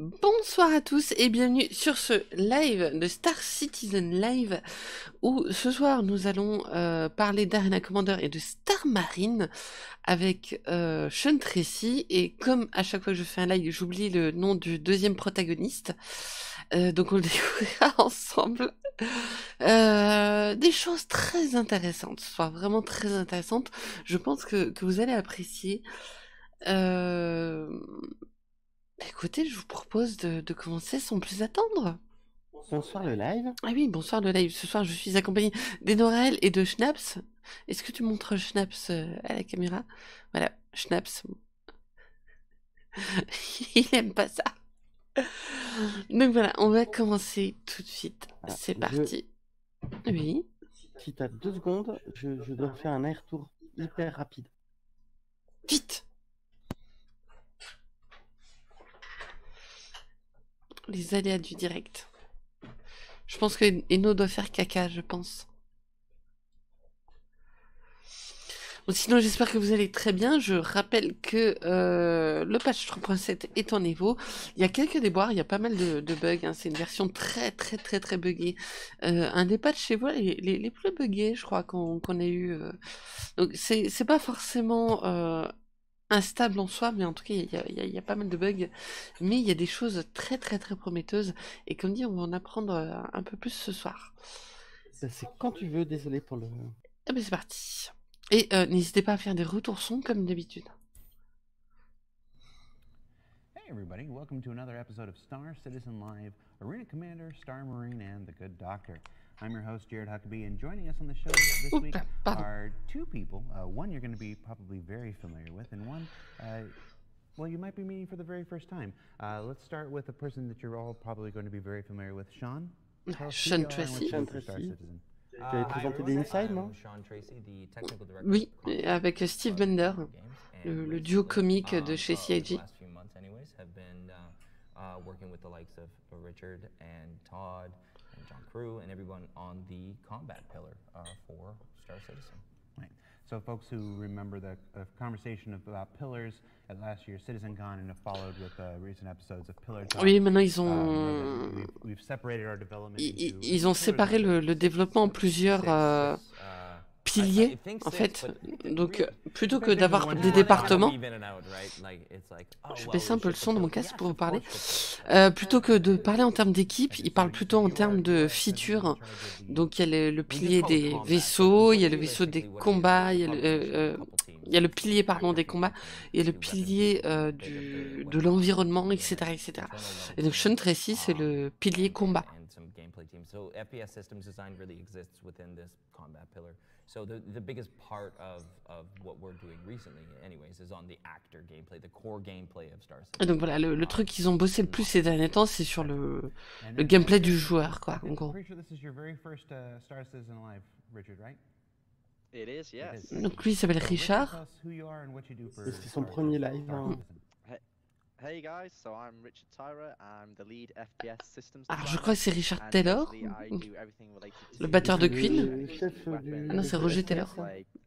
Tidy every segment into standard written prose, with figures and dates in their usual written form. Bonsoir à tous et bienvenue sur ce live de Star Citizen Live où ce soir nous allons parler d'Arena Commander et de Star Marine avec Sean Tracy. Et comme à chaque fois que je fais un live j'oublie le nom du deuxième protagoniste, donc on le découvrira ensemble. Des choses très intéressantes, soit vraiment très intéressantes, je pense que vous allez apprécier. Écoutez, je vous propose de commencer sans plus attendre. Bonsoir le live. Ah oui, bonsoir le live. Ce soir, je suis accompagnée d'Enorel et de Schnaps. Est-ce que tu montres Schnaps à la caméra? Voilà, Schnaps. Il aime pas ça. Donc voilà, on va commencer tout de suite. Voilà, c'est parti. Oui. Si t'as 2 secondes, je dois faire un aller-retour hyper rapide. Vite. Les aléas du direct. Je pense que Eno doit faire caca, je pense. Bon, sinon, j'espère que vous allez très bien. Je rappelle que le patch 3.7 est en évo. Il y a quelques déboires, il y a pas mal de bugs. Hein. C'est une version très buggée. Un des patchs chez vous les plus buggés, je crois, qu'on a eu. Donc, c'est pas forcément... instable en soi, mais en tout cas il y a pas mal de bugs, mais il y a des choses très prometteuses et comme dit on va en apprendre un peu plus ce soir. C'est quand tu veux, désolé pour le... Ah ben c'est parti. Et n'hésitez pas à faire des retours sons comme d'habitude. Hey everybody, welcome to another episode of Star Citizen Live, Arena Commander, Star Marine and The Good Doctor. I'm your host, Jared Huckabee, and joining us on the show this week are two people. One you're going to be probably very familiar with, and one, well, you might be meeting for the very first time. Let's start with a person that you're all probably going to be very familiar with, Sean. Sean Tracy. Sean Tracy. Tu avais présenté des insides, non? Oui, avec Steve Bender, le duo comique de chez CIG. Working with the likes of Richard and Todd. And John Crew and everyone on the combat pillar for Star Citizen. Right. So folks who remember the conversation about pillars at last year's CitizenCon and have followed with recent episodes of Pillar Talk. Oui, maintenant ils ont we've separated our development into ils ont séparé le développement en plusieurs piliers en fait. Donc plutôt que d'avoir des départements, je baisse un peu le son de mon casque pour vous parler, plutôt que de parler en termes d'équipe, il parle plutôt en termes de features. Donc il y a le pilier des vaisseaux, il y a le vaisseau des combats, il y a le pilier pardon des combats, il y a le pilier de l'environnement, etc. Et donc Sean Tracy c'est le pilier combat. So FPS systems design really exists within this combat pillar. So the biggest part of what we're doing recently, anyways, is on the actor gameplay, the core gameplay of Star Citizen. Donc voilà, le truc qu'ils ont bossé le plus ces derniers temps, c'est sur le gameplay du joueur, quoi, en gros. Donc lui, il s'appelle Richard. C'est son premier live. Hein. Hey guys, so I'm Richard Taylor, I'm the lead FPS systems. Alors je crois que c'est Richard Taylor, le batteur de Queen. Ah non, c'est Roger Taylor.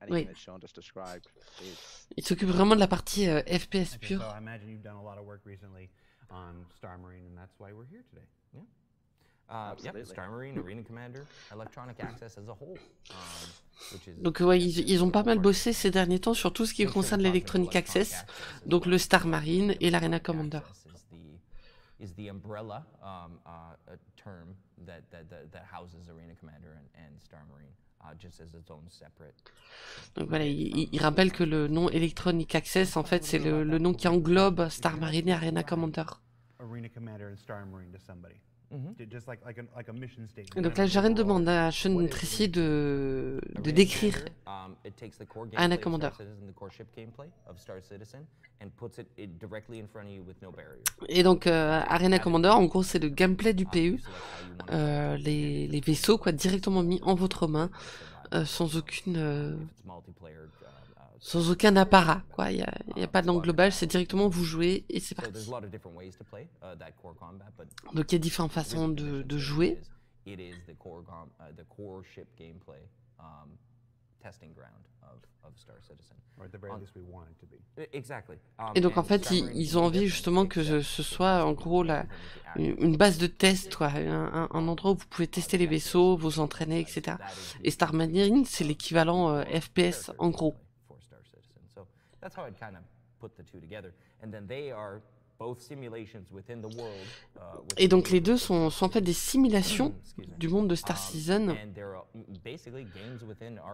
Oui. Il s'occupe vraiment de la partie FPS pure. Star Marine, Arena Commander, Electronic Access as a whole. Donc ouais, ils ont pas mal bossé ces derniers temps sur tout ce qui concerne l'Electronic Access, donc le Star Marine et l'Arena Commander. Is the umbrella term that houses Arena Commander and Star Marine. Donc voilà, il rappelle que le nom Electronic Access, en fait, c'est le nom qui englobe Star Marine et Arena Commander. Arena Commander and Star Marine to somebody. Donc là, Jared demande à Sean Tracy de décrire Arena Commander. Et donc, Arena Commander, en gros, c'est le gameplay du PU. Les vaisseaux, quoi, directement mis en votre main, sans aucun apparat, quoi. Il n'y a pas d'englobage, c'est directement vous jouez et c'est parti. Donc il y a différentes façons de jouer. testing ground of Star Citizen. Et donc en fait, ils ont envie justement que ce soit en gros une base de test, quoi, un endroit où vous pouvez tester les vaisseaux, vous entraîner, etc. Et Star Marine, c'est l'équivalent FPS en gros. Et donc les deux sont en fait des simulations du monde de Star Citizen.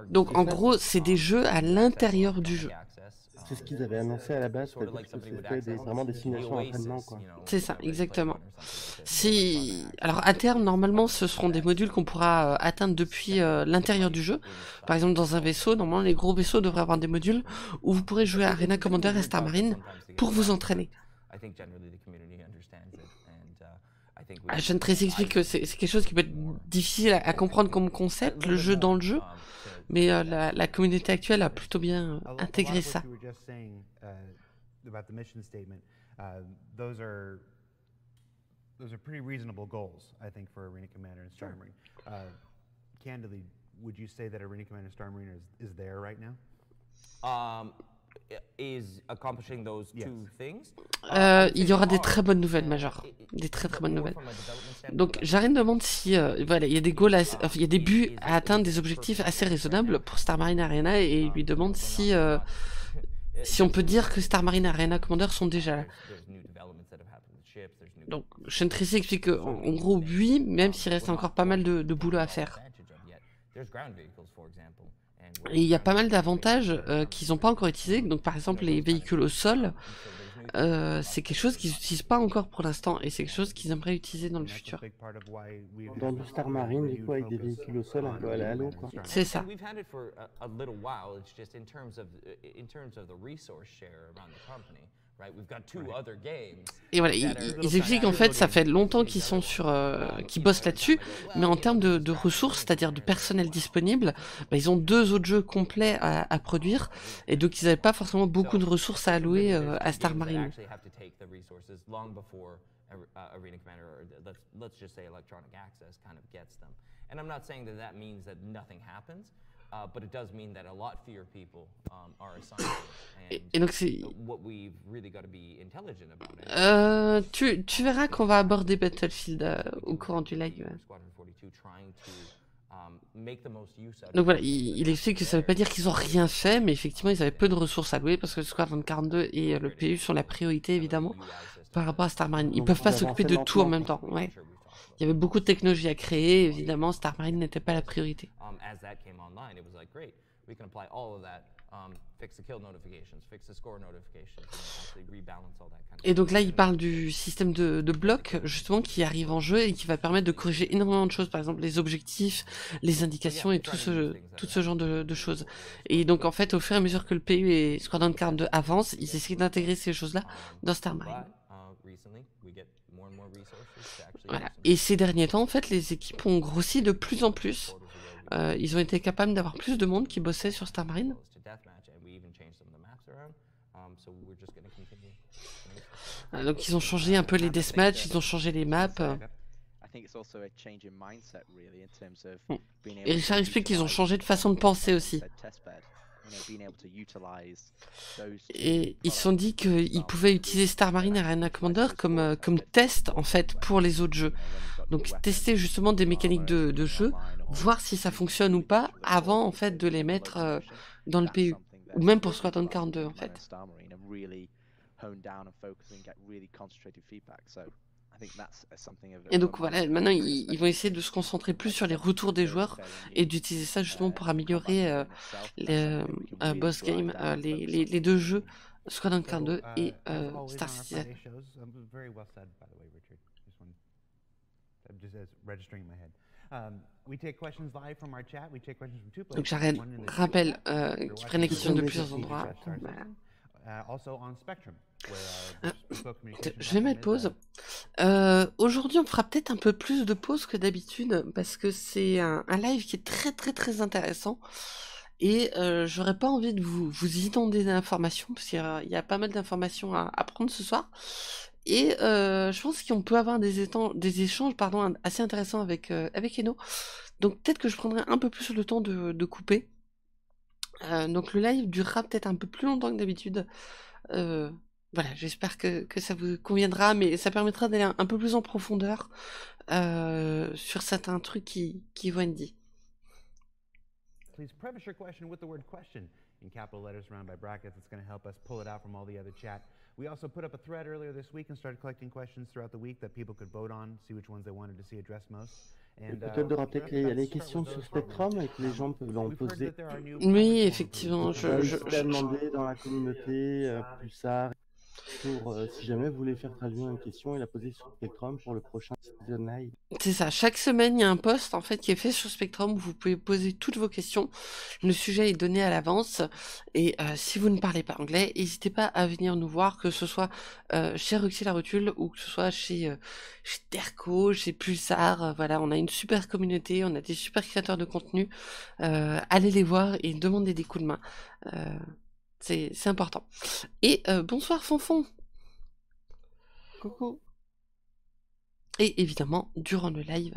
Donc en gros, c'est des jeux à l'intérieur du jeu. C'est ce qu'ils avaient annoncé à la base, c'était vraiment des simulations d'entraînement, quoi. C'est ça, exactement. Si... Alors à terme, normalement, ce seront des modules qu'on pourra atteindre depuis l'intérieur du jeu. Par exemple, dans un vaisseau, normalement, les gros vaisseaux devraient avoir des modules où vous pourrez jouer à Arena Commander et Star Marine pour vous entraîner. Sean Tracy explique que c'est quelque chose qui peut être difficile à comprendre comme concept, le jeu dans le jeu, mais la communauté actuelle a plutôt bien intégré ça. Il y aura des très bonnes nouvelles, Major. Des très très bonnes nouvelles. Donc, Jared demande si voilà, il y a des goals, il y a des buts à atteindre, des objectifs assez raisonnables pour Star Marine Arena, et il lui demande si si on peut dire que Star Marine Arena Commander sont déjà là. Donc, Sean Tracy explique qu'en gros oui, même s'il reste encore pas mal de boulot à faire. Et il y a pas mal d'avantages qu'ils n'ont pas encore utilisés. Donc, par exemple, les véhicules au sol, c'est quelque chose qu'ils n'utilisent pas encore pour l'instant, et c'est quelque chose qu'ils aimeraient utiliser dans le futur. Dans le Star Marine, du coup, avec des véhicules au sol, un peu à la Halo, quoi. C'est ça. Et voilà, ils expliquent qu'en fait, ça fait longtemps qu'ils sont sur, qu'ils bossent là-dessus, mais en termes de ressources, c'est-à-dire de personnel disponible, bah, ils ont deux autres jeux complets à produire, et donc ils n'avaient pas forcément beaucoup de ressources à allouer à Star Marine. Et donc c'est... tu verras qu'on va aborder Battlefield au courant du live. Donc voilà, il explique que ça ne veut pas dire qu'ils n'ont rien fait, mais effectivement ils avaient peu de ressources à louer parce que le Squadron 42 et le PU sont la priorité évidemment par rapport à Star Marine. Ils ne peuvent pas s'occuper de tout en même temps, ouais. Il y avait beaucoup de technologies à créer, évidemment, Star Marine n'était pas la priorité. Et donc là, il parle du système de blocs, justement, qui arrive en jeu et qui va permettre de corriger énormément de choses, par exemple les objectifs, les indications et tout ce genre de choses. Et donc, en fait, au fur et à mesure que le PU et Squadron 42 avancent, ils essaient d'intégrer ces choses-là dans Star Marine. Voilà. Et ces derniers temps, en fait, les équipes ont grossi de plus en plus. Ils ont été capables d'avoir plus de monde qui bossait sur Star Marine. Donc, ils ont changé un peu les deathmatchs, ils ont changé les maps. Et Richard explique qu'ils ont changé de façon de penser aussi. Et ils se sont dit qu'ils pouvaient utiliser Star Marine et Arena Commander comme test en fait pour les autres jeux. Donc tester justement des mécaniques de jeu, voir si ça fonctionne ou pas avant en fait de les mettre dans le PU ou même pour Squadron 42 en fait. Et donc voilà, maintenant ils vont essayer de se concentrer plus sur les retours des joueurs et d'utiliser ça justement pour améliorer les boss game, les deux jeux, Squadron 42 et Star Citizen. Donc Jared rappelle qu'ils prennent les questions de plusieurs endroits. Voilà. Je vais mettre pause. Aujourd'hui, on fera peut-être un peu plus de pause que d'habitude parce que c'est un live qui est très très très intéressant et j'aurais pas envie de vous inonder d'informations parce qu'il y a pas mal d'informations à prendre ce soir. Et je pense qu'on peut avoir des échanges assez intéressants avec Eno. Donc peut-être que je prendrai un peu plus le temps de couper. Donc le live durera peut-être un peu plus longtemps que d'habitude. Voilà, j'espère que ça vous conviendra, mais ça permettra d'aller un peu plus en profondeur sur certains trucs qui vont être dits. Please preface your question with the word question in capital letters around by brackets. It's going to help us pull it out from all the other chat. We also put up a thread earlier this week and started collecting questions throughout the week that people could vote on, see which ones they wanted to see addressed most. Peut-être de rappeler qu'il y a les questions sur Spectrum et que les gens peuvent en poser. Oui, effectivement, je demandé dans la communauté Pulsar pour si jamais vous voulez faire traduire une question et la poser sur Spectrum pour le prochain Season Live. C'est ça, chaque semaine il y a un post en fait qui est fait sur Spectrum où vous pouvez poser toutes vos questions. Le sujet est donné à l'avance et si vous ne parlez pas anglais, n'hésitez pas à venir nous voir, que ce soit chez Ruxy la Rotule ou que ce soit chez Terco, chez Pulsar. Voilà, on a une super communauté, on a des super créateurs de contenu. Allez les voir et demandez des coups de main. C'est important. Et bonsoir Fonfon. Coucou. Et évidemment, durant le live,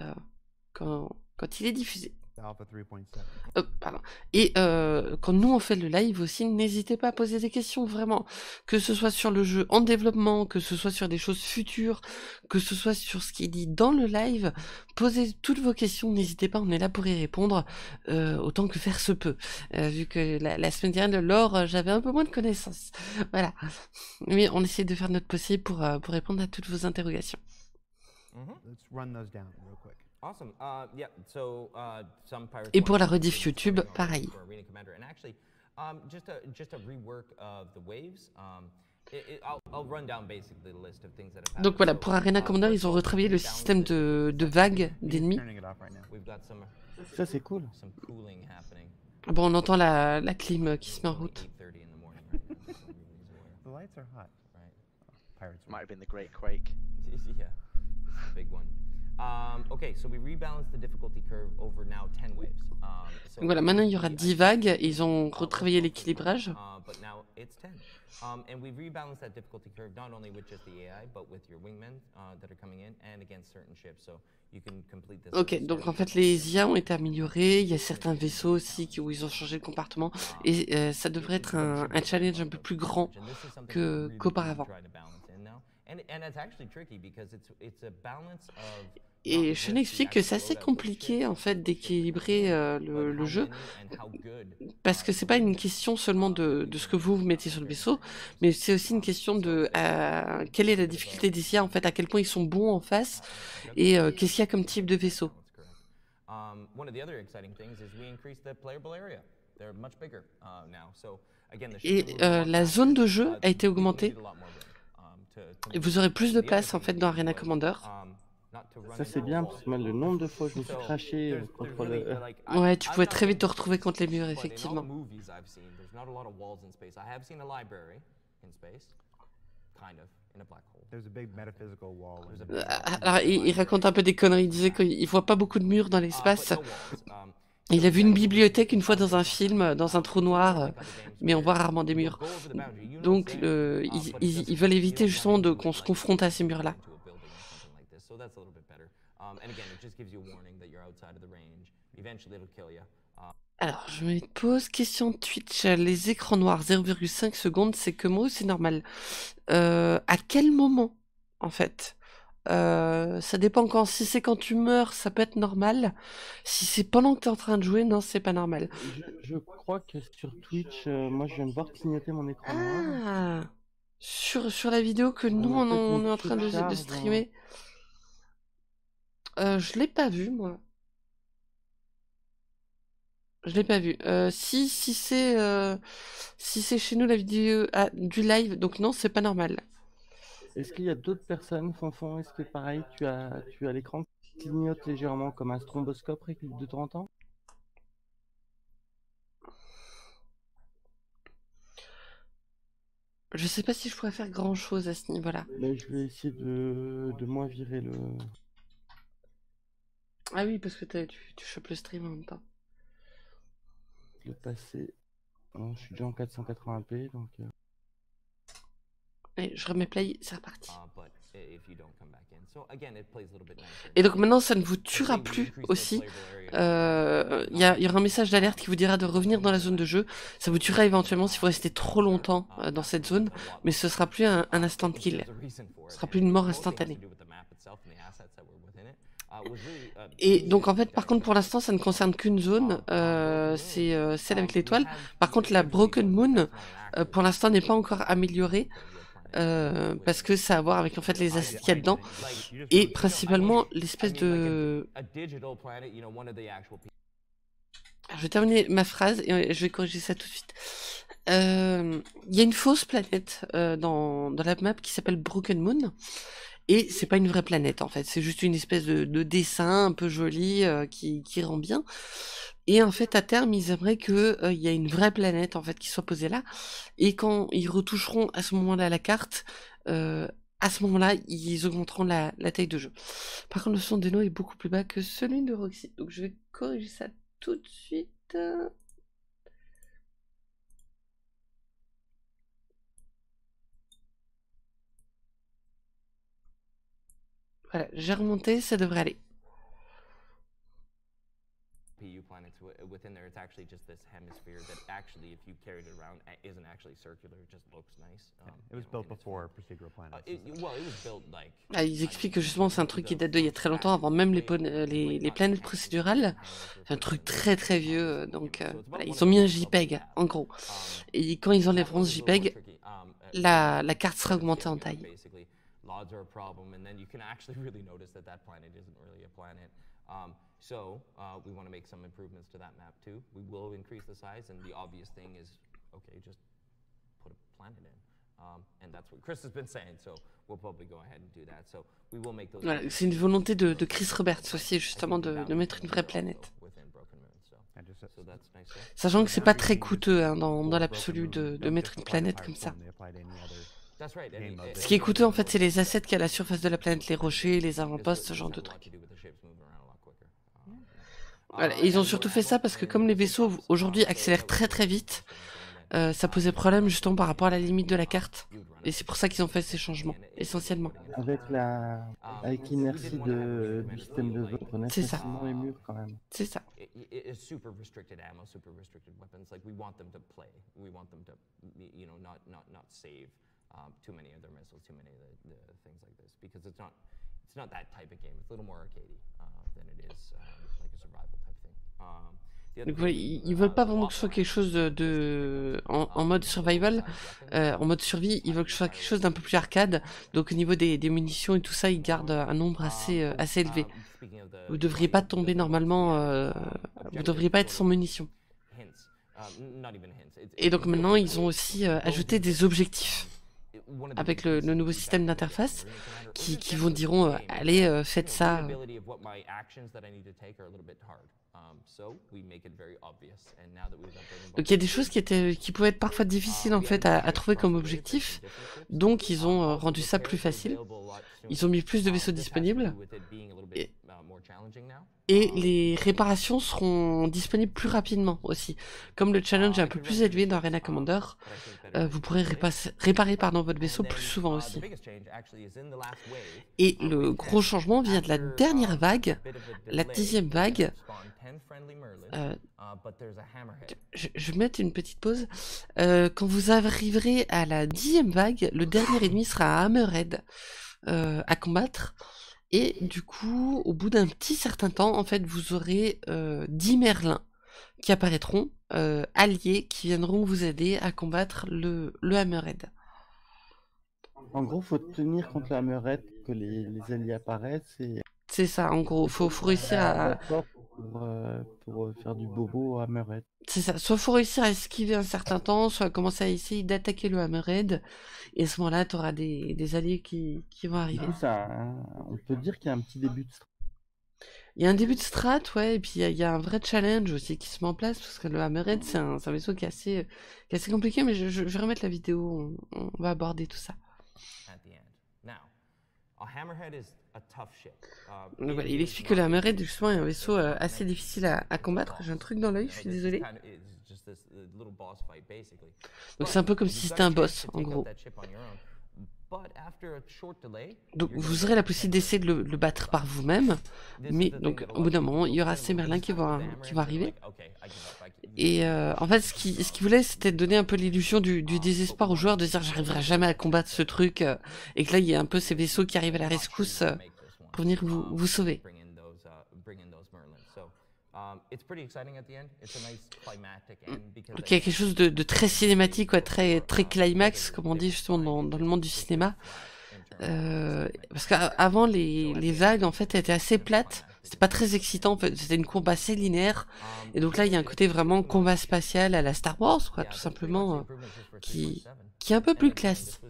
quand il est diffusé. Pardon. Et quand nous on fait le live aussi, n'hésitez pas à poser des questions, vraiment. Que ce soit sur le jeu en développement, que ce soit sur des choses futures, que ce soit sur ce qui est dit dans le live, posez toutes vos questions, n'hésitez pas, on est là pour y répondre autant que faire se peut. Vu que la semaine dernière, Laure, j'avais un peu moins de connaissances. Voilà. Mais on essaie de faire notre possible pour répondre à toutes vos interrogations. Let's run those down real quick. Et pour la rediff YouTube, pareil. Donc voilà, pour Arena Commander, ils ont retravaillé le système de vagues d'ennemis. Ça, c'est cool. Bon, on entend la clim qui se met en route. Voilà, maintenant il y aura 10 vagues et ils ont retravaillé l'équilibrage. Ok, donc en fait les IA ont été améliorées, il y a certains vaisseaux aussi où ils ont changé le comportement et ça devrait être un challenge un peu plus grand qu'auparavant. Et Sean explique que c'est assez compliqué en fait d'équilibrer le jeu, parce que c'est pas une question seulement de ce que vous mettez sur le vaisseau, mais c'est aussi une question de quelle est la difficulté des IA en fait, à quel point ils sont bons en face et qu'est-ce qu'il y a comme type de vaisseau. Et la zone de jeu a été augmentée. Et vous aurez plus de place en fait dans Arena Commander. Ça c'est bien, parce que le nombre de fois je me suis crashé contre le... Ouais, tu pouvais très vite te retrouver contre les murs, effectivement. Alors il raconte un peu des conneries, il disait qu'il voit pas beaucoup de murs dans l'espace. Il a vu une bibliothèque une fois dans un film, dans un trou noir, mais on voit rarement des murs. Donc ils veulent éviter justement qu'on se confronte à ces murs-là. Alors, je me pose question Twitch. Les écrans noirs, 0,5 secondes, c'est que moi ou c'est normal? À quel moment, en fait? Ça dépend quand. Si c'est quand tu meurs, ça peut être normal. Si c'est pendant que tu es en train de jouer, non, c'est pas normal. Je crois que sur Twitch, moi, je viens de voir clignoter mon écran. Ah, sur la vidéo que nous, on est en train de streamer. Je l'ai pas vu, moi. Je l'ai pas vu. Si c'est chez nous la vidéo du live, donc non, c'est pas normal. Est-ce qu'il y a d'autres personnes, Fonfon? Est-ce que pareil, tu as l'écran qui clignote légèrement comme un stromboscope de temps en temps? Je sais pas si je pourrais faire grand chose à ce niveau-là. Mais je vais essayer de moins virer le... Ah oui, parce que tu chopes le stream en même temps. Le passé... Non, je suis déjà en 480p, donc... Et je remets play, c'est reparti. Et donc maintenant, ça ne vous tuera plus aussi. Il y aura un message d'alerte qui vous dira de revenir dans la zone de jeu. Ça vous tuera éventuellement si vous restez trop longtemps dans cette zone, mais ce ne sera plus un instant kill. Ce ne sera plus une mort instantanée. Et donc en fait, par contre, pour l'instant, ça ne concerne qu'une zone, c'est celle avec l'étoile. Par contre, la Broken Moon, pour l'instant, n'est pas encore améliorée. Parce que ça a à voir avec en fait les assets qu'il y a dedans et principalement l'espèce de... Alors, je vais terminer ma phrase et je vais corriger ça tout de suite. Il y a une fausse planète dans la map qui s'appelle Broken Moon et c'est pas une vraie planète en fait, c'est juste une espèce de dessin un peu joli qui rend bien. Et en fait, à terme, ils aimeraient qu'il y ait une vraie planète en fait qui soit posée là. Et quand ils retoucheront à ce moment-là la carte, à ce moment-là, ils augmenteront la taille de jeu. Par contre, le son d'Eno est beaucoup plus bas que celui de Roxy. Donc, je vais corriger ça tout de suite. Voilà, j'ai remonté, ça devrait aller. PTU planets within there, it's actually just this hemisphere that actually, if you carried it around, isn't actually circular. It just looks nice. It was built before procedural planets. Well, it was built like. Ah, ils expliquent que justement c'est un truc qui date d'il y a très longtemps, avant même les planètes procédurales. C'est un truc très très vieux. Donc voilà, ils ont mis un JPEG en gros. Et quand ils enlèveront ce JPEG, la carte sera augmentée en taille. Logs are a problem, and then you can actually really notice that that planet isn't really a planet. So we want to make some improvements to that map too. We will increase the size, and the obvious thing is, okay, just put a planet in. And that's what Chris has been saying, so we'll probably go ahead and do that. So we will make those. Voilà, c'est une volonté de Chris Roberts aussi, justement, de mettre une vraie planète. Sachant que c'est pas très coûteux hein, dans l'absolu de mettre une planète comme ça. Ce qui est coûteux, en fait, c'est les assets qu'il y a à la surface de la planète, les rochers, les avant-postes, ce genre de trucs. Voilà, et ils ont surtout fait ça parce que comme les vaisseaux aujourd'hui accélèrent très très vite, ça posait problème justement par rapport à la limite de la carte. Et c'est pour ça qu'ils ont fait ces changements, essentiellement. Avec l'inertie du système de jeu, on est facilement les murs quand même. C'est ça. Too many of their missiles, too many of the things like this, because it's not that type of game. It's a little more arcadey than it is like a survival type thing. Donc voilà, ils veulent pas vraiment que ce soit quelque chose en mode survival, en mode survie, ils veulent que ce soit quelque chose d'un peu plus arcade, donc au niveau des munitions et tout ça, ils gardent un nombre assez élevé. Vous devriez pas tomber normalement, vous devriez pas être sans munitions. Et donc maintenant, ils ont aussi ajouté des objectifs avec le nouveau système d'interface qui vous diront « Allez, faites ça ». Donc il y a des choses qui pouvaient être parfois difficiles en fait à trouver comme objectif, donc ils ont rendu ça plus facile. Ils ont mis plus de vaisseaux disponibles et les réparations seront disponibles plus rapidement aussi. Comme le challenge est un peu plus élevé dans Arena Commander, vous pourrez réparer votre vaisseau plus souvent aussi. Et le gros changement vient de la dernière vague, la 10e vague. Je vais mettre une petite pause. Quand vous arriverez à la 10e vague, le dernier ennemi sera à Hammerhead à combattre. Et du coup, au bout d'un petit certain temps, en fait, vous aurez 10 Merlins qui apparaîtront, alliés, qui viendront vous aider à combattre le Hammerhead. En gros, faut tenir contre le Hammerhead que les alliés apparaissent. Et... C'est ça, en gros, faut réussir à... Pour faire du bobo à Hammerhead. C'est ça, soit faut réussir à esquiver un certain temps, soit commencer à essayer d'attaquer le Hammerhead, et à ce moment-là, tu auras des alliés qui vont arriver. Du coup, on peut dire qu'il y a un petit début de strat. Il y a un début de strat, ouais, et puis il y a un vrai challenge aussi qui se met en place, parce que le Hammerhead, c'est un vaisseau qui est assez compliqué, mais je vais remettre la vidéo, on va aborder tout ça. Voilà, il explique que le Hammerhead justement est un vaisseau assez difficile à combattre. J'ai un truc dans l'œil, je suis désolé. Donc c'est un peu comme si c'était un boss en gros. Donc vous aurez la possibilité d'essayer de le battre par vous-même, mais donc au bout d'un moment il y aura ces Merlins qui vont arriver. Et en fait ce qu'il voulait c'était de donner un peu l'illusion du désespoir aux joueurs, de dire j'arriverai jamais à combattre ce truc, et que là il y a un peu ces vaisseaux qui arrivent à la rescousse pour venir vous sauver. Donc il y a quelque chose de très cinématique, ouais, très climax, comme on dit justement dans le monde du cinéma. Parce qu'avant les vagues en fait étaient assez plates, c'était pas très excitant, en fait. C'était une courbe assez linéaire. Et donc là il y a un côté vraiment combat spatial à la Star Wars, quoi, tout simplement, qui est un peu plus classe.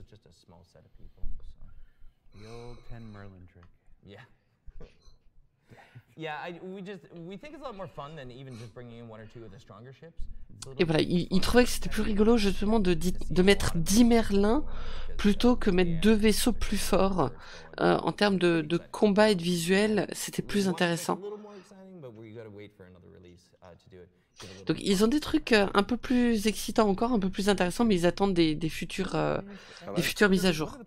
Et voilà, il trouvait que c'était plus rigolo justement de mettre 10 Merlins plutôt que mettre 2 vaisseaux plus forts. En termes de combat et de visuel, c'était plus intéressant. Donc ils ont des trucs un peu plus excitants encore, un peu plus intéressants, mais ils attendent des futures mises à jour.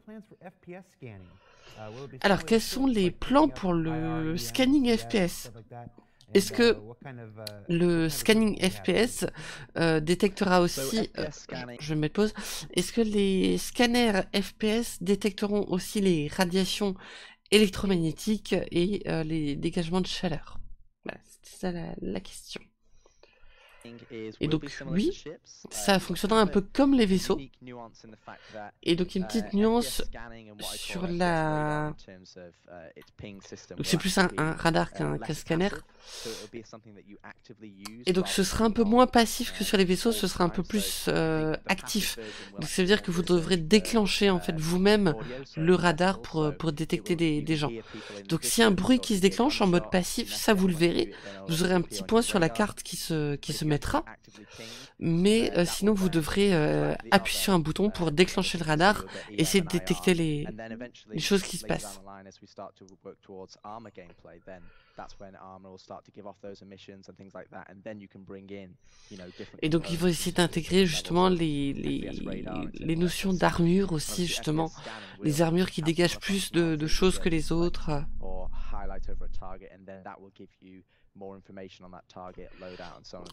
Alors, quels sont les plans pour le scanning FPS? Est-ce que le scanning FPS détectera aussi... je vais mettre pause. Est-ce que les scanners FPS détecteront aussi les radiations électromagnétiques et les dégagements de chaleur? Voilà, c'était ça la question. Et donc oui, ça fonctionnera un peu comme les vaisseaux. Et donc une petite nuance sur la... Donc c'est plus un radar qu'un scanner. Et donc ce sera un peu moins passif que sur les vaisseaux, ce sera un peu plus actif. Donc ça veut dire que vous devrez déclencher en fait vous-même le radar pour détecter des gens. Donc s'il y a un bruit qui se déclenche en mode passif, ça vous le verrez. Vous aurez un petit point sur la carte qui se mettra, mais sinon vous devrez appuyer sur un bouton pour déclencher le radar et essayer de détecter les choses qui se passent. Et donc il faut essayer d'intégrer justement les notions d'armure aussi, justement les armures qui dégagent plus de choses que les autres.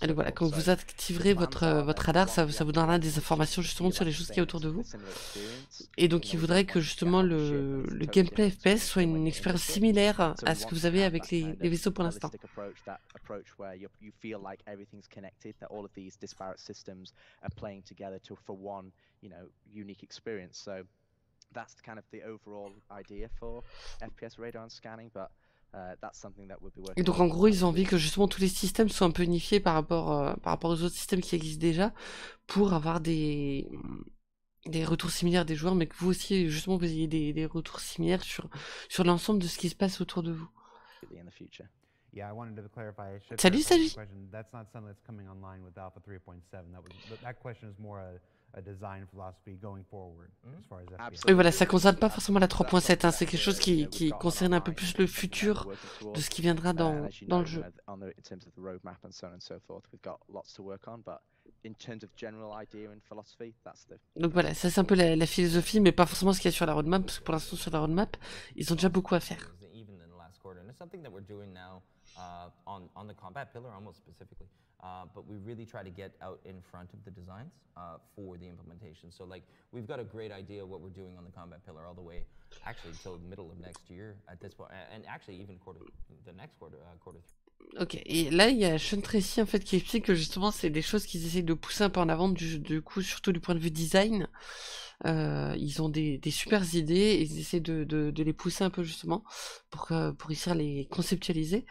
Alors voilà, quand vous activerez votre radar, ça vous donnera des informations justement sur les choses qu'il y a autour de vous. Et donc il voudrait que justement le gameplay FPS soit une expérience similaire à ce que vous avez avec les vaisseaux pour l'instant. Et donc en gros ils ont envie que justement tous les systèmes soient un peu unifiés par rapport aux autres systèmes qui existent déjà, pour avoir des retours similaires des joueurs, mais que vous aussi justement vous ayez des retours similaires sur l'ensemble de ce qui se passe autour de vous. Salut Sagi. Et voilà, ça ne concerne pas forcément la 3.7, hein, c'est quelque chose qui concerne un peu plus le futur de ce qui viendra dans le jeu. Donc voilà, ça c'est un peu la philosophie, mais pas forcément ce qu'il y a sur la roadmap, parce que pour l'instant sur la roadmap, ils ont déjà beaucoup à faire. But we really try to get out in front of the designs for the implementation. So like we've got a great idea of what we're doing on the combat pillar all the way actually till the middle of next year at this point, and actually even the next quarter. Ok, et là il y a Sean Tracy en fait qui explique que justement c'est des choses qu'ils essayent de pousser un peu en avant du coup, surtout du point de vue design. Ils ont des supers idées et ils essaient de les pousser un peu justement pour réussir à les conceptualiser.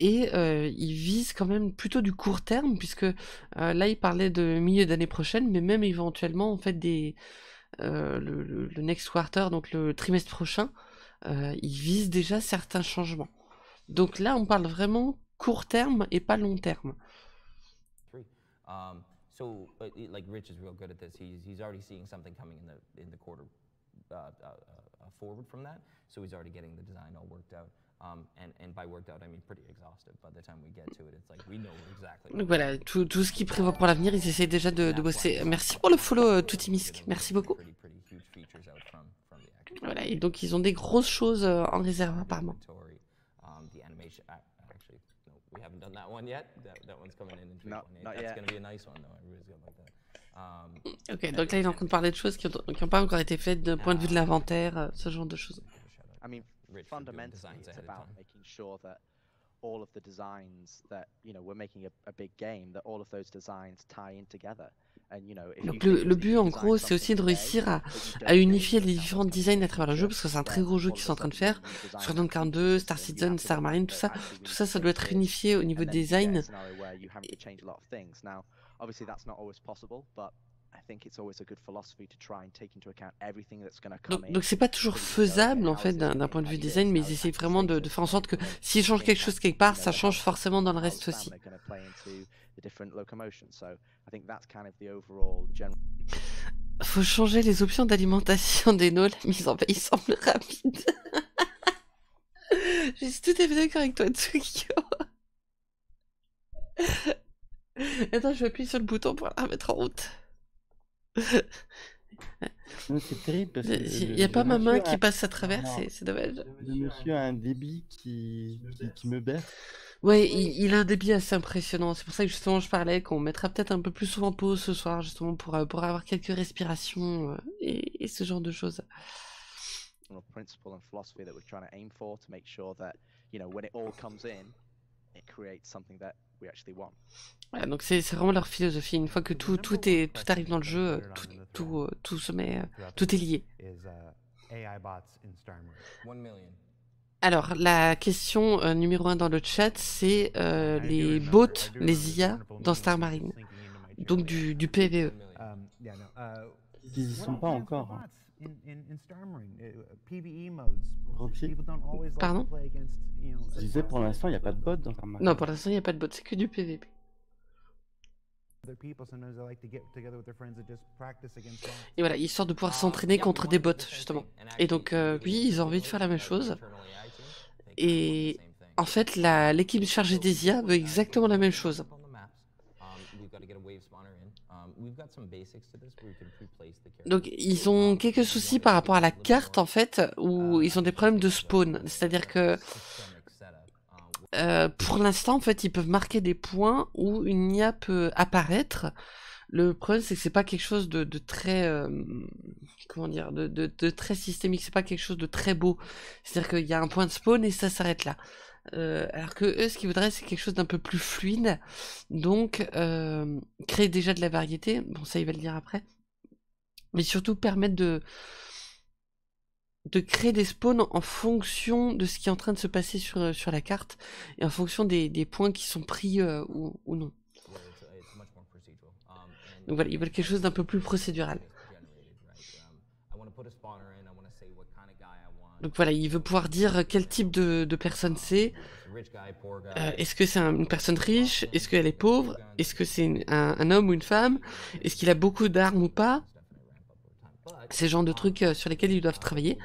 Et ils visent quand même plutôt du court terme, puisque là ils parlaient de milieu d'année prochaine, mais même éventuellement en fait le next quarter, donc le trimestre prochain, ils visent déjà certains changements. Donc là on parle vraiment court terme et pas long terme. So, like Rich is real good at this. He's already seeing something coming in the quarter forward from that. So he's already getting the design all worked out. And by worked out, I mean pretty exhaustive. By the time we get to it, it's like we know exactly. Donc voilà, tout ce qui prévoit pour l'avenir, ils essaient déjà de bosser. Merci pour le follow, Toutimisk. Merci beaucoup. Voilà, et donc ils ont des grosses choses en réserve apparemment. We haven't done that one yet. That one's coming in 3.8. That's going to be a nice one though. I really good like that. OK, donc là il est en train de parler de choses qui n'ont pas encore été faites d'un point de vue de l'inventaire, ce genre de choses. I mean, fundamentally it's about making sure that all of the designs that, you know, we're making a big game, that all of those designs tie in together. Donc le but en gros c'est aussi de réussir à unifier les différents designs à travers le jeu, parce que c'est un très gros jeu qu'ils sont en train de faire, Squadron 42, Star Citizen, Star Marine, tout ça doit être unifié au niveau design. Donc c'est pas toujours faisable en fait d'un point de vue design, mais ils essayent vraiment de faire en sorte que s'ils changent quelque chose quelque part, ça change forcément dans le reste aussi. Faut changer les options d'alimentation des nôles, la mise en place semble rapide. Je suis tout à fait d'accord avec toi, Tsukio. Attends, je vais appuyer sur le bouton pour la remettre en route. C'est terrible parce que il n'y a pas ma main qui passe à travers, c'est dommage. Le monsieur a un débit qui me berce. Ouais, il a un débit assez impressionnant. C'est pour ça que justement je parlais qu'on mettra peut-être un peu plus souvent pause ce soir, justement pour avoir quelques respirations et ce genre de choses. Voilà, donc c'est vraiment leur philosophie. Une fois que tout arrive dans le jeu, tout se met, tout est lié. Alors la question numéro 1 dans le chat, c'est les bots, les IA dans Star Marine, donc du PvE. Ils y sont pas encore. Hein. Pardon? Je disais pour l'instant il n'y a pas de bot dans Star Marine. Non, pour l'instant il n'y a pas de bot, c'est que du PvP. Et voilà, histoire de pouvoir s'entraîner contre des bots justement. Et donc oui, ils ont envie de faire la même chose. Et en fait l'équipe chargée des IA veut exactement la même chose. Donc ils ont quelques soucis par rapport à la carte en fait, où ils ont des problèmes de spawn, c'est-à-dire que pour l'instant en fait ils peuvent marquer des points où une IA peut apparaître. Le problème c'est que c'est pas quelque chose de très comment dire, de très systémique, c'est pas quelque chose de très beau, c'est-à-dire qu'il y a un point de spawn et ça s'arrête là. Alors que eux, ce qu'ils voudraient, c'est quelque chose d'un peu plus fluide, donc créer déjà de la variété, bon ça il va le dire après, mais surtout permettre de créer des spawns en fonction de ce qui est en train de se passer sur la carte, et en fonction des points qui sont pris ou non. Donc voilà, ils veulent quelque chose d'un peu plus procédural. Donc voilà, il veut pouvoir dire quel type de personne c'est. Est-ce que c'est une personne riche? Est-ce qu'elle est pauvre? Est-ce que c'est un homme ou une femme? Est-ce qu'il a beaucoup d'armes ou pas? Ces genres de trucs sur lesquels ils doivent travailler.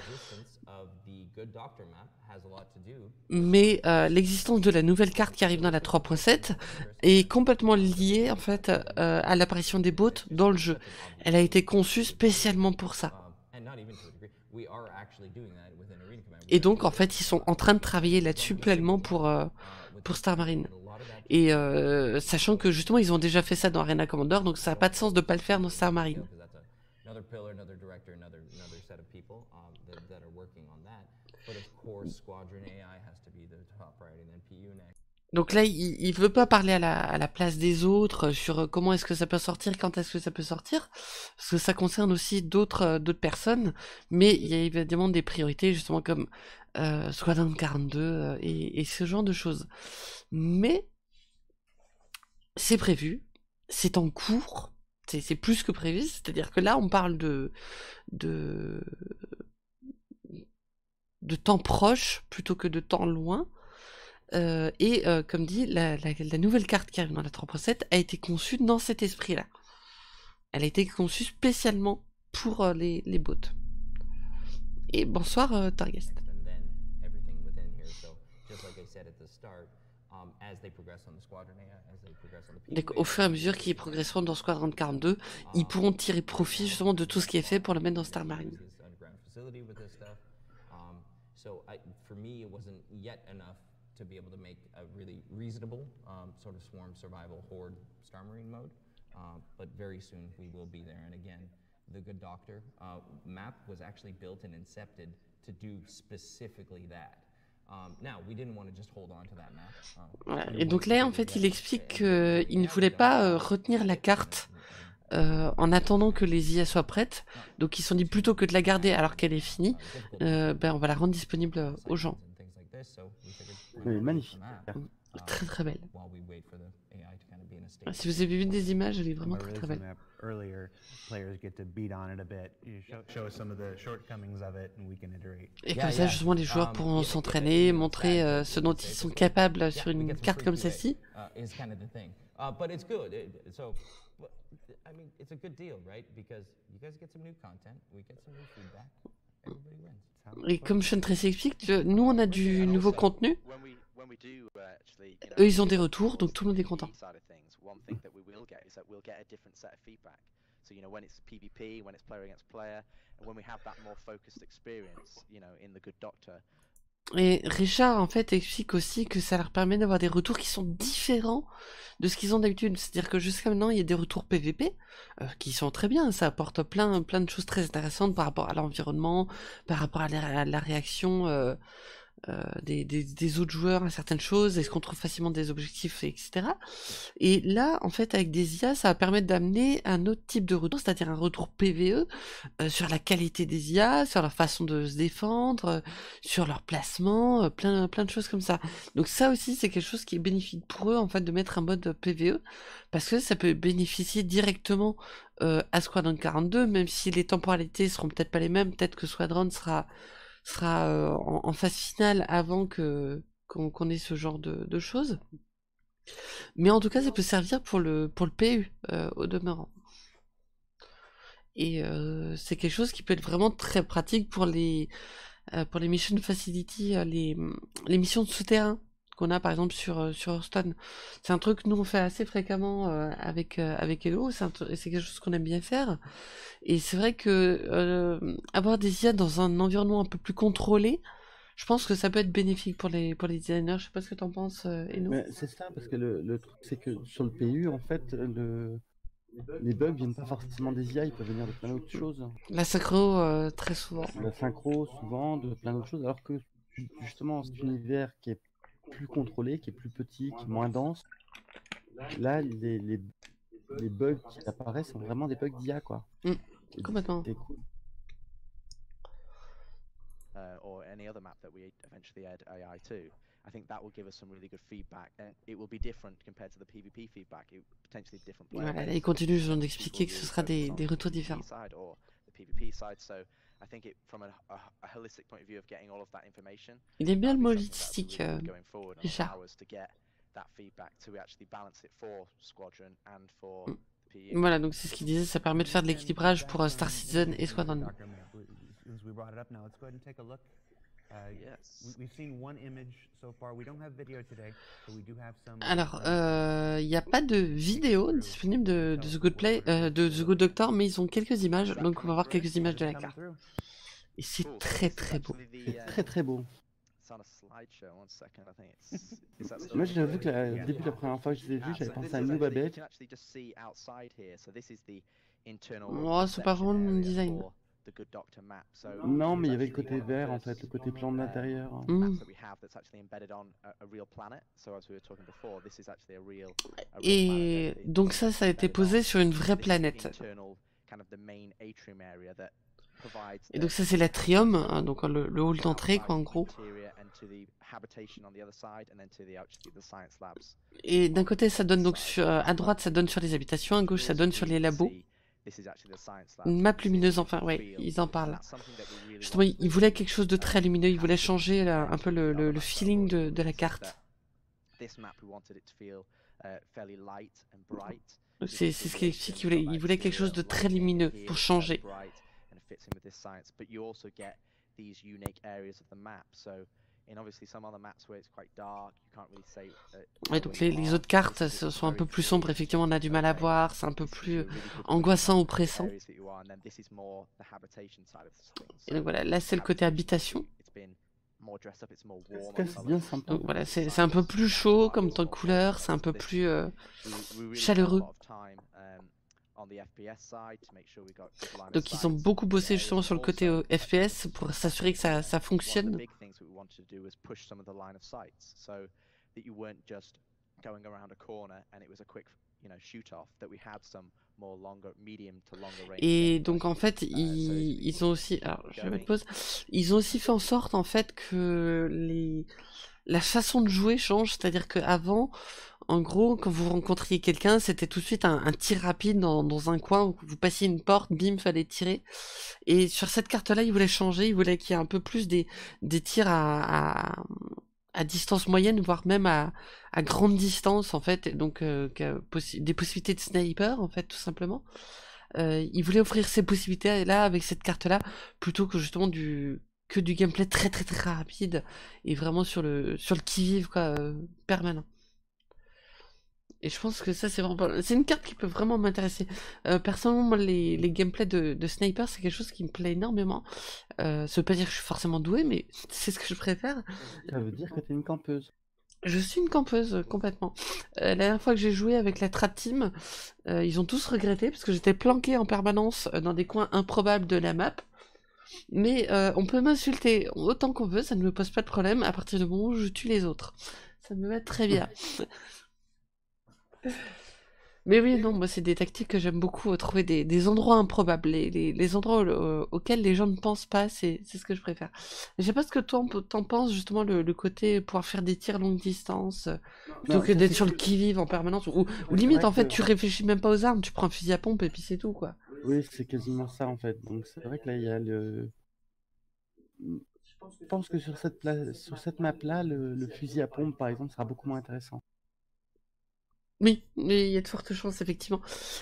Mais l'existence de la nouvelle carte qui arrive dans la 3.7 est complètement liée en fait à l'apparition des bots dans le jeu. Elle a été conçue spécialement pour ça. Et donc en fait ils sont en train de travailler là-dessus pleinement pour Star Marine. Et sachant que justement ils ont déjà fait ça dans Arena Commander, donc ça n'a pas de sens de ne pas le faire dans Star Marine. Donc là il ne veut pas parler à la place des autres sur comment est-ce que ça peut sortir, quand est-ce que ça peut sortir, parce que ça concerne aussi d'autres personnes, mais il y a évidemment des priorités justement comme Squadron 42 et ce genre de choses. Mais c'est prévu, c'est en cours, c'est plus que prévu, c'est-à-dire que là on parle de temps proche plutôt que de temps loin. Comme dit, la nouvelle carte qui arrive dans la 3.7 a été conçue dans cet esprit-là. Elle a été conçue spécialement pour les bots. Et bonsoir Targest. said at the start, as they progress on the Squadron A, as they progress on the PTU. Au fur et à mesure qu'ils progresseront dans Squadron 42, ils pourront tirer profit justement de tout ce qui est fait pour le mettre dans Star Marine. So for me, it wasn't yet enough to be able to make a really reasonable sort of swarm survival horde Star Marine mode, but very soon we will be there. And again, the Good Doctor map was actually built and incepted to do specifically that. Now we didn't want to just hold on to that map. Voilà. Et donc là, en fait, il explique qu'il ne voulait pas retenir la carte en attendant que les IA soient prêtes. Donc ils se sont dit, plutôt que de la garder alors qu'elle est finie, ben, on va la rendre disponible aux gens. Magnifique. Très très belle. Si vous avez vu des images, elle est vraiment très très belle. Et comme ça, justement, les joueurs pourront s'entraîner, montrer ce dont ils sont capables sur une carte comme celle-ci. Et comme Sean Tracy explique, nous on a du nouveau contenu, eux ils ont des retours, donc tout le monde est content. Et Richard en fait explique aussi que ça leur permet d'avoir des retours qui sont différents de ce qu'ils ont d'habitude. C'est-à-dire que jusqu'à maintenant il y a des retours PVP qui sont très bien, ça apporte plein de choses très intéressantes par rapport à l'environnement, par rapport à la réaction des autres joueurs à certaines choses, est-ce qu'on trouve facilement des objectifs, etc. Et là, en fait, avec des IA, ça va permettre d'amener un autre type de retour, c'est-à-dire un retour PVE sur la qualité des IA, sur leur façon de se défendre, sur leur placement, plein de choses comme ça. Donc ça aussi, c'est quelque chose qui est bénéfique pour eux, en fait, de mettre un mode PVE, parce que ça peut bénéficier directement à Squadron 42, même si les temporalités seront peut-être pas les mêmes, peut-être que Squadron sera en phase finale avant qu'on ait ce genre de choses. Mais en tout cas, ça peut servir pour le PU, au demeurant. Et c'est quelque chose qui peut être vraiment très pratique pour les Mission Facility, les missions de souterrain qu'on a par exemple sur Hurston. C'est un truc que nous on fait assez fréquemment avec Hello, c'est quelque chose qu'on aime bien faire. Et c'est vrai que avoir des IA dans un environnement un peu plus contrôlé, je pense que ça peut être bénéfique pour les designers. Je sais pas ce que t'en penses, Hello. C'est ça, parce que le truc c'est que sur le PU, en fait, les bugs viennent pas forcément des IA, ils peuvent venir de plein d'autres choses. La synchro, très souvent. La synchro, souvent, de plein d'autres choses, alors que justement cet univers qui est plus contrôlé, qui est plus petit, qui est moins dense. Là, les bugs qui apparaissent sont vraiment des bugs d'IA, quoi. Complètement. C'est cool. Or any other map that we eventually add AI to. I think that will give us some really good feedback. And it will be different compared to the PvP feedback. It potentially different. Voilà, il continue d'expliquer que ce sera des retours différents. Il est bien le mot holistique, Richard. Voilà, donc c'est ce qu'il disait, ça permet de faire de l'équilibrage pour Star Citizen et Squadron. Alors, il n'y a pas de vidéo disponible de The Good Doctor, mais ils ont quelques images, donc on va voir quelques images de la carte. Et c'est très très beau. C'est très très beau. Moi j'avoue que au début de la première fois que je l'ai vu, j'avais pensé à New Babette. Oh, c'est pas vraiment le design. Non, mais il y avait le côté vert, en fait, le côté plan de l'intérieur. Et donc ça a été posé sur une vraie planète. Et donc ça, c'est l'atrium, hein, donc le hall d'entrée, quoi, en gros. Et d'un côté, ça donne donc à droite, ça donne sur les habitations, à gauche, ça donne sur les labos. Une map lumineuse, enfin, ouais, ils en parlent. Justement, ils voulaient quelque chose de très lumineux, ils voulaient changer un peu le feeling de la carte. C'est ce qu'il explique, il voulait quelque chose de très lumineux pour changer. Ouais, donc les autres cartes sont un peu plus sombres, effectivement on a du mal à voir, c'est un peu plus angoissant, oppressant. Et donc voilà, là c'est le côté habitation. Donc voilà, c'est un peu plus chaud comme temps de couleur, c'est un peu plus chaleureux. Donc ils ont beaucoup bossé justement sur le côté FPS pour s'assurer que ça fonctionne. Et donc en fait ils ont aussi, alors je vais mettre pause, ils ont aussi fait en sorte en fait que la façon de jouer change, c'est-à-dire qu'avant, en gros, quand vous rencontriez quelqu'un, c'était tout de suite un tir rapide dans un coin, où vous passiez une porte, bim, fallait tirer. Et sur cette carte-là, ils voulaient changer, ils voulaient qu'il y ait un peu plus des tirs à distance moyenne, voire même à grande distance, en fait, et donc des possibilités de sniper, en fait, tout simplement. Ils voulaient offrir ces possibilités-là, avec cette carte-là, plutôt que justement du gameplay très très très rapide et vraiment sur le qui-vive quoi, permanent. Et je pense que ça c'est vraiment, c'est une carte qui peut vraiment m'intéresser. Personnellement moi, les gameplays de sniper c'est quelque chose qui me plaît énormément. Ça veut pas dire que je suis forcément doué mais c'est ce que je préfère. Ça veut dire que t'es une campeuse. Je suis une campeuse, complètement. La dernière fois que j'ai joué avec la Trap Team, ils ont tous regretté parce que j'étais planqué en permanence dans des coins improbables de la map. Mais on peut m'insulter autant qu'on veut, ça ne me pose pas de problème à partir du moment où je tue les autres. Ça me va très bien. Mais oui, non, moi c'est des tactiques que j'aime beaucoup, trouver des endroits improbables, les endroits auxquels les gens ne pensent pas, c'est ce que je préfère. Je sais pas ce que toi t'en penses justement, le côté pouvoir faire des tirs longue distance, plutôt que d'être sur le qui-vive en permanence, ou limite en fait tu réfléchis même pas aux armes, tu prends un fusil à pompe et puis c'est tout quoi. Oui, c'est quasiment ça en fait, donc c'est vrai que là il y a le... Je pense que sur cette map là, le fusil à pompe par exemple sera beaucoup moins intéressant. Oui, mais il y a de fortes chances, effectivement.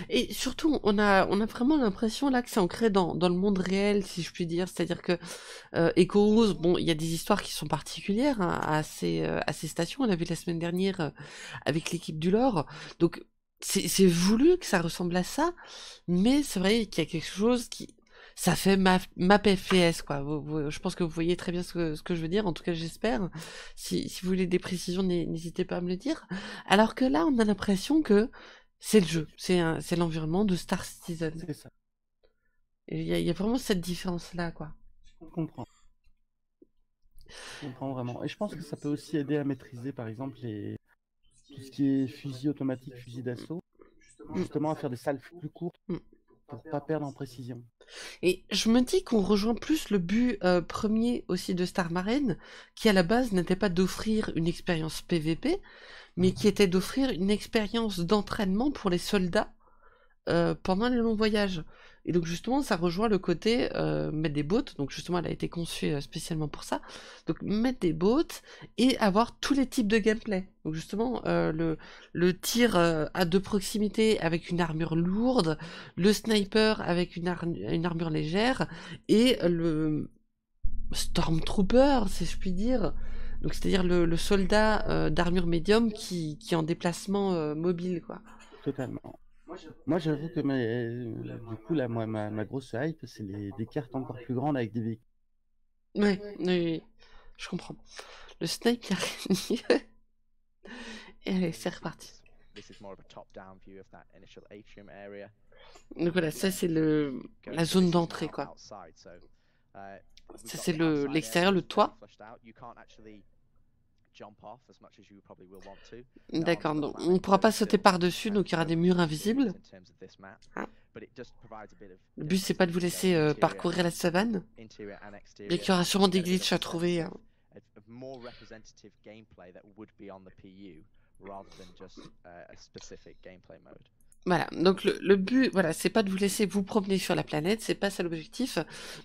Et surtout, on a vraiment l'impression là que c'est ancré dans le monde réel, si je puis dire. C'est-à-dire que Echoes, bon, il y a des histoires qui sont particulières hein, à ces stations. On l'a vu la semaine dernière avec l'équipe du lore. Donc, c'est voulu que ça ressemble à ça, mais c'est vrai qu'il y a quelque chose qui... Ça fait map FPS, quoi. Je pense que vous voyez très bien ce que je veux dire. En tout cas, j'espère. Si vous voulez des précisions, n'hésitez pas à me le dire. Alors que là, on a l'impression que c'est le jeu. C'est l'environnement de Star Citizen. C'est ça. Il y a vraiment cette différence-là, quoi. Je comprends. Je comprends vraiment. Et je pense que ça peut aussi aider à maîtriser, par exemple, tout ce qui est fusil automatique, fusil d'assaut. Justement, à faire des salves plus courtes. Pour pas perdre en précision. Et je me dis qu'on rejoint plus le but premier aussi de Star Marine, qui à la base n'était pas d'offrir une expérience PVP, mais qui était d'offrir une expérience d'entraînement pour les soldats pendant les longs voyages. Et donc justement ça rejoint le côté mettre des bottes, donc justement elle a été conçue spécialement pour ça, donc mettre des bottes et avoir tous les types de gameplay. Donc justement le tir à de proximité avec une armure lourde, le sniper avec une armure légère et le stormtrooper si je puis dire, donc c'est-à-dire le soldat d'armure médium qui est en déplacement mobile quoi. Totalement. Moi j'avoue que du coup là, moi, ma grosse hype c'est des cartes encore plus grandes avec des véhicules. Ouais, oui, je comprends. Le snipe il arrive. Et allez, c'est reparti. Donc voilà, ça c'est la zone d'entrée quoi. Ça c'est l'extérieur, le toit. D'accord, donc on ne pourra pas sauter par-dessus, donc il y aura des murs invisibles. Ah. Le but c'est pas de vous laisser parcourir la savane, mais qu'il y aura sûrement des glitches à trouver. Hein. Voilà, donc le but, voilà, c'est pas de vous laisser vous promener sur la planète, c'est pas ça l'objectif,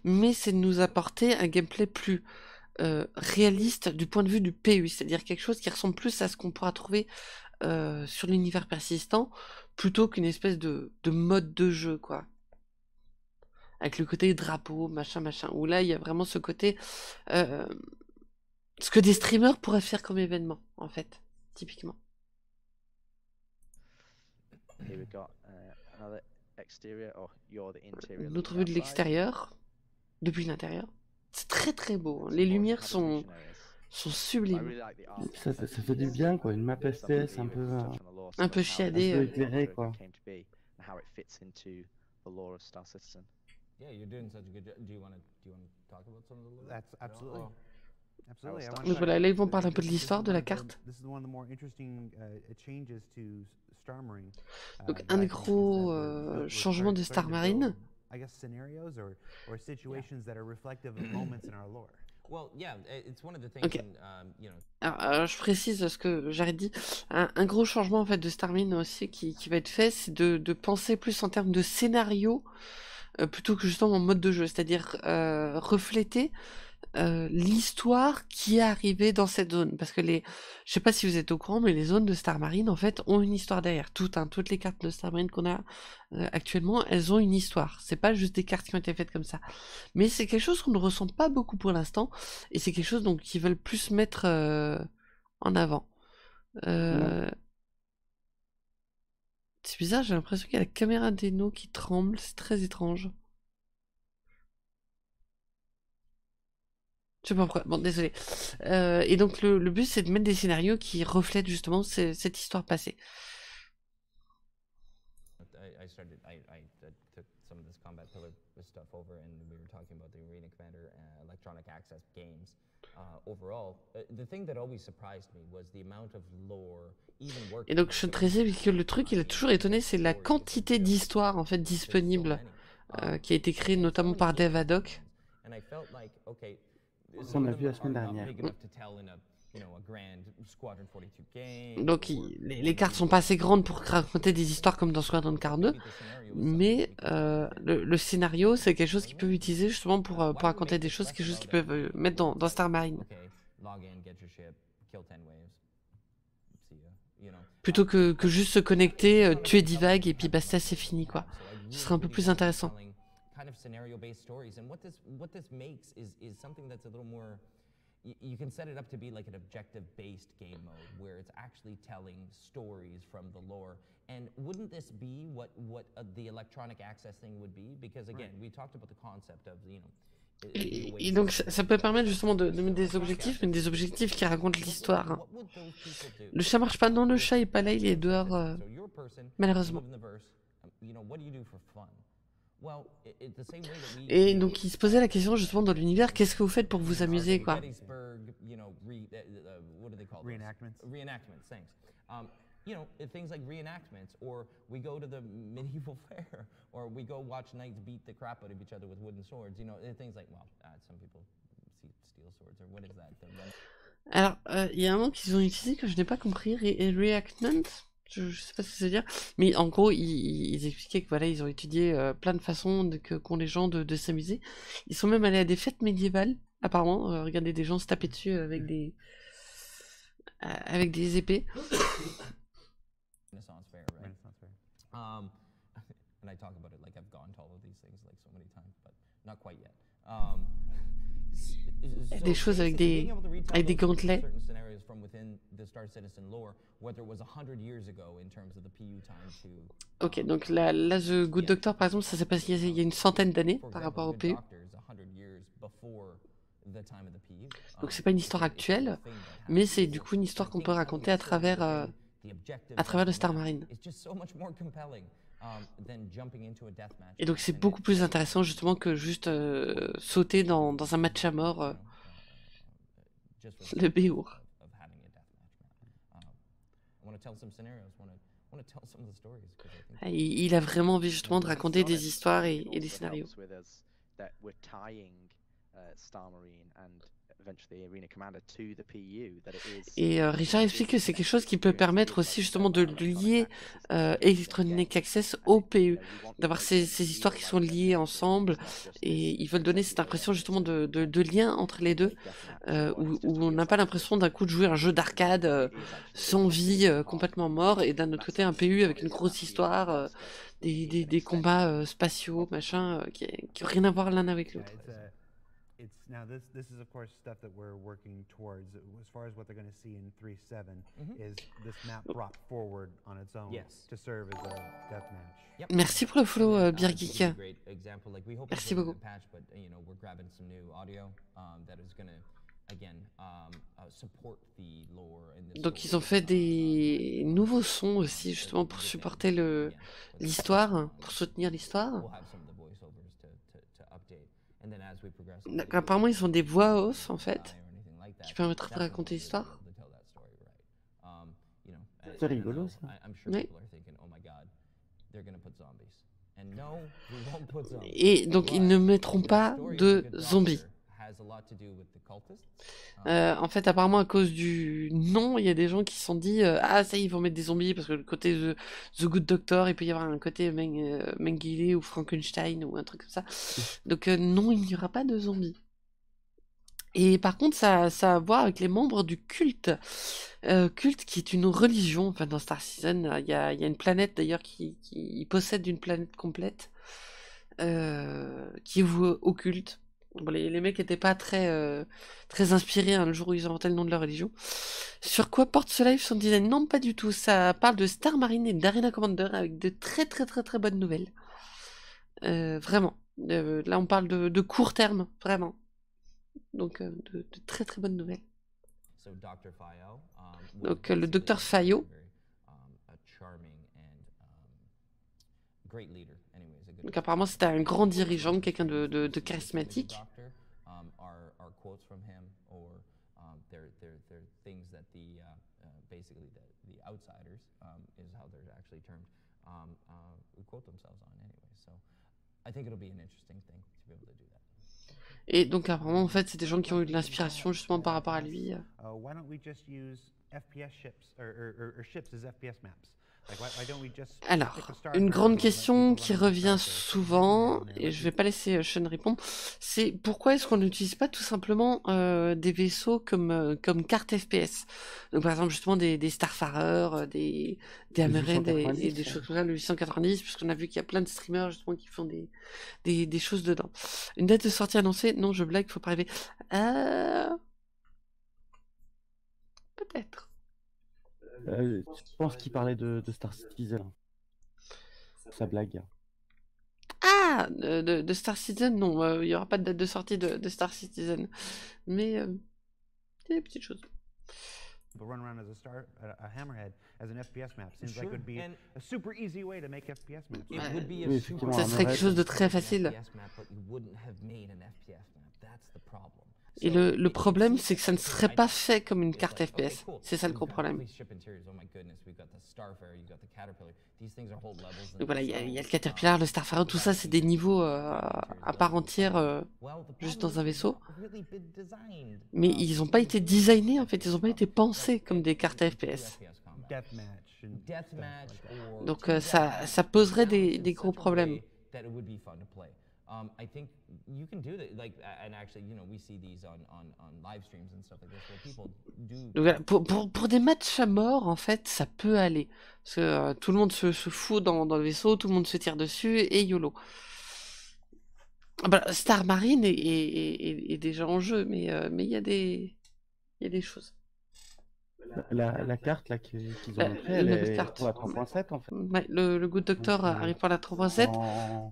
mais c'est de nous apporter un gameplay plus... réaliste du point de vue du PU, c'est-à-dire quelque chose qui ressemble plus à ce qu'on pourra trouver sur l'univers persistant, plutôt qu'une espèce de mode de jeu, quoi. Avec le côté drapeau, machin, machin, où là, il y a vraiment ce côté... ce que des streamers pourraient faire comme événement, en fait, typiquement. L'autre vue de l'extérieur, depuis l'intérieur. C'est très très beau, les lumières sont sublimes. Ça fait du bien quoi, une map STS un peu chiadée, un peu éclairée quoi. Donc voilà, là ils vont parler un peu de l'histoire de la carte. Donc un des gros changements de Star Marine. Ok. Alors, je précise ce que Jared dit. Un gros changement en fait de Star Marine aussi qui va être fait, c'est de penser plus en termes de scénario plutôt que justement en mode de jeu, c'est-à-dire refléter l'histoire qui est arrivée dans cette zone. Parce que je sais pas si vous êtes au courant, mais les zones de Star Marine en fait ont une histoire derrière. Toutes les cartes de Star Marine qu'on a actuellement, elles ont une histoire. C'est pas juste des cartes qui ont été faites comme ça. Mais c'est quelque chose qu'on ne ressent pas beaucoup pour l'instant, et c'est quelque chose donc qu'ils veulent plus mettre en avant. C'est bizarre, j'ai l'impression qu'il y a la caméra d'Eno qui tremble, c'est très étrange. Je sais pas pourquoi, bon désolé. Et donc le but c'est de mettre des scénarios qui reflètent justement cette histoire passée. Some of this combat pillar stuff over, and we were talking about the Arena Commander Electronic Access games. Overall, the thing that always surprised me was the amount of lore. Et donc Sean Tracy, parce que le truc il a toujours étonné, c'est la quantité d'histoires en fait disponible qui a été créée notamment par Dev Haddock. On a vu la semaine dernière. Donc les cartes sont pas assez grandes pour raconter des histoires comme dans Squadron 42, mais le scénario c'est quelque chose qu'ils peuvent utiliser justement pour raconter des choses, quelque chose qu'ils peuvent mettre dans Star Marine. Plutôt que juste se connecter, tuer 10 vagues et puis basta c'est fini quoi. Ce serait un peu plus intéressant. You can set it up to be like an objective-based game mode where it's actually telling stories from the lore. And wouldn't this be what the electronic access thing would be? Because again, we talked about the concept of, you know. Et donc ça peut permettre justement de mettre des objectifs, mais des objectifs qui racontent l'histoire. Le chat marche pas, non, le chat est pas là, il est dehors, malheureusement. Et donc il se posait la question justement dans l'univers, qu'est-ce que vous faites pour vous amuser quoi. Alors il y a un mot qu'ils ont utilisé que je n'ai pas compris, reenactment. Je sais pas ce que ça veut dire, mais en gros, ils expliquaient que voilà, ils ont étudié plein de façons qu'ont les gens de s'amuser. Ils sont même allés à des fêtes médiévales, apparemment, regarder des gens se taper dessus avec des épées. Des choses avec des gantelets. Ok, donc là, The Good Doctor, par exemple, ça s'est passé il y a une centaine d'années par rapport au PU. Donc c'est pas une histoire actuelle, mais c'est du coup une histoire qu'on peut raconter à travers le Star Marine. Et donc c'est beaucoup plus intéressant justement que juste sauter dans un match à mort, le Béour. Il a vraiment envie justement de raconter des histoires et des scénarios. Et Richard explique que c'est quelque chose qui peut permettre aussi justement de lier Electronic Access au PU, d'avoir ces histoires qui sont liées ensemble, et ils veulent donner cette impression justement de lien entre les deux, où on n'a pas l'impression d'un coup de jouer un jeu d'arcade sans vie, complètement mort, et d'un autre côté un PU avec une grosse histoire, des combats spatiaux, machin, qui n'ont rien à voir l'un avec l'autre. It's now this is of course stuff that we're working towards. As far as what they're going to see in 3.7 is this map brought forward on its own to serve as a deathmatch. Yep. Merci pour le follow, Birgika. Merci beaucoup. Donc ils ont fait des nouveaux sons aussi justement pour supporter le l'histoire, pour soutenir l'histoire. Donc, apparemment, ils ont des voix off en fait qui permettront de raconter l'histoire. C'est rigolo ça. Oui. Et donc ils ne mettront pas de zombies. En fait, apparemment, à cause du nom, il y a des gens qui se sont dit ah, ça y est, ils vont mettre des zombies parce que le côté The Good Doctor, il peut y avoir un côté Mengele ou Frankenstein ou un truc comme ça. Donc, non, il n'y aura pas de zombies. Et par contre, ça a à voir avec les membres du culte. Culte qui est une religion. Enfin, dans Star Citizen, il y a une planète d'ailleurs qui possède une planète complète qui est vouée au culte. Bon, les mecs n'étaient pas très inspirés hein, le jour où ils inventaient le nom de leur religion. Sur quoi porte ce live son design? Non, pas du tout. Ça parle de Star Marine et d'Arena Commander avec de très bonnes nouvelles. Vraiment. Là, on parle de court terme, vraiment. Donc, de très bonnes nouvelles. Donc, le docteur Fayo. Donc apparemment c'était un grand dirigeant, quelqu'un de charismatique. Et donc apparemment en fait c'est des gens qui ont eu de l'inspiration justement par rapport à lui. Alors, une grande question qui revient souvent, et je ne vais pas laisser Sean répondre, c'est pourquoi est-ce qu'on n'utilise pas tout simplement des vaisseaux comme carte FPS? Donc par exemple justement des Starfarer, des Hammerhead, des choses comme ça, le 890, puisqu'on a vu qu'il y a plein de streamers justement qui font des choses dedans. Une date de sortie annoncée? Non, je blague, il ne faut pas rêver. Peut-être. Je pense qu'il parlait de Star Citizen. Sa blague. Ah, de Star Citizen, non, il n'y aura pas de date de sortie de Star Citizen. Mais il y a des petites choses. Ça serait quelque chose de très facile. Et le problème, c'est que ça ne serait pas fait comme une carte FPS. C'est ça le gros problème. Donc voilà, il y a le Caterpillar, le Starfarer, tout ça, c'est des niveaux à part entière, juste dans un vaisseau. Mais ils n'ont pas été designés, en fait, ils n'ont pas été pensés comme des cartes FPS. Donc ça poserait des gros problèmes. Pour des matchs à mort, en fait, ça peut aller. Parce que tout le monde se fout dans le vaisseau, tout le monde se tire dessus et YOLO. Bah, Star Marine est déjà en jeu, mais il y a des choses. La carte là qu'ils ont montrée, elle est pour la 3.7 en fait. Ouais, le Good Doctor arrive pour la 3.7.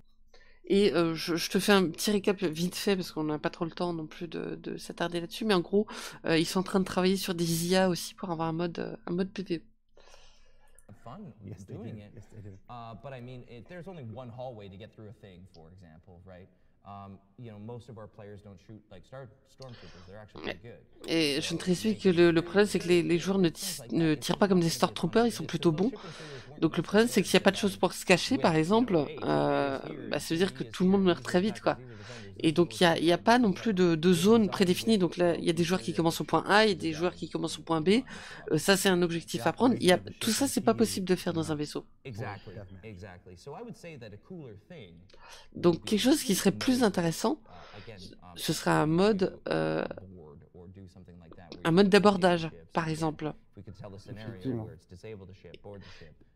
Et je te fais un petit récap vite fait parce qu'on n'a pas trop le temps non plus de s'attarder là-dessus, mais en gros, ils sont en train de travailler sur des IA aussi pour avoir un mode PvP. Et Sean Tracy, que le problème c'est que les joueurs ne tirent pas comme des Stormtroopers, ils sont plutôt bons. Donc le problème c'est qu'il n'y a pas de choses pour se cacher, par exemple, ça veut dire que tout le monde meurt très vite, quoi. Et donc il n'y a pas non plus de zone prédéfinie. Donc là, il y a des joueurs qui commencent au point A, il y a des joueurs qui commencent au point B. Ça c'est un objectif à prendre. Tout ça c'est pas possible de faire dans un vaisseau. Donc quelque chose qui serait plus intéressant, ce sera un mode un mode d'abordage, par exemple.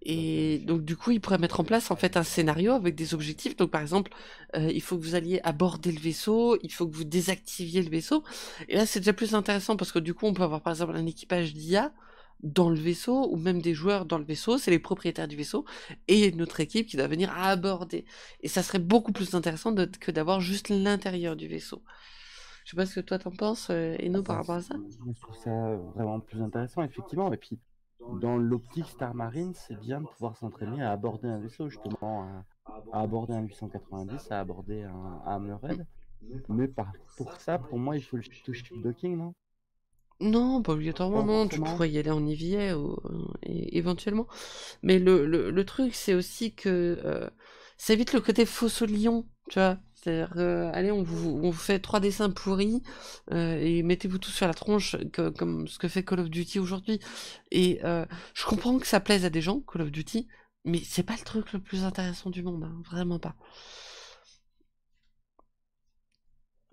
Et donc du coup, il pourrait mettre en place en fait un scénario avec des objectifs. Donc par exemple, il faut que vous alliez aborder le vaisseau, il faut que vous désactiviez le vaisseau. Et là, c'est déjà plus intéressant parce que du coup, on peut avoir par exemple un équipage d'IA dans le vaisseau, ou même des joueurs dans le vaisseau, c'est les propriétaires du vaisseau, et notre équipe qui doit venir aborder. Et ça serait beaucoup plus intéressant que d'avoir juste l'intérieur du vaisseau. Je sais pas ce que toi t'en penses, Eno, par rapport à ça. Je trouve ça vraiment plus intéressant, effectivement. Et puis, dans l'optique Star Marine, c'est bien de pouvoir s'entraîner à aborder un vaisseau, justement, à aborder un 890, à aborder un Hammerhead. Mais pour ça, pour moi, il faut le shipdocking, non? Non, pas obligatoirement, non, tu pourrais y aller en EVA éventuellement. Mais le truc, c'est aussi que ça évite le côté faux-lion, tu vois. C'est-à-dire, allez, on vous fait 3 dessins pourris et mettez-vous tous sur la tronche, comme ce que fait Call of Duty aujourd'hui. Et je comprends que ça plaise à des gens, Call of Duty, mais c'est pas le truc le plus intéressant du monde, hein, vraiment pas.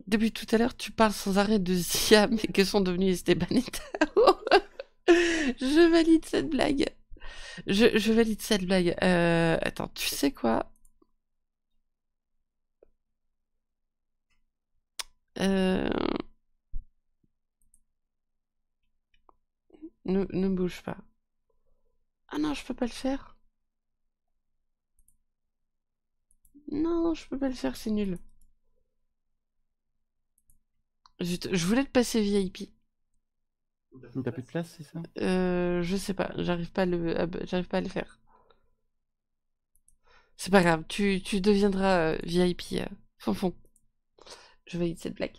Depuis tout à l'heure, tu parles sans arrêt de Zia, mais que sont devenus Esteban et Tao? Je valide cette blague. Je valide cette blague. Attends, tu sais quoi? Ne bouge pas. Ah non, je peux pas le faire. Non, je peux pas le faire, c'est nul. Je voulais te passer VIP. T'as plus de place, c'est ça? Je sais pas, j'arrive pas à le faire. C'est pas grave, tu deviendras VIP, Fanfon. Je valide cette blague.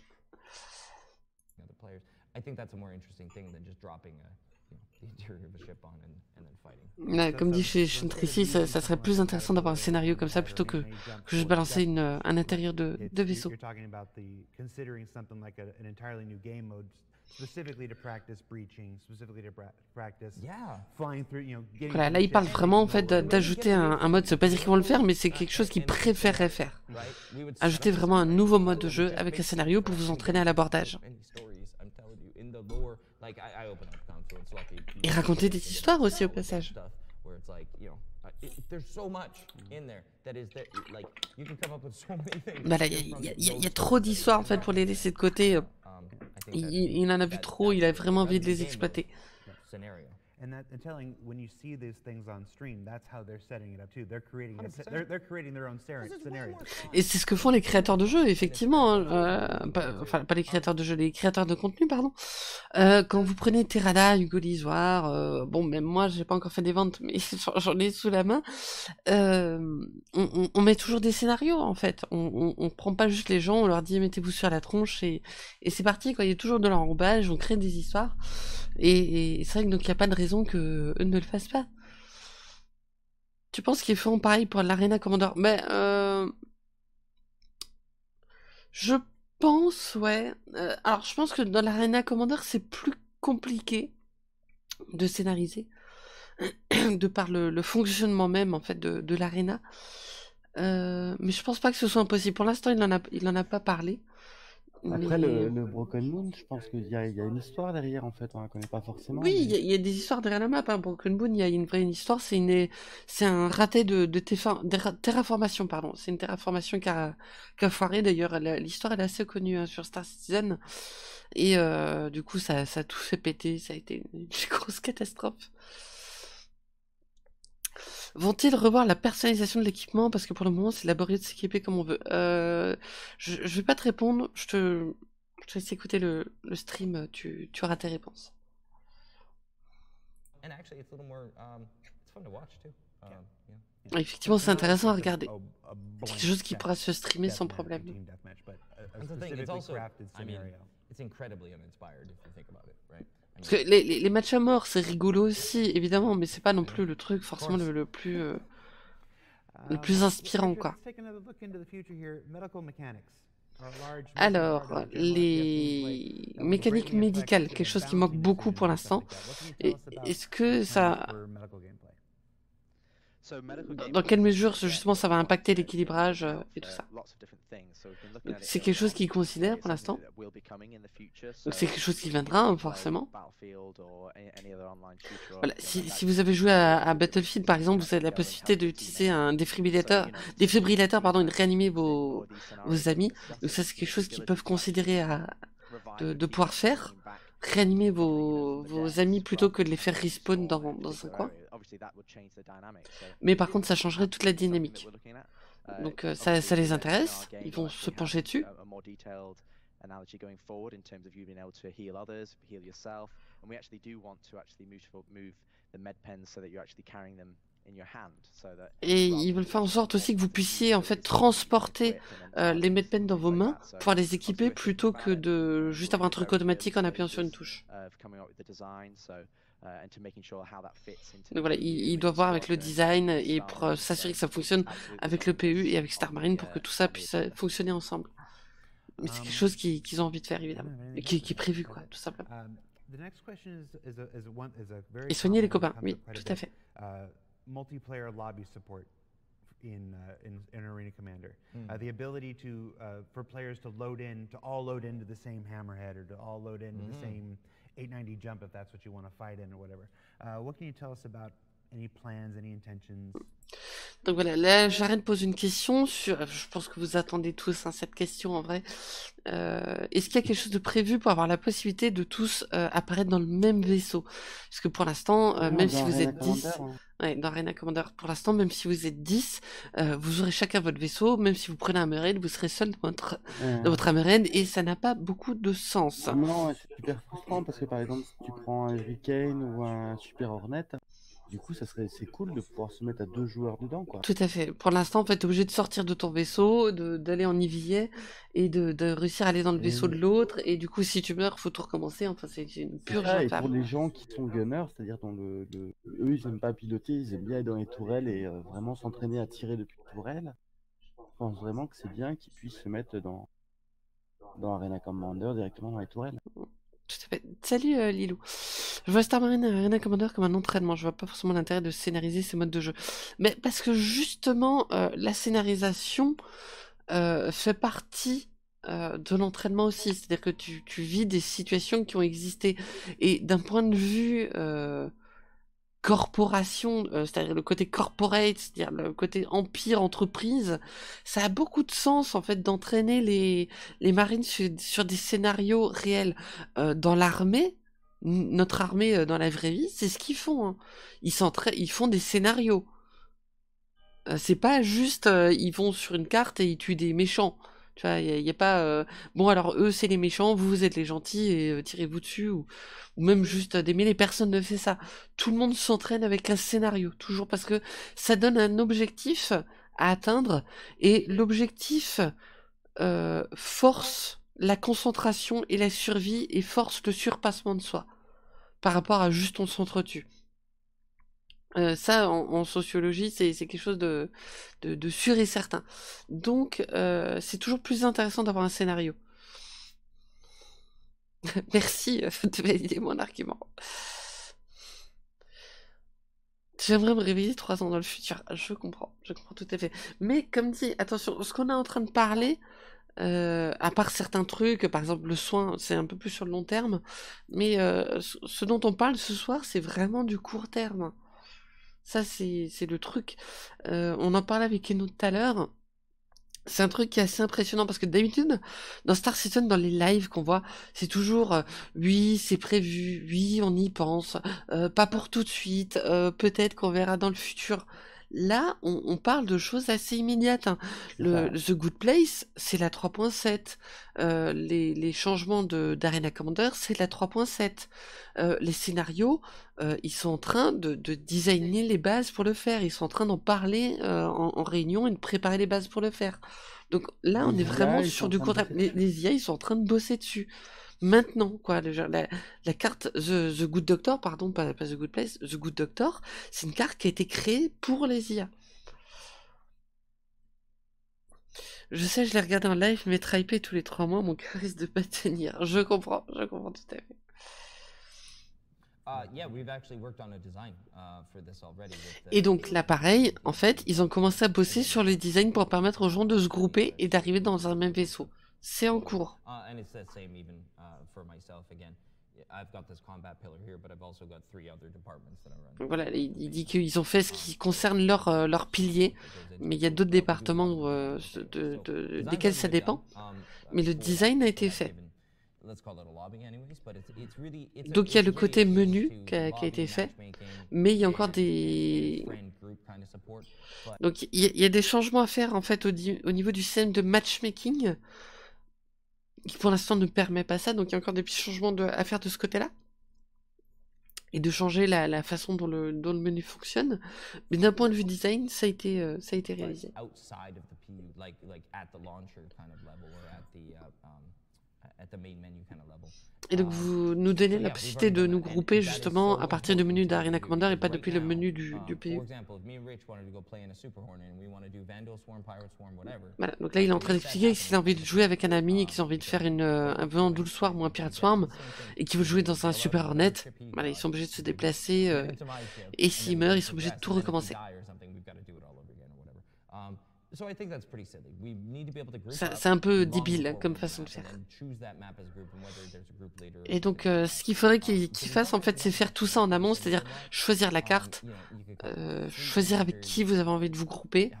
Ouais, comme dit chez Sean Tracy, ça serait plus intéressant d'avoir un scénario comme ça plutôt que juste balancer un intérieur de vaisseau. Voilà, là il parle vraiment en fait d'ajouter un mode, ça veut pas dire qu'ils vont le faire, mais c'est quelque chose qu'ils préféreraient faire. Ajouter vraiment un nouveau mode de jeu avec un scénario pour vous entraîner à l'abordage. Et raconter des histoires aussi au passage. Bah là, il y a trop d'histoires en fait pour les laisser de côté. Il en a vu trop, il a vraiment envie de les exploiter. Et c'est ce que font les créateurs de jeux, effectivement. Pas les créateurs de jeux, les créateurs de contenu, pardon. Quand vous prenez Terrada, Hugo Lisoire, bon, même moi, j'ai pas encore fait des ventes, mais j'en ai sous la main. On met toujours des scénarios, en fait. On prend pas juste les gens, on leur dit mettez-vous sur la tronche et c'est parti, quoi. Il y a toujours de l'enrobage, on crée des histoires. Et c'est vrai que donc il n'y a pas de raison qu'eux ne le fassent pas. Tu penses qu'ils font pareil pour l'Arena Commander? Ben, je pense, ouais. Alors, je pense que dans l'Arena Commander, c'est plus compliqué de scénariser, de par le fonctionnement même, en fait, de l'Arena. Mais je pense pas que ce soit impossible. Pour l'instant, il en a pas parlé. Après le Broken Moon, je pense qu'il y a une histoire derrière en fait, on la connaît pas forcément. Oui, il y a des histoires derrière la map, hein. Broken Moon, il y a une vraie histoire, c'est un raté de terraformation, pardon. C'est une terraformation qui a foiré d'ailleurs, l'histoire est assez connue hein, sur Star Citizen, et du coup ça a tout fait péter, ça a été une grosse catastrophe. Vont-ils revoir la personnalisation de l'équipement? Parce que pour le moment, c'est laborieux de s'équiper comme on veut. Je vais pas te répondre. Je te laisse écouter le stream. Tu auras tes réponses. Effectivement, c'est intéressant à regarder. C'est quelque chose qui pourra se streamer sans problème. Parce que les matchs à mort, c'est rigolo aussi, évidemment, mais c'est pas non plus le truc forcément le plus inspirant, quoi. Alors, les mécaniques médicales, quelque chose qui manque beaucoup pour l'instant. Est-ce que ça... Dans quelle mesure, justement, ça va impacter l'équilibrage et tout ça. C'est quelque chose qu'ils considèrent pour l'instant. C'est quelque chose qui viendra, forcément. Voilà, si vous avez joué à Battlefield, par exemple, vous avez la possibilité d'utiliser un défibrillateur, et de réanimer vos amis. Donc ça, c'est quelque chose qu'ils peuvent considérer de pouvoir faire. Réanimer vos amis plutôt que de les faire respawn dans un coin. Mais par contre, ça changerait toute la dynamique. Donc ça les intéresse, ils vont se pencher dessus. Et ils veulent faire en sorte aussi que vous puissiez en fait transporter les medpens dans vos mains, pouvoir les équiper plutôt que de juste avoir un truc automatique en appuyant sur une touche. Donc voilà, ils doivent voir avec le design et pour s'assurer que ça fonctionne avec le PU et avec Star Marine pour que tout ça puisse fonctionner ensemble. Mais c'est quelque chose qu'ils ont envie de faire évidemment, et qui est prévu quoi, tout simplement. Et soigner les copains, oui, tout à fait. Multiplayer lobby support in Arena Commander. The ability to for players to all load into the same Hammerhead or to all load into the same 890 jump if that's what you want to fight in or whatever. What can you tell us about any plans, any intentions? Donc voilà, là Jared pose une question sur, je pense que vous attendez tous cette question en vrai. Est-ce qu'il y a quelque chose de prévu pour avoir la possibilité de tous apparaître dans le même vaisseau? Parce que pour l'instant, même si vous êtes 10, ouais, dans Arena Commander, pour l'instant, même si vous êtes 10, vous aurez chacun votre vaisseau, même si vous prenez un Hammerhead, vous serez seul dans votre Hammerhead, et ça n'a pas beaucoup de sens. Non, c'est super frustrant, parce que par exemple, si tu prends un Hurricane ou un Super Hornet, du coup, c'est cool de pouvoir se mettre à deux joueurs dedans, quoi. Tout à fait. Pour l'instant, en fait, t'es obligé de sortir de ton vaisseau, d'aller en évier et de réussir à aller dans le vaisseau de l'autre. Et du coup, si tu meurs, faut tout recommencer. Enfin, c'est une pure infâme. Et pour les gens qui sont gunners, c'est-à-dire dans eux, ils n'aiment pas piloter, ils aiment bien aller dans les tourelles et vraiment s'entraîner à tirer depuis les tourelles. Je pense vraiment que c'est bien qu'ils puissent se mettre dans Arena Commander directement dans les tourelles. Tout à fait. Salut Lilou. Je vois Star Marine et Arena Commander comme un entraînement. Je vois pas forcément l'intérêt de scénariser ces modes de jeu. Mais parce que justement, la scénarisation fait partie de l'entraînement aussi. C'est-à-dire que tu vis des situations qui ont existé. Et d'un point de vue corporation, c'est-à-dire le côté corporate, c'est-à-dire le côté empire, entreprise, ça a beaucoup de sens en fait d'entraîner les marines sur des scénarios réels. Dans l'armée, notre armée dans la vraie vie, c'est ce qu'ils font. Hein. Ils font des scénarios. C'est pas juste ils vont sur une carte et ils tuent des méchants. Tu vois, il n'y a pas... bon, alors, eux, c'est les méchants, vous êtes les gentils, et tirez-vous dessus, ou même juste démêler, personne ne fait ça. Tout le monde s'entraîne avec un scénario, toujours, parce que ça donne un objectif à atteindre, et l'objectif force la concentration et la survie, et force le surpassement de soi, par rapport à juste on s'entretue. Ça, en sociologie, c'est quelque chose de sûr et certain. Donc, c'est toujours plus intéressant d'avoir un scénario. Merci de valider mon argument. J'aimerais me réveiller 3 ans dans le futur. Je comprends tout à fait. Mais comme dit, attention, ce qu'on est en train de parler... à part certains trucs, par exemple le soin, c'est un peu plus sur le long terme, mais ce dont on parle ce soir, c'est vraiment du court terme. Ça, c'est le truc. On en parlait avec Eno tout à l'heure. C'est un truc qui est assez impressionnant parce que d'habitude, dans Star Citizen, dans les lives qu'on voit, c'est toujours oui, c'est prévu, oui, on y pense, pas pour tout de suite, peut-être qu'on verra dans le futur. Là, on parle de choses assez immédiates. Hein. The Good Place, c'est la 3.7. Les changements d'Arena Commander, c'est la 3.7. Les scénarios, ils sont en train de designer les bases pour le faire. Ils sont en train d'en parler en réunion et de préparer les bases pour le faire. Donc là, on est vraiment sur du contrat. Les IA, ils sont en train de bosser dessus. Maintenant, quoi, la carte The Good Doctor, pardon, pas The Good Place, The Good Doctor, c'est une carte qui a été créée pour les IA. Je sais, je l'ai regardé en live, mais tripé tous les 3 mois, mon cœur risque de pas tenir. Je comprends tout à fait. Et donc là pareil, en fait, ils ont commencé à bosser sur le design pour permettre aux gens de se grouper et d'arriver dans un même vaisseau. C'est en cours. Voilà, il dit qu'ils ont fait ce qui concerne leur pilier, mais il y a d'autres départements desquels ça dépend. Mais le design a été fait. Donc il y a le côté menu qui a été fait, mais il y a encore des... Donc il y a des changements à faire en fait au niveau du système de matchmaking, qui pour l'instant ne permet pas ça, donc il y a encore des petits changements à faire de ce côté-là, et de changer la façon dont le menu fonctionne, mais d'un point de vue design, ça a été réalisé. Et donc vous nous donnez la possibilité de nous grouper justement à partir du menu d'Arena Commander et pas depuis le menu du PU. Voilà, donc là il est en train d'expliquer s'il a envie de jouer avec un ami et qu'ils ont envie de faire un Vandal Swarm ou un Pirate Swarm et qu'ils veulent jouer dans un Super Hornet, voilà, ils sont obligés de se déplacer et s'ils meurent, ils sont obligés de tout recommencer. C'est un peu débile comme façon de faire. Et donc ce qu'il faudrait qu'ils fassent en fait, c'est faire tout ça en amont, c'est-à-dire choisir la carte, choisir avec qui vous avez envie de vous grouper.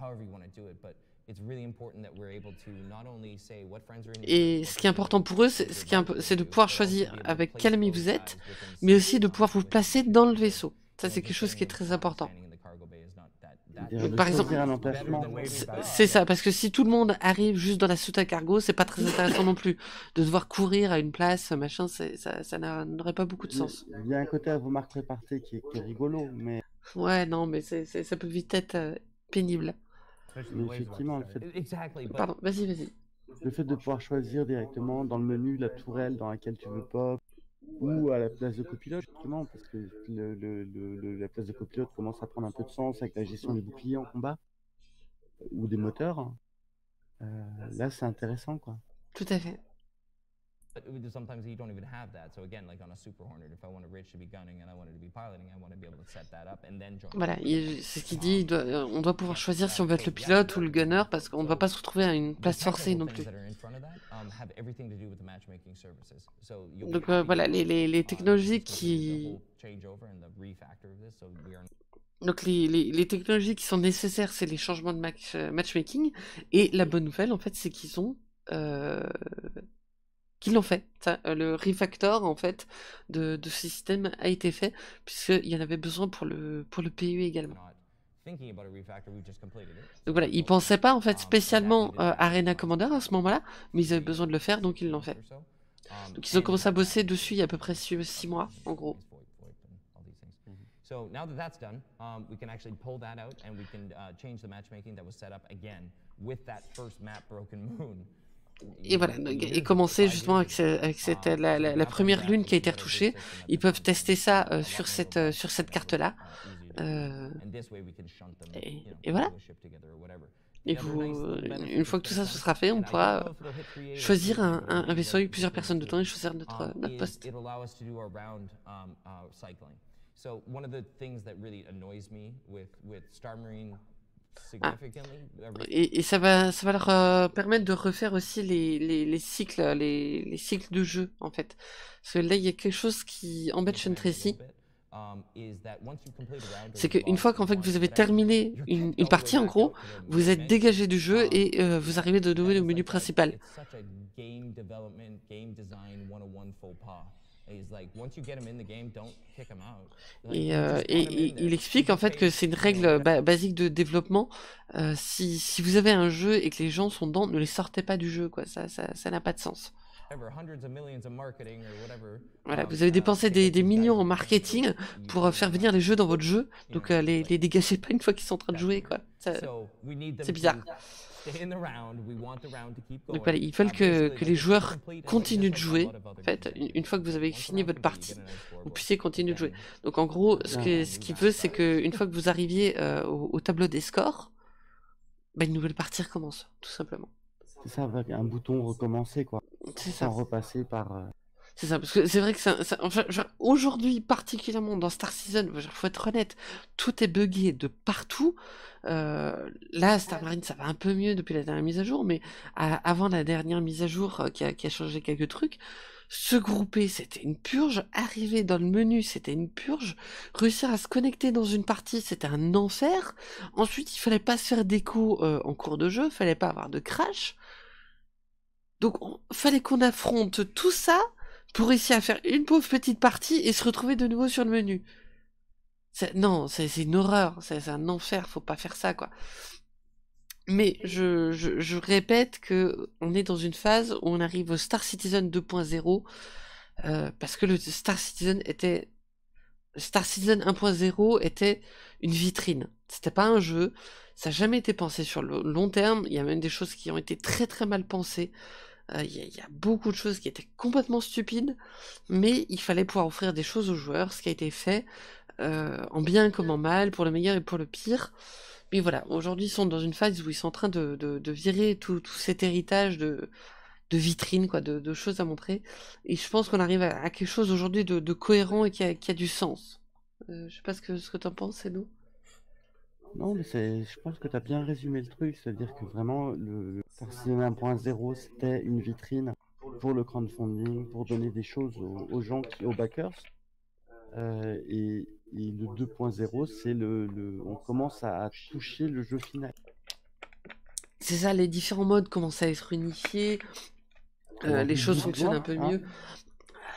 Et ce qui est important pour eux, c'est de pouvoir choisir avec quel ami vous êtes, mais aussi de pouvoir vous placer dans le vaisseau. Ça, c'est quelque chose qui est très important. Donc, par exemple, c'est ça, parce que si tout le monde arrive juste dans la soute à cargo, c'est pas très intéressant non plus. De devoir courir à une place, machin, ça n'aurait pas beaucoup de sens. Il y a un côté à vos marques réparties qui est rigolo, mais... Ouais, non, mais ça peut vite être pénible. Mais effectivement, pardon, vas-y. Le fait de pouvoir choisir directement dans le menu la tourelle dans laquelle tu veux pop, ou à la place de copilote, justement, parce que la place de copilote commence à prendre un peu de sens avec la gestion des boucliers en combat, ou des moteurs. Là, c'est intéressant, quoi. Tout à fait. Voilà, c'est ce qu'il dit, on doit pouvoir choisir si on veut être le pilote ou le gunner, parce qu'on ne va pas se retrouver à une place forcée non plus. Donc voilà, les technologies qui... Donc les technologies qui sont nécessaires, c'est les changements de matchmaking, et la bonne nouvelle, en fait, c'est qu'ils ont... qu'ils l'ont fait. Ça, le refactor en fait de ce système a été fait puisqu'il y en avait besoin pour le PU également. Donc voilà, ils pensaient pas en fait spécialement Arena Commander à ce moment-là, mais ils avaient besoin de le faire, donc ils l'ont fait. Donc ils ont commencé à bosser dessus il y a à peu près 6 mois en gros. Et voilà, et commencer justement avec la première lune qui a été retouchée. Ils peuvent tester ça sur cette carte-là. Et voilà. Et une fois que tout ça se sera fait, on pourra choisir un vaisseau avec plusieurs personnes dedans et choisir notre poste. Et ça va leur permettre de refaire aussi les cycles de jeu en fait. Parce que là il y a quelque chose qui embête Sean Tracy, c'est qu'une fois qu'en fait vous avez terminé une partie en gros, vous êtes dégagé du jeu et vous arrivez de nouveau au menu principal. Et il explique en fait que c'est une règle basique de développement. Si vous avez un jeu et que les gens sont dedans, ne les sortez pas du jeu, quoi. Ça n'a pas de sens. Voilà, vous avez dépensé des millions en marketing pour faire venir les jeux dans votre jeu, donc les dégagez pas une fois qu'ils sont en train de jouer, quoi. C'est bizarre. Donc voilà, ils veulent que les joueurs continuent de jouer. En fait, une fois que vous avez fini votre partie, vous puissiez continuer de jouer. Donc en gros, ce qu'il veut, c'est qu'une fois que vous arriviez au tableau des scores, bah, une nouvelle partie recommence, tout simplement. C'est ça, avec un bouton recommencer, quoi. C'est ça. Sans repasser par... C'est ça, parce que c'est vrai que aujourd'hui, particulièrement dans Star Citizen, il faut être honnête, tout est buggé de partout. Là, Star Marine, ça va un peu mieux depuis la dernière mise à jour, mais avant la dernière mise à jour qui a changé quelques trucs, se grouper, c'était une purge. Arriver dans le menu, c'était une purge. Réussir à se connecter dans une partie, c'était un enfer. Ensuite, il fallait pas se faire d'écho en cours de jeu, fallait pas avoir de crash. Donc, fallait qu'on affronte tout ça pour réussir à faire une pauvre petite partie et se retrouver de nouveau sur le menu. Non, c'est une horreur, c'est un enfer, faut pas faire ça, quoi. Mais je répète que on est dans une phase où on arrive au Star Citizen 2.0, parce que le Star Citizen 1.0 était une vitrine. C'était pas un jeu, ça n'a jamais été pensé sur le long terme, il y a même des choses qui ont été très très mal pensées. Il y a beaucoup de choses qui étaient complètement stupides, mais il fallait pouvoir offrir des choses aux joueurs, ce qui a été fait en bien comme en mal, pour le meilleur et pour le pire. Mais voilà, aujourd'hui ils sont dans une phase où ils sont en train de virer tout cet héritage de vitrine, quoi, de choses à montrer. Et je pense qu'on arrive à quelque chose aujourd'hui de cohérent et qui a du sens. Je sais pas ce que t'en penses, Edo. Non, mais je pense que tu as bien résumé le truc, c'est-à-dire que vraiment, le Star Citizen 1.0, c'était une vitrine pour le crowdfunding, pour donner des choses aux gens, aux backers. Et le 2.0, c'est on commence à toucher le jeu final. C'est ça, les différents modes commencent à être unifiés, les choses fonctionnent un peu mieux.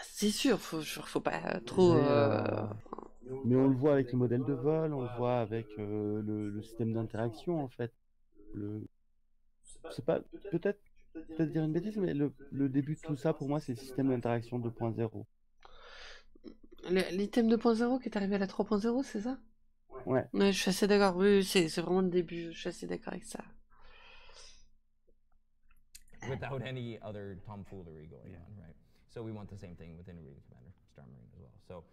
C'est sûr, faut pas trop... Mais on le voit avec le modèle de vol, on le voit avec le système d'interaction en fait. C'est pas peut-être dire une bêtise, mais le début de tout ça pour moi c'est le système d'interaction 2.0. L'item 2.0 qui est arrivé à la 3.0, c'est ça? Ouais. Ouais. Je suis assez d'accord, oui, c'est vraiment le début, je suis assez d'accord avec ça. Without any other tomfoolery going on, right? So we want the same thing within Arena Commander, Star Marine as well. So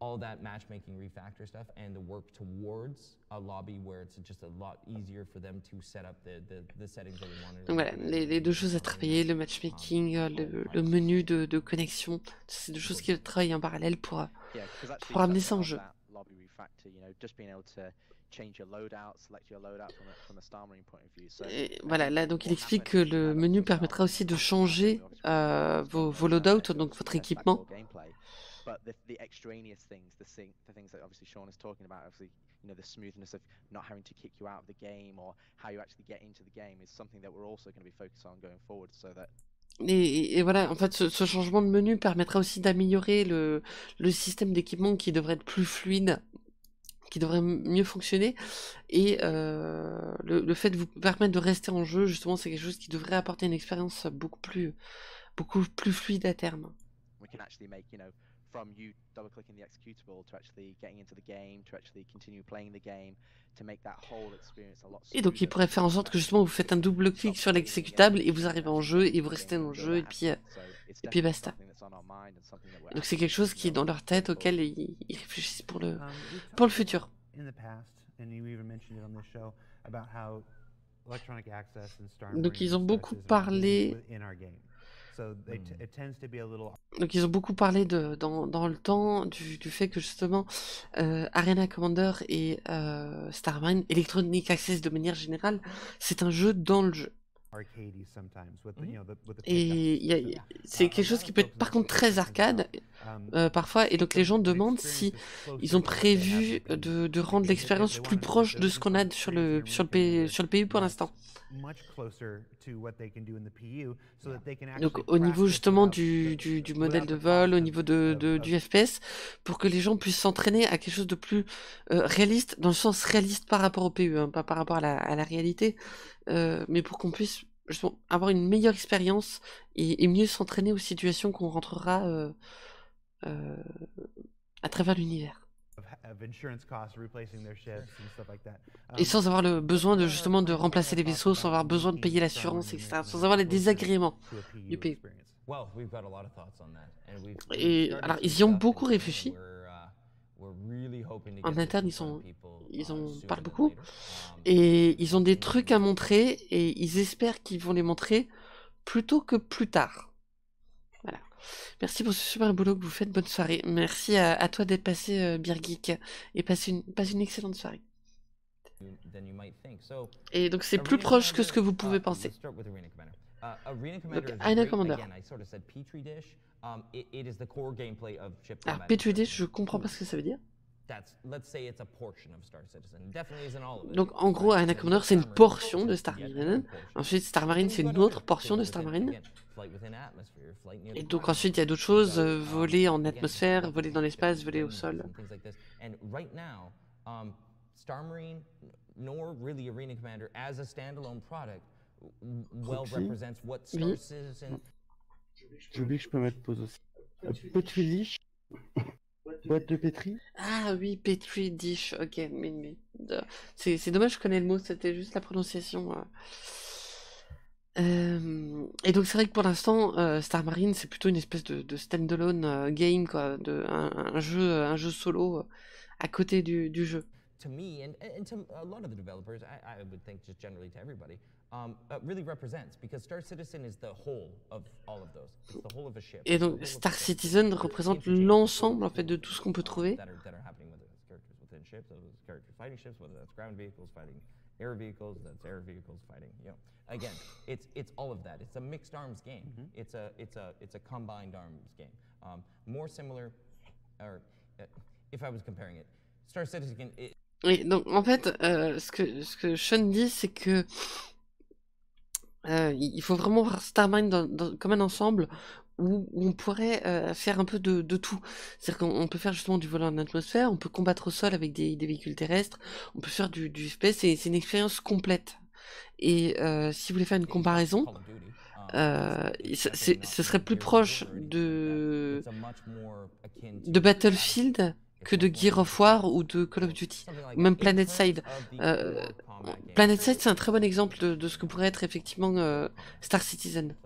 all that matchmaking refactor stuff and the work towards a lobby where it's just a lot easier for them to set up the settings that we wanted. Donc voilà, les deux choses à travailler, le matchmaking, le menu de connexion, c'est deux choses qui travaillent en parallèle pour amener ça en jeu. Et voilà, là donc il explique que le menu permettra aussi de changer vos loadouts, donc votre équipement. But the extraneous things, the things that obviously Sean is talking about, obviously, you know, the smoothness of not having to kick you out of the game or how you actually get into the game is something that we're also going to be focused on going forward, so that. Et voilà, en fait, ce changement de menu permettra aussi d'améliorer le système d'équipement qui devrait être plus fluide, qui devrait mieux fonctionner, et le fait de vous permettre de rester en jeu, justement, c'est quelque chose qui devrait apporter une expérience beaucoup plus fluide à terme. We can actually make, you know, from you double-clicking the executable to actually getting into the game, to actually continue playing the game, to make that whole experience a lot smoother. Et donc il pourrait faire en sorte que justement vous faites un double clic sur l'exécutable et vous arrivez en jeu et vous restez dans le jeu et puis basta. Donc c'est quelque chose qui est dans leur tête, auquel ils réfléchissent pour le futur. Donc ils ont beaucoup parlé. Donc ils ont beaucoup parlé dans le temps du fait que justement Arena Commander et Star Marine, Electronic Access de manière générale, c'est un jeu dans le jeu. Et c'est quelque chose qui peut être par contre très arcade parfois, et donc les gens demandent si ils ont prévu de rendre l'expérience plus proche de ce qu'on a sur le PU pour l'instant. Donc au niveau justement du modèle de vol, au niveau du FPS, pour que les gens puissent s'entraîner à quelque chose de plus réaliste, dans le sens réaliste par rapport au PU, hein, pas par rapport à la réalité, mais pour qu'on puisse justement avoir une meilleure expérience et mieux s'entraîner aux situations qu'on rentrera à travers l'univers. Et sans avoir le besoin de justement de remplacer les vaisseaux, sans avoir besoin de payer l'assurance, etc., sans avoir les désagréments du pays. Et alors ils y ont beaucoup réfléchi. En interne, ils en parlent beaucoup. Et ils ont des trucs à montrer et ils espèrent qu'ils vont les montrer plutôt que plus tard. Voilà. Merci pour ce super boulot que vous faites. Bonne soirée. Merci à toi d'être passé, Birgeek. Et passe une excellente soirée. Et donc c'est plus proche que ce que vous pouvez penser. Donc, Arena Commander. Ah, Petri Dish, je comprends pas ce que ça veut dire. Donc en gros, Arena Commander, c'est une portion de Star Marine. Ensuite, Star Marine, c'est une autre portion de Star Marine. Et donc ensuite, il y a d'autres choses, voler en atmosphère, voler dans l'espace, voler au sol. Star Marine, nor really Arena Commander, as a standalone product, well represents what Star Citizen. J'ai oublié que je peux mettre pause aussi. Petri dish, boîte de pétri. Ah oui, Petri dish. Ok, mais c'est dommage, je connais le mot, c'était juste la prononciation. Et donc c'est vrai que pour l'instant, Star Marine, c'est plutôt une espèce de standalone game, quoi, un jeu solo à côté du jeu. To me and to a lot of the developers, I would think just generally to everybody, really represents because Star Citizen is the whole of all of those. It's the whole of a ship. Et donc Star Citizen représente l'ensemble en fait de tout ce qu'on peut trouver. Air vehicles, that's air vehicles fighting. You know, again, it's all of that. It's a mixed arms game. It's a combined arms game. More similar, or if I was comparing it, Star Citizen. Oui, donc en fait, ce que Sean dit, c'est que il faut vraiment voir Star Marine comme un ensemble où on pourrait faire un peu de tout. C'est-à-dire qu'on peut faire justement du vol en atmosphère, on peut combattre au sol avec des véhicules terrestres, on peut faire du space, et c'est une expérience complète. Et si vous voulez faire une comparaison, ce serait plus proche de Battlefield que de Gear of War ou de Call of Duty, ou même PlanetSide. PlanetSide, c'est un très bon exemple de ce que pourrait être effectivement Star Citizen.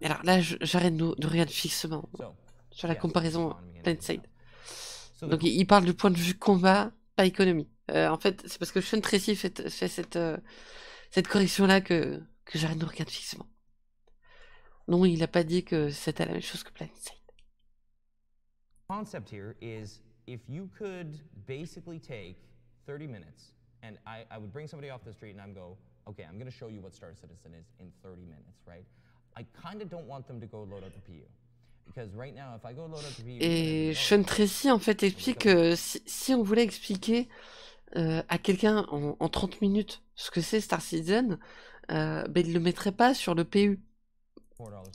Alors là, j'arrête de regarder fixement sur la comparaison PlanetSide. Donc il parle du point de vue combat, pas économie. En fait, c'est parce que Sean Tracy fait cette correction-là que j'arrête de regarder fixement. Non, il n'a pas dit que c'était la même chose que PlanetSide. Concept here is if you could basically take 30 minutes and I would bring somebody off the street and I'm go, okay, I'm going to show you what Star Citizen is in 30 minutes, right? I kind of don't want them to go load up the PU. Et Sean Tracy en fait explique que si on voulait expliquer à quelqu'un en 30 minutes ce que c'est Star Citizen, ben il le mettrait pas sur le PU.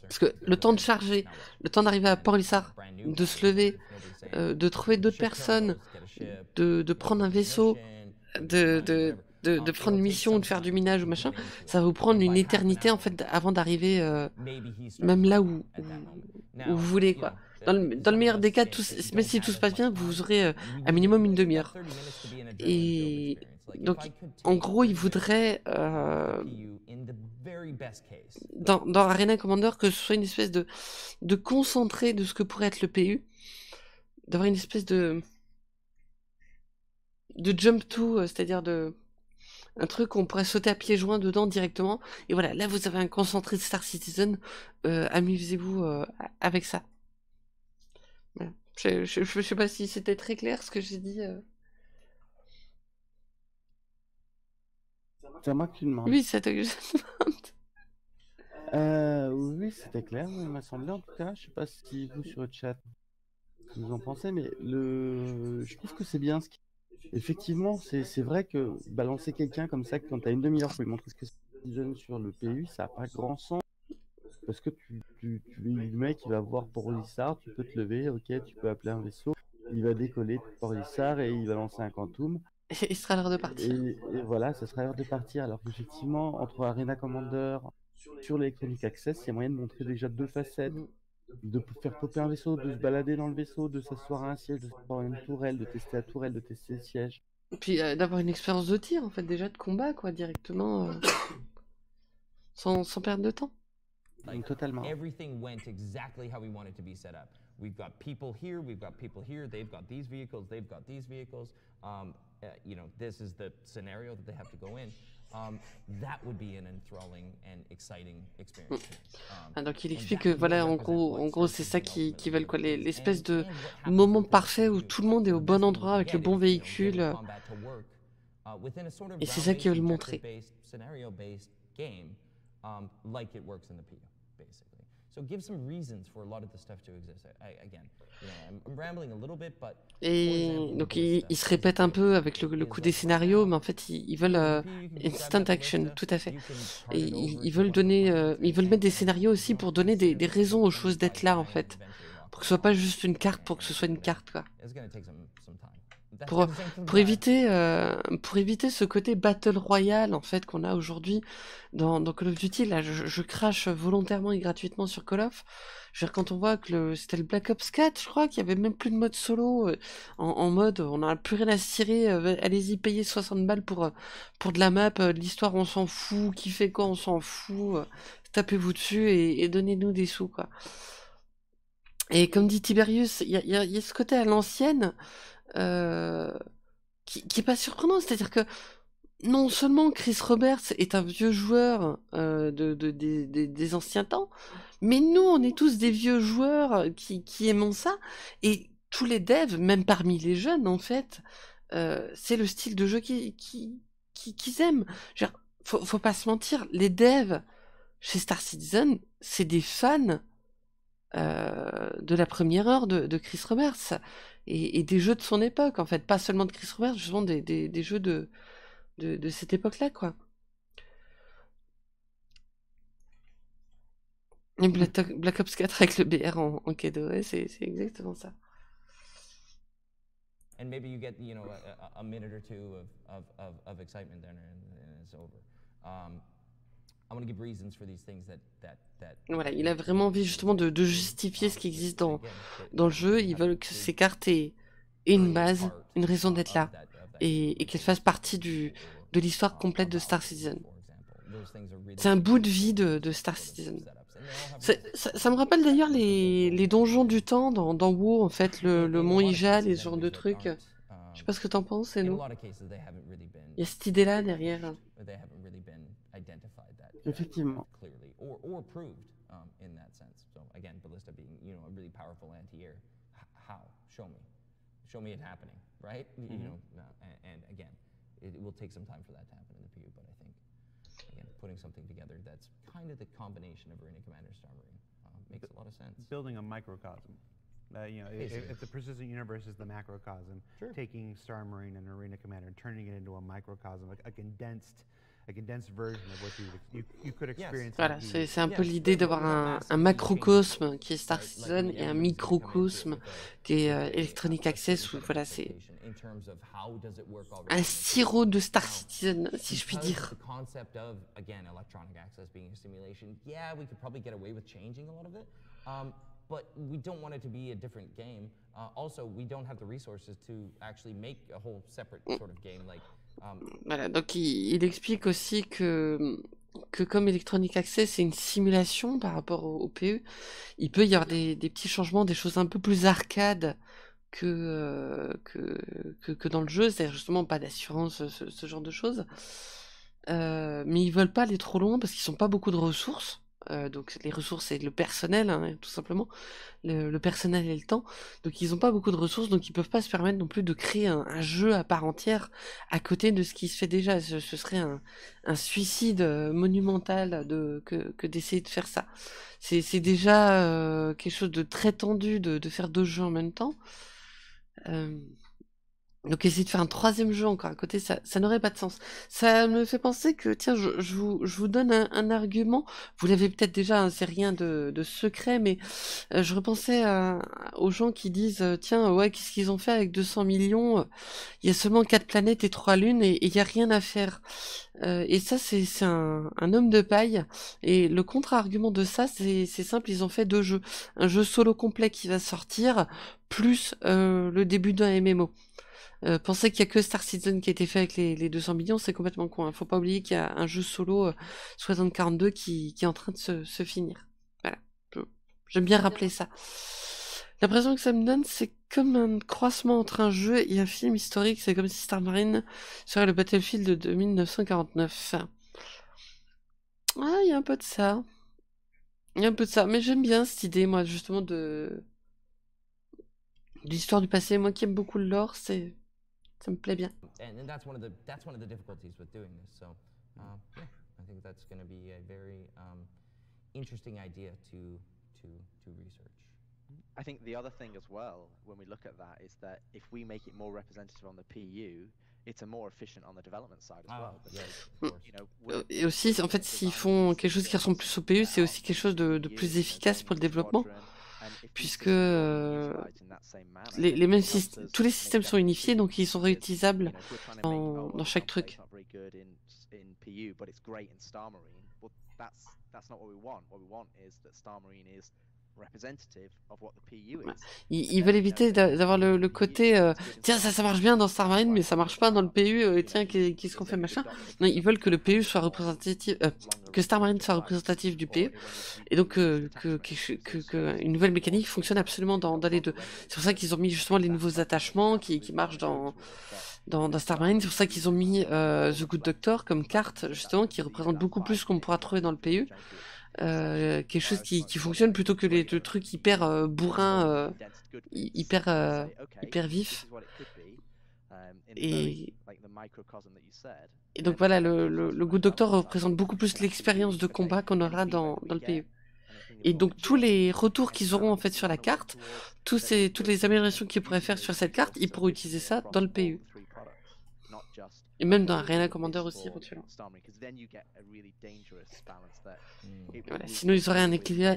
Parce que le temps de charger, le temps d'arriver à Port-Lissard, de se lever, de trouver d'autres personnes, de prendre un vaisseau, de prendre une mission ou de faire du minage ou machin, ça va vous prendre une éternité en fait avant d'arriver même là où vous voulez, quoi. Dans le meilleur des cas, même si tout se passe bien, vous aurez un minimum une demi-heure. Et donc, en gros, il voudrait, dans Arena Commander, que ce soit une espèce de concentré de ce que pourrait être le PU, d'avoir une espèce de jump to, c'est-à-dire un truc qu'on pourrait sauter à pieds joints dedans directement. Et voilà, là, vous avez un concentré de Star Citizen, amusez-vous avec ça. Voilà. Je sais pas si c'était très clair ce que j'ai dit. C'est à moi que tu demandes. Oui, c'est à toi que je demande. Oui, c'était clair, il m'a semblé en tout cas. Je sais pas si vous sur le chat vous en pensez, mais je trouve que c'est bien. Effectivement, c'est vrai que balancer quelqu'un comme ça, quand t'as une demi-heure pour lui montrer ce que c'est jeune sur le PU, ça n'a pas grand sens. Parce que le mec, il va voir Port-Lissard, tu peux te lever, ok, tu peux appeler un vaisseau, il va décoller de Port-Lissard et il va lancer un quantum. Il sera l'heure de partir. Et voilà, ça sera l'heure de partir. Alors qu'effectivement, entre Arena Commander, sur l'Electronic Access, il y a moyen de montrer déjà deux facettes, de faire popper un vaisseau, de se balader dans le vaisseau, de s'asseoir à un siège, de s'asseoir à une tourelle, de tester la tourelle, de tester le siège. Et puis d'avoir une expérience de tir, en fait, déjà de combat, quoi, directement, sans perdre de temps. Totalement. Everything went exactly how we wanted to be set up. We've got people here, we've got people here, they've got these vehicles, they've got these vehicles. You know, this is the scenario that they have to go in. That would be an enthralling and exciting experience. Ah, donc il explique que voilà, en gros c'est ça qui veulent quoi, l'espèce de moment parfait où tout le monde est au bon endroit avec le bon véhicule. Et c'est ça qu'ils veulent montrer. Et donc ils se répètent un peu avec le coup des scénarios, mais en fait ils veulent instant action, tout à fait. Et ils veulent donner, ils veulent mettre des scénarios aussi pour donner des raisons aux choses d'être là en fait, pour que ce soit pas juste une carte, pour que ce soit une carte quoi. Pour éviter ce côté battle royale en fait qu'on a aujourd'hui dans Call of Duty. Là je crache volontairement et gratuitement sur Call of. Je veux dire, quand on voit que c'était le Black Ops 4, je crois qu'il y avait même plus de mode solo, en mode on n'a plus rien à se tirer, allez-y payez 60 balles pour de la map, de l'histoire on s'en fout, qui fait quoi on s'en fout, tapez-vous dessus et donnez-nous des sous quoi. Et comme dit Tiberius, il y a ce côté à l'ancienne qui est pas surprenant, c'est-à-dire que non seulement Chris Roberts est un vieux joueur des anciens temps, mais nous on est tous des vieux joueurs qui aimons ça, et tous les devs, même parmi les jeunes en fait, c'est le style de jeu qu'ils aiment. Genre, faut pas se mentir, les devs chez Star Citizen, c'est des fans de la première heure de Chris Roberts. Et des jeux de son époque, en fait, pas seulement de Chris Roberts, justement des jeux de cette époque-là, quoi. Et Black Ops 4 avec le BR en cadeau, ouais, c'est exactement ça. And maybe you get, you know, a minute or two of excitement there, and it's over. Voilà, il a vraiment envie justement de justifier ce qui existe dans le jeu. Ils veulent que ces cartes aient une base, une raison d'être là, et qu'elles fassent partie de l'histoire complète de Star Citizen. C'est un bout de vie de Star Citizen. Ça me rappelle d'ailleurs les donjons du temps dans WoW, en fait, le Mont Ijal et ce genre de trucs. Je sais pas ce que t'en penses, Eno. Il y a cette idée-là derrière. Effectivement. Building a microcosm. You know, if the persistent universe is the macrocosm, sure. Taking Star Marine and Arena Commander and turning it into a microcosm, a condensed version of what you could experience. Voilà, c'est un peu l'idée d'avoir un macrocosme qui est Star Citizen et un microcosme qui est Electronic Access, où voilà, c'est un sirop de Star Citizen, si je puis dire. But we don't want it to be a different game. Also, we don't have the resources to actually make a whole separate sort of game like. Voilà, donc il explique aussi que comme Electronic Access c'est une simulation par rapport au PE, il peut y avoir des petits changements, des choses un peu plus arcades que dans le jeu, c'est-à-dire justement pas d'assurance, ce genre de choses. Mais ils veulent pas aller trop loin parce qu'ils n'ont pas beaucoup de ressources. Donc les ressources et le personnel, hein, tout simplement, le personnel et le temps, donc ils n'ont pas beaucoup de ressources, donc ils peuvent pas se permettre non plus de créer un jeu à part entière à côté de ce qui se fait déjà. Ce serait un suicide monumental que d'essayer de faire ça. C'est déjà quelque chose de très tendu de faire deux jeux en même temps, donc essayer de faire un troisième jeu encore à côté, ça n'aurait pas de sens. Ça me fait penser que, tiens, je vous donne un argument, vous l'avez peut-être déjà, hein, c'est rien de secret, mais je repensais aux gens qui disent, tiens, ouais, qu'est-ce qu'ils ont fait avec 200 millions, il y a seulement 4 planètes et 3 lunes, et il n'y a rien à faire. Et ça, c'est un homme de paille, et le contre-argument de ça, c'est simple, ils ont fait deux jeux. Un jeu solo complet qui va sortir, plus le début d'un MMO. Penser qu'il n'y a que Star Citizen qui a été fait avec les 200 millions, c'est complètement con. Il ne faut pas oublier qu'il y a un jeu solo 6042 qui est en train de se finir. Voilà. J'aime bien rappeler ça. L'impression que ça me donne, c'est comme un croisement entre un jeu et un film historique. C'est comme si Star Marine serait le Battlefield de 1949. Ah, il y a un peu de ça. Il y a un peu de ça. Mais j'aime bien cette idée, moi, justement, de l'histoire du passé. Moi qui aime beaucoup le lore, c'est... ça me plaît bien. I think the other thing as well, when we look at that, is that if we make it more representative on the PU, it's a more efficient on the development side as well. Because, you know, et aussi, en fait, s'ils font quelque chose qui ressemble plus au PU, c'est aussi quelque chose de plus efficace pour le développement, puisque les mêmes tous les systèmes sont unifiés, donc ils sont réutilisables dans chaque truc. Ils veulent éviter d'avoir le côté tiens, ça marche bien dans Star Marine, mais ça marche pas dans le PU, tiens, qu'est-ce qu'on fait, machin. Non, ils veulent que le PU soit représentatif, que Star Marine soit représentatif du PU, et donc qu'une nouvelle mécanique fonctionne absolument dans les deux. C'est pour ça qu'ils ont mis justement les nouveaux attachements qui marchent dans Star Marine. C'est pour ça qu'ils ont mis The Good Doctor comme carte, justement, qui représente beaucoup plus ce qu'on pourra trouver dans le PU. Quelque chose qui fonctionne plutôt que les trucs hyper bourrins, hyper vifs. Et donc voilà, le Good Doctor représente beaucoup plus l'expérience de combat qu'on aura dans le PU. Et donc tous les retours qu'ils auront en fait sur la carte, toutes les améliorations qu'ils pourraient faire sur cette carte, ils pourront utiliser ça dans le PU. Et même dans Arena Commander aussi, éventuellement. Voilà, sinon, ils auraient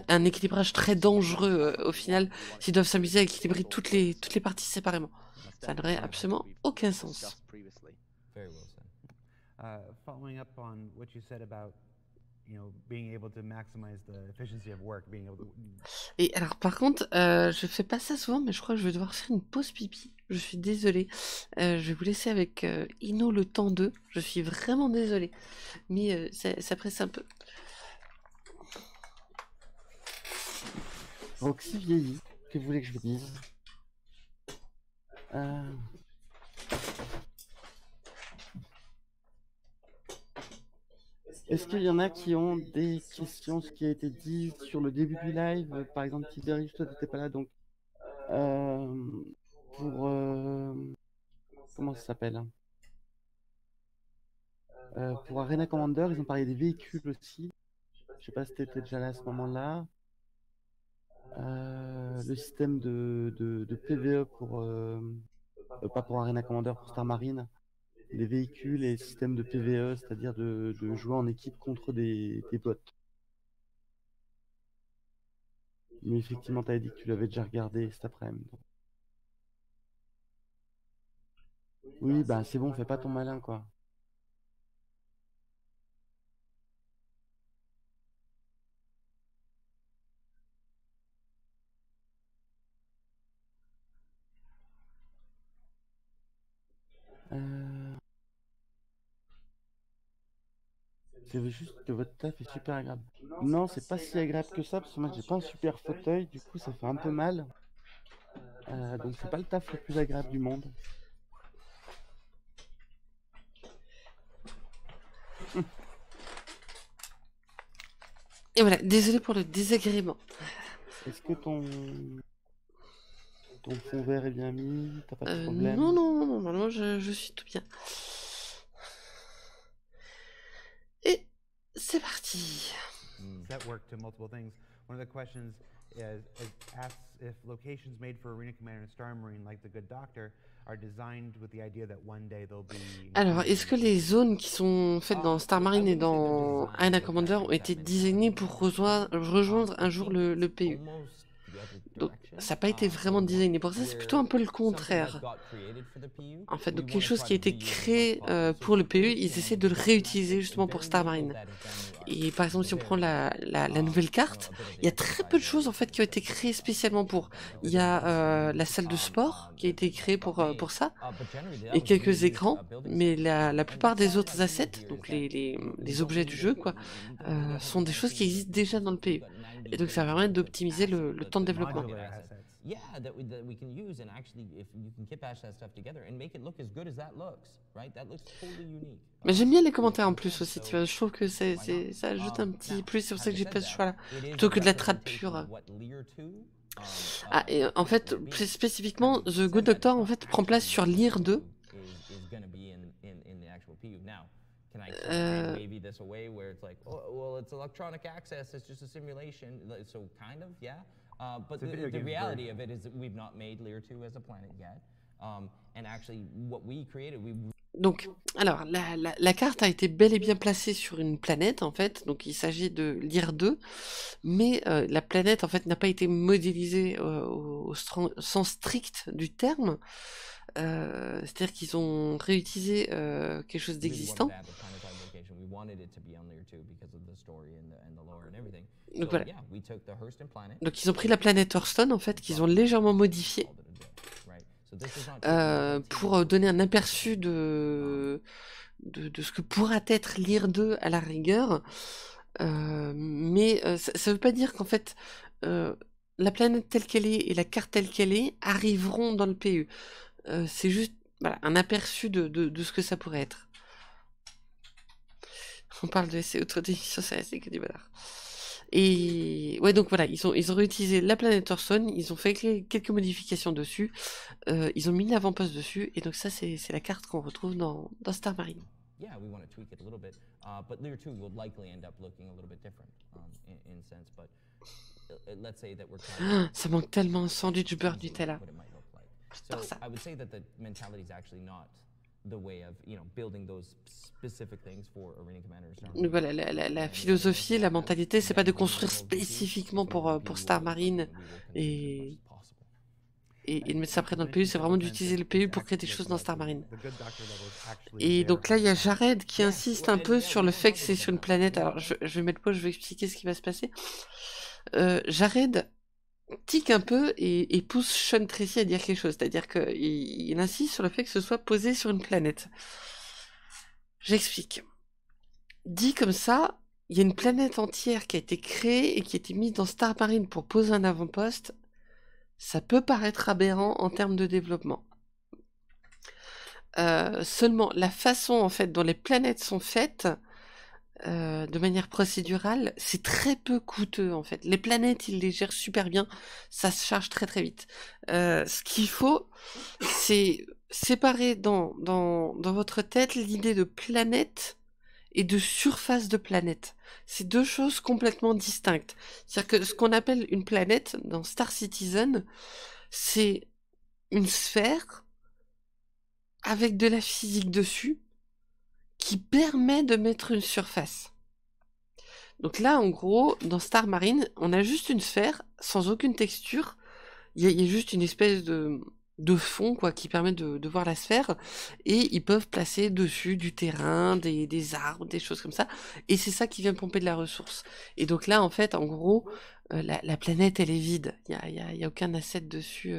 un équilibrage très dangereux au final, s'ils doivent s'amuser à équilibrer toutes les parties séparément. Ça n'aurait absolument aucun sens. Following up on what you said about being able to maximize the efficiency of work, being able to... Et alors par contre, je fais pas ça souvent, mais je crois que je vais devoir faire une pause pipi. Je suis désolée. Je vais vous laisser avec Inno le temps 2. Je suis vraiment désolée. Mais ça presse un peu. Roxy vieillit. Que voulez-vous que je vous dise Est-ce qu'il y en a qui ont des questions, ce qui a été dit sur le début du live, par exemple, Tiberius, toi t'étais pas là, donc pour comment ça s'appelle, pour Arena Commander, ils ont parlé des véhicules aussi. Je sais pas si t'étais déjà là à ce moment-là. Le système de PVE pour pas pour Arena Commander, pour Star Marine. Les véhicules et systèmes de PVE, c'est-à-dire de jouer en équipe contre des bots. Mais effectivement, tu avais dit que tu l'avais déjà regardé cet après-midi. Oui, bah c'est bon, fais pas ton malin, quoi. C'est juste que votre taf est super agréable. Non, c'est pas si agréable que ça, parce que moi j'ai pas un super fauteuil, du coup ça fait un peu mal. Donc c'est pas le taf le plus agréable du monde. Et voilà, désolé pour le désagrément. Est-ce que ton fond vert est bien mis? T'as pas de problème? Non, non, normalement je suis tout bien. C'est parti. That work to multiple things. One of the questions is asks if locations made for Arena Commander and Star Marine, like the Good Doctor, are designed with the idea that one day they'll be. Alors, est-ce que les zones qui sont faites dans Star Marine et dans Arena Commander ont été designées pour rejoindre un jour le PU? Donc, ça n'a pas été vraiment designé pour ça, c'est plutôt un peu le contraire. En fait, donc quelque chose qui a été créé pour le PU, ils essaient de le réutiliser justement pour Star Marine. Et par exemple, si on prend la nouvelle carte, il y a très peu de choses en fait qui ont été créées spécialement pour. Il y a la salle de sport qui a été créée pour ça, et quelques écrans, mais la plupart des autres assets, donc les objets du jeu, quoi, sont des choses qui existent déjà dans le PU. Et donc ça va permettre d'optimiser le temps de développement. Yeah, that we can use, and actually, if you can kit-bash that stuff together and make it look as good as that looks, right? That looks totally unique. Mais j'aime bien les commentaires en plus aussi, tu vois. Je trouve que ça ajoute un petit plus, c'est pour ça que j'ai pas ce choix-là, plutôt que de la trappe pure. Ah, et en fait, plus spécifiquement, The Good Doctor en fait prend place sur Lear 2. Maybe this away where it's like, oh, well, it's electronic access, it's just a simulation, so kind of, yeah. But the reality of it is that we've not made Lear 2 as a planet yet. And actually, what we created, we... Donc, alors, la carte a été bel et bien placée sur une planète, en fait, donc il s'agit de Lear 2, mais la planète, en fait, n'a pas été modélisée au sens strict du terme. C'est-à-dire qu'ils ont réutilisé quelque chose d'existant. Donc voilà. Donc ils ont pris la planète Hurston, en fait, qu'ils ont légèrement modifiée pour donner un aperçu de ce que pourra être Lear 2 à la rigueur. Mais ça ne veut pas dire qu'en fait... la planète telle qu'elle est et la carte telle qu'elle est arriveront dans le PU. C'est juste voilà, un aperçu de ce que ça pourrait être. On parle de SEO, c'est que du bonheur. Et ouais, donc voilà, ils ont réutilisé la planète Hurston, ils ont fait quelques modifications dessus, ils ont mis l'avant-poste dessus, et donc ça, c'est la carte qu'on retrouve dans Star Marine. Yeah, we want to tweak it a little bit, but Lear 2 will likely end up looking a little bit different in sense, but let's say that we're trying. Ça manque tellement un sandwich beurre Nutella. So I would say that the mentality is actually not the way of, you know, building those specific things for Arena Commander. Voilà, la philosophie, la mentalité, c'est pas de construire spécifiquement pour Star Marine et de mettre ça après dans le PU, c'est vraiment d'utiliser le PU pour créer des choses dans Star Marine. Et donc là, il y a Jared qui insiste un peu sur le fait que c'est sur une planète. Alors, je vais mettre pause, je vais expliquer ce qui va se passer. Jared tique un peu et pousse Sean Tracy à dire quelque chose, c'est-à-dire qu'il insiste sur le fait que ce soit posé sur une planète. J'explique. Dit comme ça, il y a une planète entière qui a été créée et qui a été mise dans Star Marine pour poser un avant-poste. Ça peut paraître aberrant en termes de développement. Seulement, la façon en fait dont les planètes sont faites, de manière procédurale, c'est très peu coûteux en fait. Les planètes, ils les gèrent super bien, ça se charge très très vite. Ce qu'il faut, c'est séparer dans votre tête l'idée de planète et de surface de planète. C'est deux choses complètement distinctes. C'est-à-dire que ce qu'on appelle une planète dans Star Citizen, c'est une sphère avec de la physique dessus qui permet de mettre une surface. Donc là, en gros, dans Star Marine, on a juste une sphère sans aucune texture. Il y a juste une espèce de fond quoi, qui permet de voir la sphère, et ils peuvent placer dessus du terrain, des arbres, des choses comme ça, et c'est ça qui vient pomper de la ressource. Et donc là, en fait, en gros, la planète, elle est vide. Il n'y a aucun asset dessus,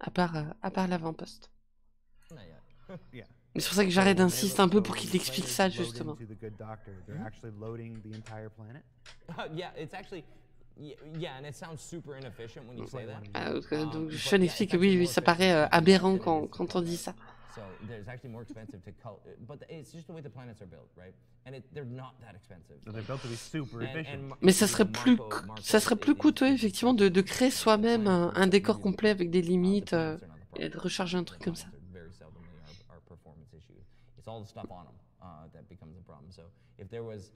à part l'avant-poste. C'est pour ça que Jared insiste un peu pour qu'il explique ça, justement. Donc Sean explique que oui, ça paraît aberrant quand on dit ça. Mais ça serait plus coûteux, effectivement, de créer soi-même un décor complet avec des limites et de recharger un truc comme ça. It's all the stuff on them that becomes a problem. So if there was,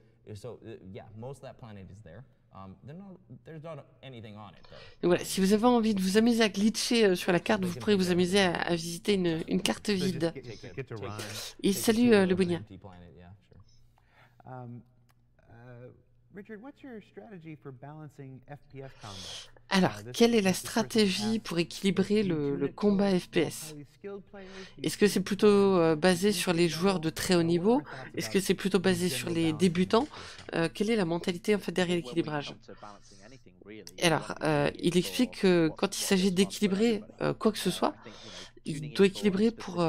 yeah, most of that planet is there. There's not anything on it. Voilà, si vous avez envie de vous amuser à glitcher sur la carte, vous pourrez vous amuser à visiter une carte vide. Et salut le Bounia. Richard, what's your strategy for balancing FPS combat? Alors, quelle est la stratégie pour équilibrer le combat FPS? Est-ce que c'est plutôt basé sur les joueurs de très haut niveau? Est-ce que c'est plutôt basé sur les débutants? Quelle est la mentalité en fait derrière l'équilibrage? Alors, il explique que quand il s'agit d'équilibrer quoi que ce soit, il doit équilibrer pour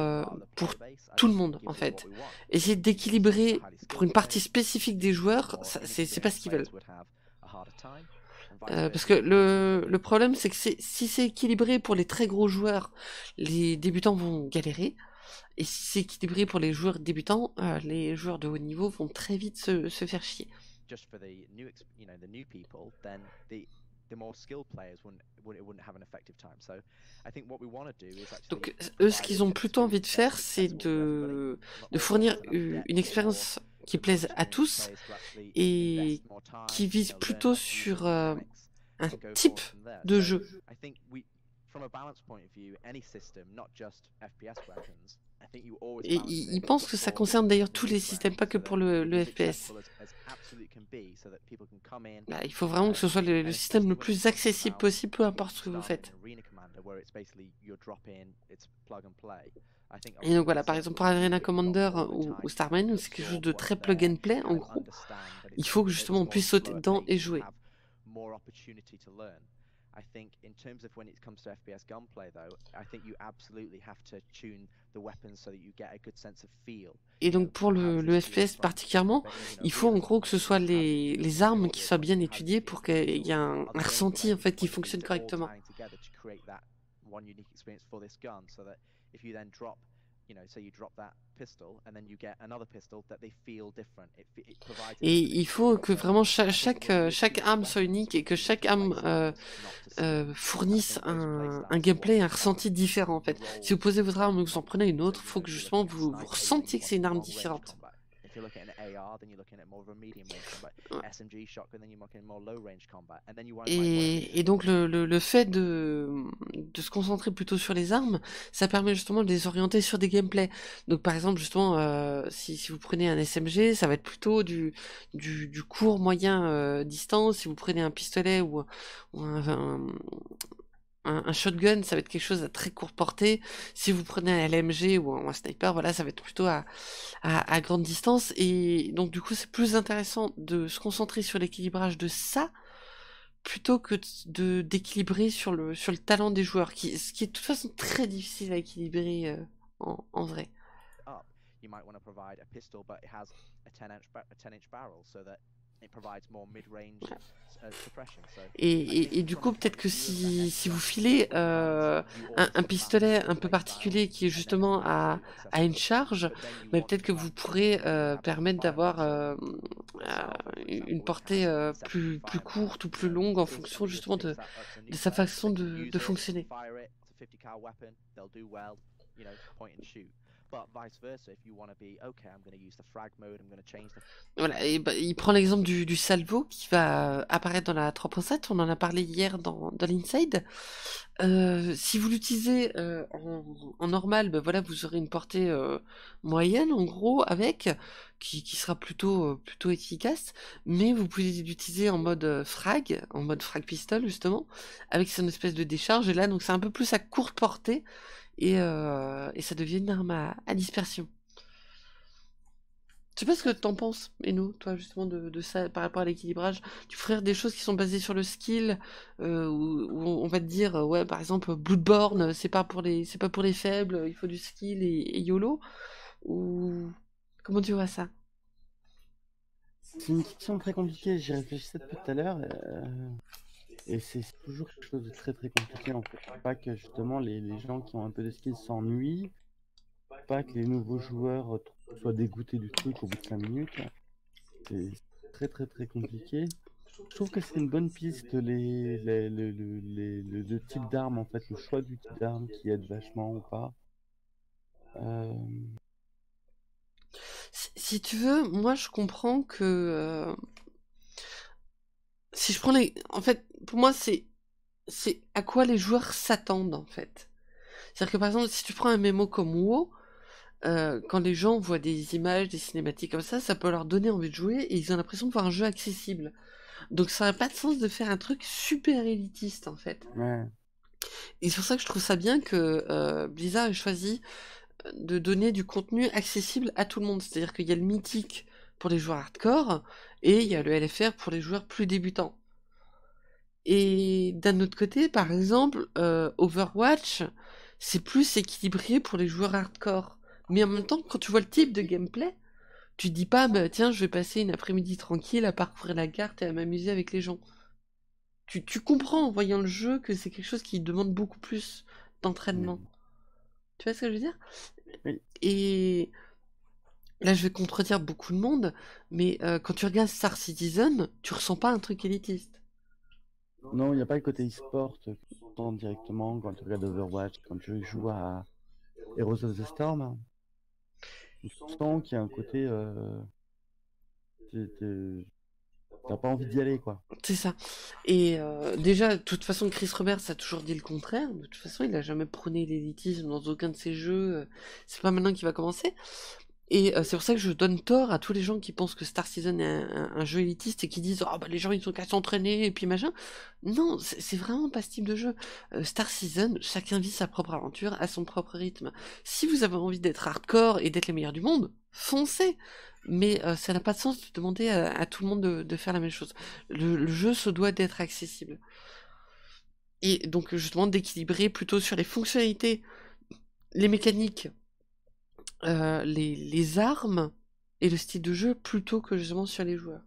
tout le monde, en fait. Essayer d'équilibrer pour une partie spécifique des joueurs, c'est pas ce qu'ils veulent. Parce que le problème, c'est que si c'est équilibré pour les très gros joueurs, les débutants vont galérer. Et si c'est équilibré pour les joueurs débutants, les joueurs de haut niveau vont très vite se faire chier. Donc eux, ce qu'ils ont plutôt envie de faire, c'est de fournir une expérience qui plaise à tous et qui vise plutôt sur un type de jeu. Et ils pensent que ça concerne d'ailleurs tous les systèmes, pas que pour le FPS. Bah, il faut vraiment que ce soit le système le plus accessible possible, peu importe ce que vous faites. Et donc voilà, par exemple pour Arena Commander ou Star Marine, c'est quelque chose de très plug and play en gros. Il faut que justement on puisse sauter dedans et jouer. I think in terms of when it comes to FPS gunplay though, I think you absolutely have to tune the weapons so that you get a good sense of feel. Et donc pour le FPS particulièrement, il faut en gros que ce soit les armes qui soient bien étudiées pour qu'il y ait un ressenti en fait qui fonctionne correctement. Et il faut que vraiment chaque arme soit unique et que chaque arme fournisse un gameplay, un ressenti différent en fait. Si vous posez votre arme et que vous en prenez une autre, il faut que justement vous ressentiez que c'est une arme différente. Et donc le fait de se concentrer plutôt sur les armes, ça permet justement de les orienter sur des gameplays. Donc par exemple justement si vous prenez un SMG, ça va être plutôt du court moyen distance. Si vous prenez un pistolet ou un shotgun, ça va être quelque chose à très courte portée. Si vous prenez un LMG ou un sniper, voilà, ça va être plutôt à grande distance. Et donc du coup, c'est plus intéressant de se concentrer sur l'équilibrage de ça plutôt que d'équilibrer sur le talent des joueurs, ce qui est de toute façon très difficile à équilibrer en vrai. Et du coup, peut-être que si vous filez un pistolet un peu particulier qui est justement à une charge, mais peut-être que vous pourrez permettre d'avoir une portée plus courte ou plus longue en fonction justement de sa façon de fonctionner. Voilà, et bah, il prend l'exemple du Salvo qui va apparaître dans la 3.7, on en a parlé hier dans l'Inside. Si vous l'utilisez en normal, bah, voilà, vous aurez une portée moyenne en gros avec, qui sera plutôt efficace, mais vous pouvez l'utiliser en mode frag pistol justement, avec son espèce de décharge, et là donc c'est un peu plus à courte portée. Et ça devient une arme à dispersion. Je sais pas ce que t'en penses, Eno, toi justement de ça par rapport à l'équilibrage. Tu ferais des choses qui sont basées sur le skill, où on va te dire ouais par exemple Bloodborne c'est pas pour les faibles, il faut du skill et YOLO. Ou comment tu vois ça? C'est une question très compliquée. J'y réfléchissais depuis tout à l'heure. Et c'est toujours quelque chose de très très compliqué en fait. Pas que justement les gens qui ont un peu de skill s'ennuient, pas que les nouveaux joueurs soient dégoûtés du truc au bout de 5 minutes. C'est très très très compliqué. Je trouve que c'est une bonne piste, le type d'arme en fait, le choix du type d'arme qui aide vachement ou pas. Si tu veux, moi je comprends que... Si je prends en fait, pour moi, c'est à quoi les joueurs s'attendent, en fait. C'est-à-dire que, par exemple, si tu prends un MMO comme WoW, quand les gens voient des images, des cinématiques comme ça, ça peut leur donner envie de jouer, et ils ont l'impression de voir un jeu accessible. Donc ça n'a pas de sens de faire un truc super élitiste, en fait. Ouais. Et c'est pour ça que je trouve ça bien que Blizzard ait choisi de donner du contenu accessible à tout le monde. C'est-à-dire qu'il y a le mythique pour les joueurs hardcore, et il y a le LFR pour les joueurs plus débutants. Et d'un autre côté, par exemple, Overwatch, c'est plus équilibré pour les joueurs hardcore. Mais en même temps, quand tu vois le type de gameplay, tu te dis pas, bah, tiens, je vais passer une après-midi tranquille à parcourir la carte et à m'amuser avec les gens. tu comprends en voyant le jeu que c'est quelque chose qui demande beaucoup plus d'entraînement. Mmh. Tu vois ce que je veux dire? Oui. Et là, je vais contredire beaucoup de monde, mais quand tu regardes Star Citizen, tu ressens pas un truc élitiste. Non, il n'y a pas le côté e-sport que tu sens directement quand tu regardes Overwatch, quand tu joues à Heroes of the Storm. Tu sens qu'il y a un côté... T'as pas envie d'y aller, quoi. C'est ça. Et déjà, de toute façon, Chris Roberts a toujours dit le contraire. De toute façon, il n'a jamais prôné l'élitisme dans aucun de ses jeux. C'est pas maintenant qu'il va commencer. Et c'est pour ça que je donne tort à tous les gens qui pensent que Star Citizen est un jeu élitiste et qui disent « Ah, oh, bah les gens, ils sont qu'à s'entraîner, et puis machin. » Non, c'est vraiment pas ce type de jeu. Star Citizen, chacun vit sa propre aventure à son propre rythme. Si vous avez envie d'être hardcore et d'être les meilleurs du monde, foncez. Mais ça n'a pas de sens de demander à tout le monde de faire la même chose. Le jeu se doit d'être accessible. Et donc je demande d'équilibrer plutôt sur les fonctionnalités, les mécaniques, les armes et le style de jeu plutôt que justement sur les joueurs.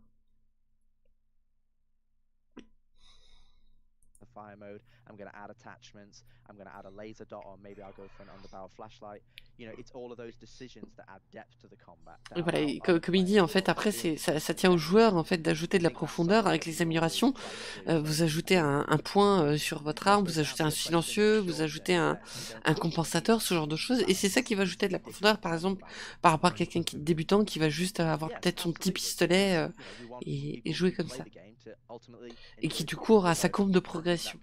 Fire mode, I'm going to add attachments, I'm going to add a laser dot, or maybe I'll go for an underbarrel flashlight. You know, it's all of those decisions that add depth to the combat. Voilà, comme il dit, en fait, après, ça tient aux joueurs, en fait, d'ajouter de la profondeur avec les améliorations. Vous ajoutez un point sur votre arme, vous ajoutez un silencieux, vous ajoutez un compensateur, ce genre de choses, et c'est ça qui va ajouter de la profondeur, par exemple, par rapport à quelqu'un qui est débutant, qui va juste avoir peut-être son petit pistolet et jouer comme ça. Et qui, du coup, aura sa courbe de progression.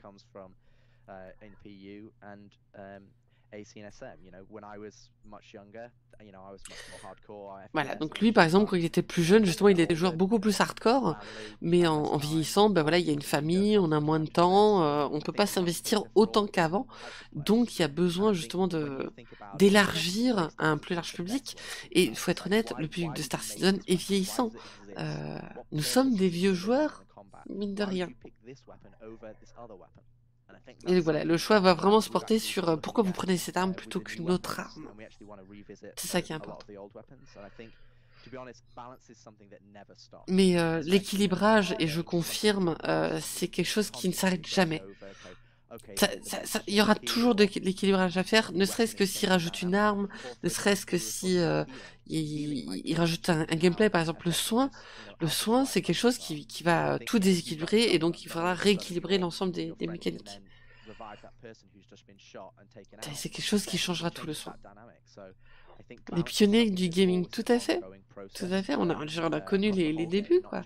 Voilà, donc lui par exemple quand il était plus jeune, justement il était joueur beaucoup plus hardcore, mais en vieillissant, ben voilà, il y a une famille, on a moins de temps, on peut pas s'investir autant qu'avant, donc il y a besoin justement d'élargir à un plus large public, et il faut être honnête, le public de Star Citizen est vieillissant, nous sommes des vieux joueurs, mine de rien. Et voilà, le choix va vraiment se porter sur pourquoi vous prenez cette arme plutôt qu'une autre arme. C'est ça qui importe. Mais l'équilibrage, et je confirme, c'est quelque chose qui ne s'arrête jamais. Il y aura toujours de l'équilibrage à faire, ne serait-ce que s'il rajoute une arme, ne serait-ce que si il rajoute un gameplay, par exemple le soin. Le soin, c'est quelque chose qui va tout déséquilibrer, et donc il faudra rééquilibrer l'ensemble des mécaniques. C'est quelque chose qui changera tout le soin. Les pionniers du gaming, tout à fait. Tout à fait, on a connu les débuts, quoi.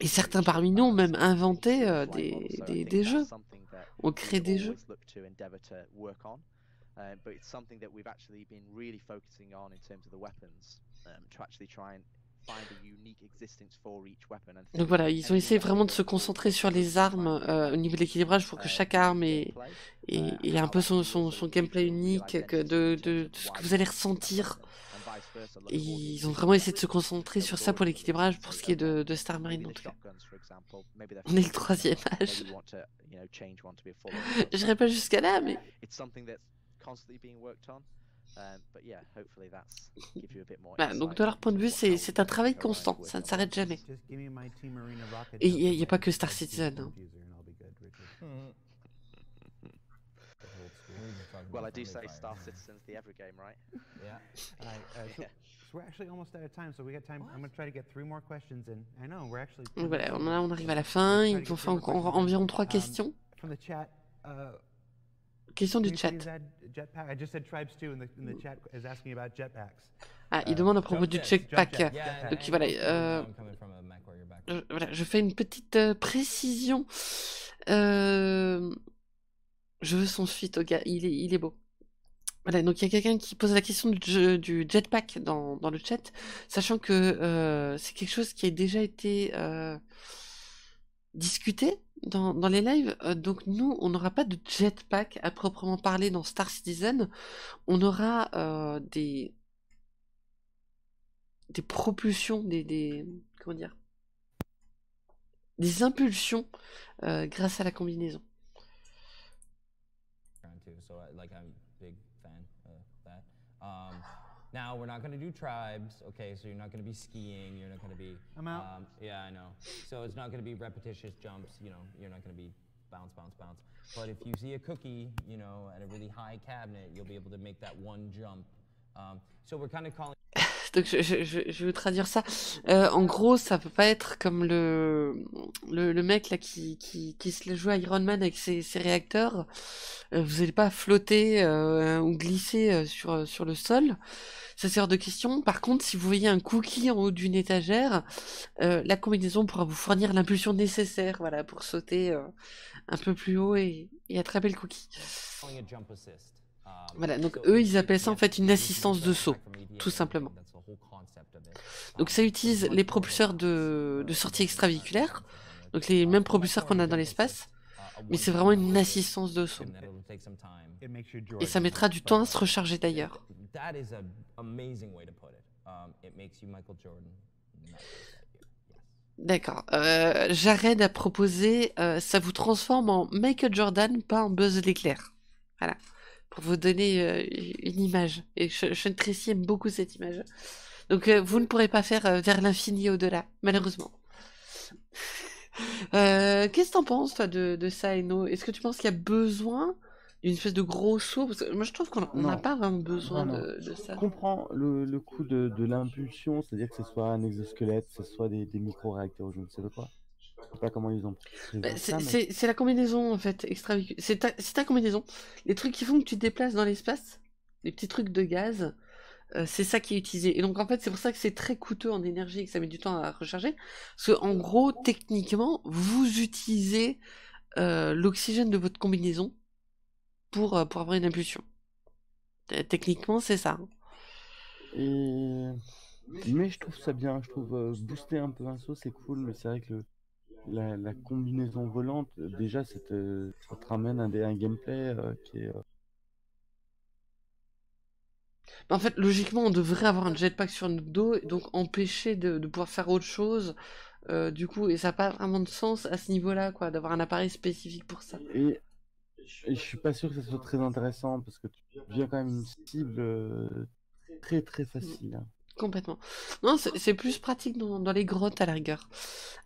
Et certains parmi nous ont même inventé des jeux, ont créé des jeux. Donc voilà, ils ont essayé vraiment de se concentrer sur les armes au niveau de l'équilibrage pour que chaque arme ait un peu son gameplay unique, de ce que vous allez ressentir. Et ils ont vraiment essayé de se concentrer sur ça pour l'équilibrage, pour ce qui est de Star Marine en tout cas. On est le 3e âge. J'irai pas jusqu'à là, mais... Voilà, donc de leur point de vue, c'est un travail constant, ça ne s'arrête jamais. Et il n'y a pas que Star Citizen. Hein. Well, I do say Star Citizen's the every game, right? Yeah. So we're actually almost out of time, so we got time. I'm going to try to get 3 more questions in. I know, we're actually... Voilà, on arrive à la fin, il nous faut environ 3 questions. From the chat, question du chat. Jetpack. I just said tribes too, and the chat is asking about jetpacks. Ah, il demande à propos du jetpack. Donc voilà, je fais une petite précision. Je veux son suite au gars, il est beau. Voilà, donc il y a quelqu'un qui pose la question du jetpack dans le chat, sachant que c'est quelque chose qui a déjà été discuté dans les lives. Donc nous, on n'aura pas de jetpack à proprement parler dans Star Citizen. On aura des propulsions, comment dire, des impulsions grâce à la combinaison. Now, we're not going to do tribes, okay? So you're not going to be skiing, you're not going to be... I'm out. Yeah, I know. So it's not going to be repetitious jumps, you know, you're not going to be bounce, bounce, bounce. But if you see a cookie, you know, at a really high cabinet, you'll be able to make that one jump. So we're kind of calling... Donc je vais traduire ça. En gros, ça peut pas être comme le mec là qui se le joue à Iron Man avec ses réacteurs. Vous n'allez pas flotter ou glisser sur le sol. Ça sert de question. Par contre, si vous voyez un cookie en haut d'une étagère, la combinaison pourra vous fournir l'impulsion nécessaire, voilà, pour sauter un peu plus haut et attraper le cookie. Voilà, donc eux, ils appellent ça en fait une assistance de saut, tout simplement. Donc ça utilise les propulseurs de sortie extravéhiculaire, donc les mêmes propulseurs qu'on a dans l'espace, mais c'est vraiment une assistance de saut. Et ça mettra du temps à se recharger d'ailleurs. D'accord. Jared a proposé, ça vous transforme en Michael Jordan, pas en Buzz l'éclair. Voilà. Pour vous donner une image. Et Sean Tracy aime beaucoup cette image. Donc vous ne pourrez pas faire vers l'infini au-delà, malheureusement. Qu'est-ce que t'en penses, toi, de ça, Eno? Est-ce que tu penses qu'il y a besoin d'une espèce de gros saut? Parce que moi, je trouve qu'on n'a pas vraiment besoin de ça. Je comprends le coup de l'impulsion, c'est-à-dire que ce soit un exosquelette, que ce soit des micro-réacteurs ou je ne sais pas. Je sais pas comment ils ont... C'est la combinaison en fait, extravéhiculaire. C'est ta combinaison. Les trucs qui font que tu te déplaces dans l'espace, les petits trucs de gaz, c'est ça qui est utilisé. Et donc en fait, c'est pour ça que c'est très coûteux en énergie et que ça met du temps à recharger. Parce qu'en gros, techniquement, vous utilisez l'oxygène de votre combinaison pour avoir une impulsion. Techniquement, c'est ça. Et... Mais je trouve ça bien. Je trouve booster un peu un saut, c'est cool, mais c'est vrai que la combinaison volante, déjà, ça te ramène un gameplay qui est... En fait, logiquement, on devrait avoir un jetpack sur notre dos, et donc empêcher de pouvoir faire autre chose, du coup, et ça n'a pas vraiment de sens à ce niveau-là, quoi, d'avoir un appareil spécifique pour ça. Et je suis pas sûr que ça soit très intéressant, parce que tu deviens quand même une cible très très facile. Hein. Complètement. Non, c'est plus pratique dans les grottes à la rigueur.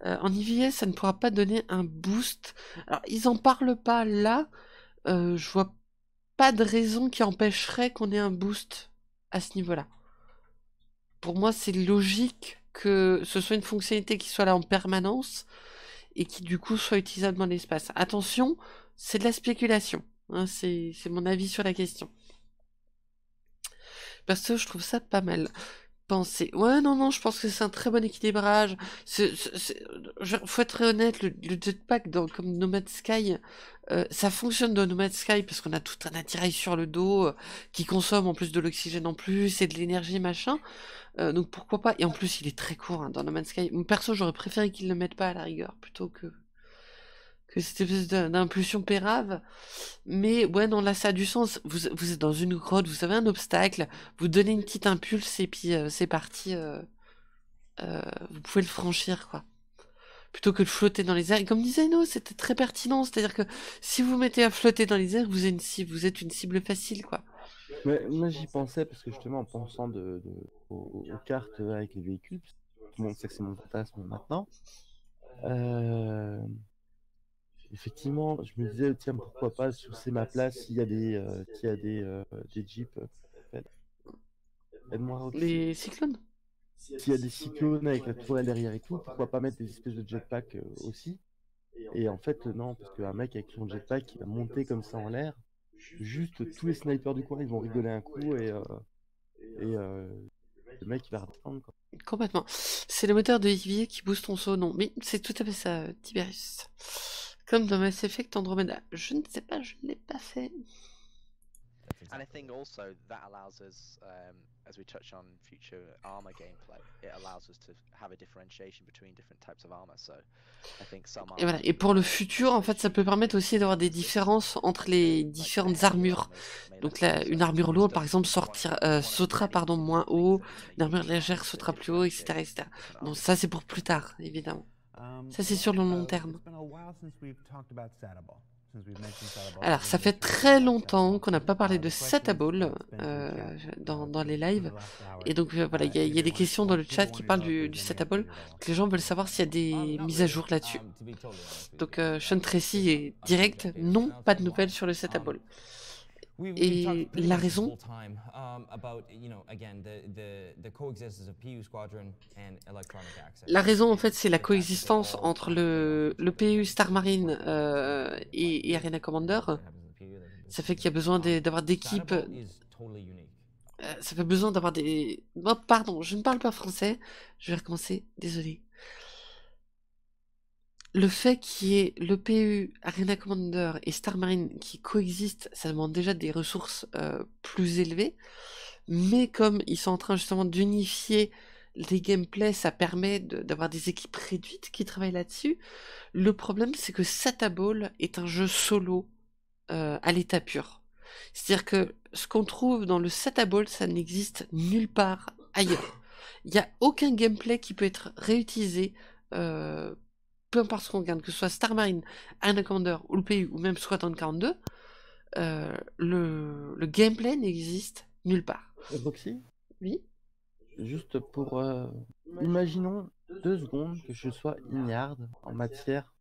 En IVS, ça ne pourra pas donner un boost. Alors, ils en parlent pas là. Je vois pas de raison qui empêcherait qu'on ait un boost à ce niveau-là. Pour moi, c'est logique que ce soit une fonctionnalité qui soit là en permanence et qui, du coup, soit utilisable dans l'espace. Attention, c'est de la spéculation. Hein, c'est mon avis sur la question. Parce que je trouve ça pas mal. Penser. Ouais, non, je pense que c'est un très bon équilibrage. Faut être très honnête, le jetpack comme Nomad Sky, ça fonctionne dans Nomad Sky parce qu'on a tout un attirail sur le dos qui consomme en plus de l'oxygène en plus et de l'énergie, machin. Donc pourquoi pas. Et en plus, il est très court hein, dans Nomad Sky. Perso, j'aurais préféré qu'ils ne le mettent pas à la rigueur plutôt que cette espèce d'impulsion pérave. Mais ouais, non, là, ça a du sens. Vous êtes dans une grotte, vous avez un obstacle, vous donnez une petite impulse, et puis c'est parti. Vous pouvez le franchir, quoi. Plutôt que de flotter dans les airs. Et comme disait Eno, c'était très pertinent. C'est-à-dire que si vous mettez à flotter dans les airs, vous êtes une cible facile, quoi. Mais moi, j'y pensais, parce que justement, en pensant aux cartes avec les véhicules, tout le monde sait que c'est mon fantasme maintenant. Effectivement, je me disais, tiens, pourquoi pas c'est ma place s'il y a des jeeps. Aide-moi. Les cyclones. S'il y a des cyclones avec la tourelle derrière et tout, pourquoi pas mettre des espèces de jetpack aussi. Et en fait, non, parce qu'un mec avec son jetpack, il va monter comme ça en l'air. Juste tous les snipers du coin, ils vont rigoler un coup et le mec, il va reprendre. Quoi. Complètement. C'est le moteur de Yvier qui booste ton saut, non. Mais c'est tout à fait ça, Tiberius. Comme dans Mass Effect Andromeda. Je ne sais pas, je ne l'ai pas fait. And I think also that allows us, as we touch on future armor gameplay, it allows us to have a differentiation between different types of armor. So I think some armor... Et voilà. Et pour le futur, en fait, ça peut permettre aussi d'avoir des différences entre les différentes armures. Donc là, une armure lourde, par exemple, sautera moins haut, une armure légère sautera plus haut, etc., etc. Bon, ça c'est pour plus tard, évidemment. Ça c'est sur le long terme. Alors, ça fait très longtemps qu'on n'a pas parlé de Sataball dans les lives. Et donc, voilà, il y a des questions dans le chat qui parlent du Sataball. Donc, les gens veulent savoir s'il y a des mises à jour là-dessus. Donc, Sean Tracy est direct. Non, pas de nouvelles sur le Sataball. Et la raison, en fait, c'est la coexistence entre le PU Star Marine et Arena Commander. Ça fait qu'il y a besoin d'avoir d'équipes. Ça fait besoin d'avoir des. Oh, pardon, je ne parle pas français. Je vais recommencer. Désolé. Le fait qu'il y ait le PU, Arena Commander et Star Marine qui coexistent, ça demande déjà des ressources plus élevées. Mais comme ils sont en train justement d'unifier les gameplays, ça permet d'avoir des équipes réduites qui travaillent là-dessus. Le problème, c'est que Sataball est un jeu solo à l'état pur. C'est-à-dire que ce qu'on trouve dans le Sataball, ça n'existe nulle part ailleurs. Il n'y a aucun gameplay qui peut être réutilisé peu importe ce qu'on regarde, que ce soit Star Marine, Arena Commander ou le PU ou même Squadron 42, le gameplay n'existe nulle part. Roxy ? Oui. Juste pour imaginons 2 secondes que je sois ignare en matière.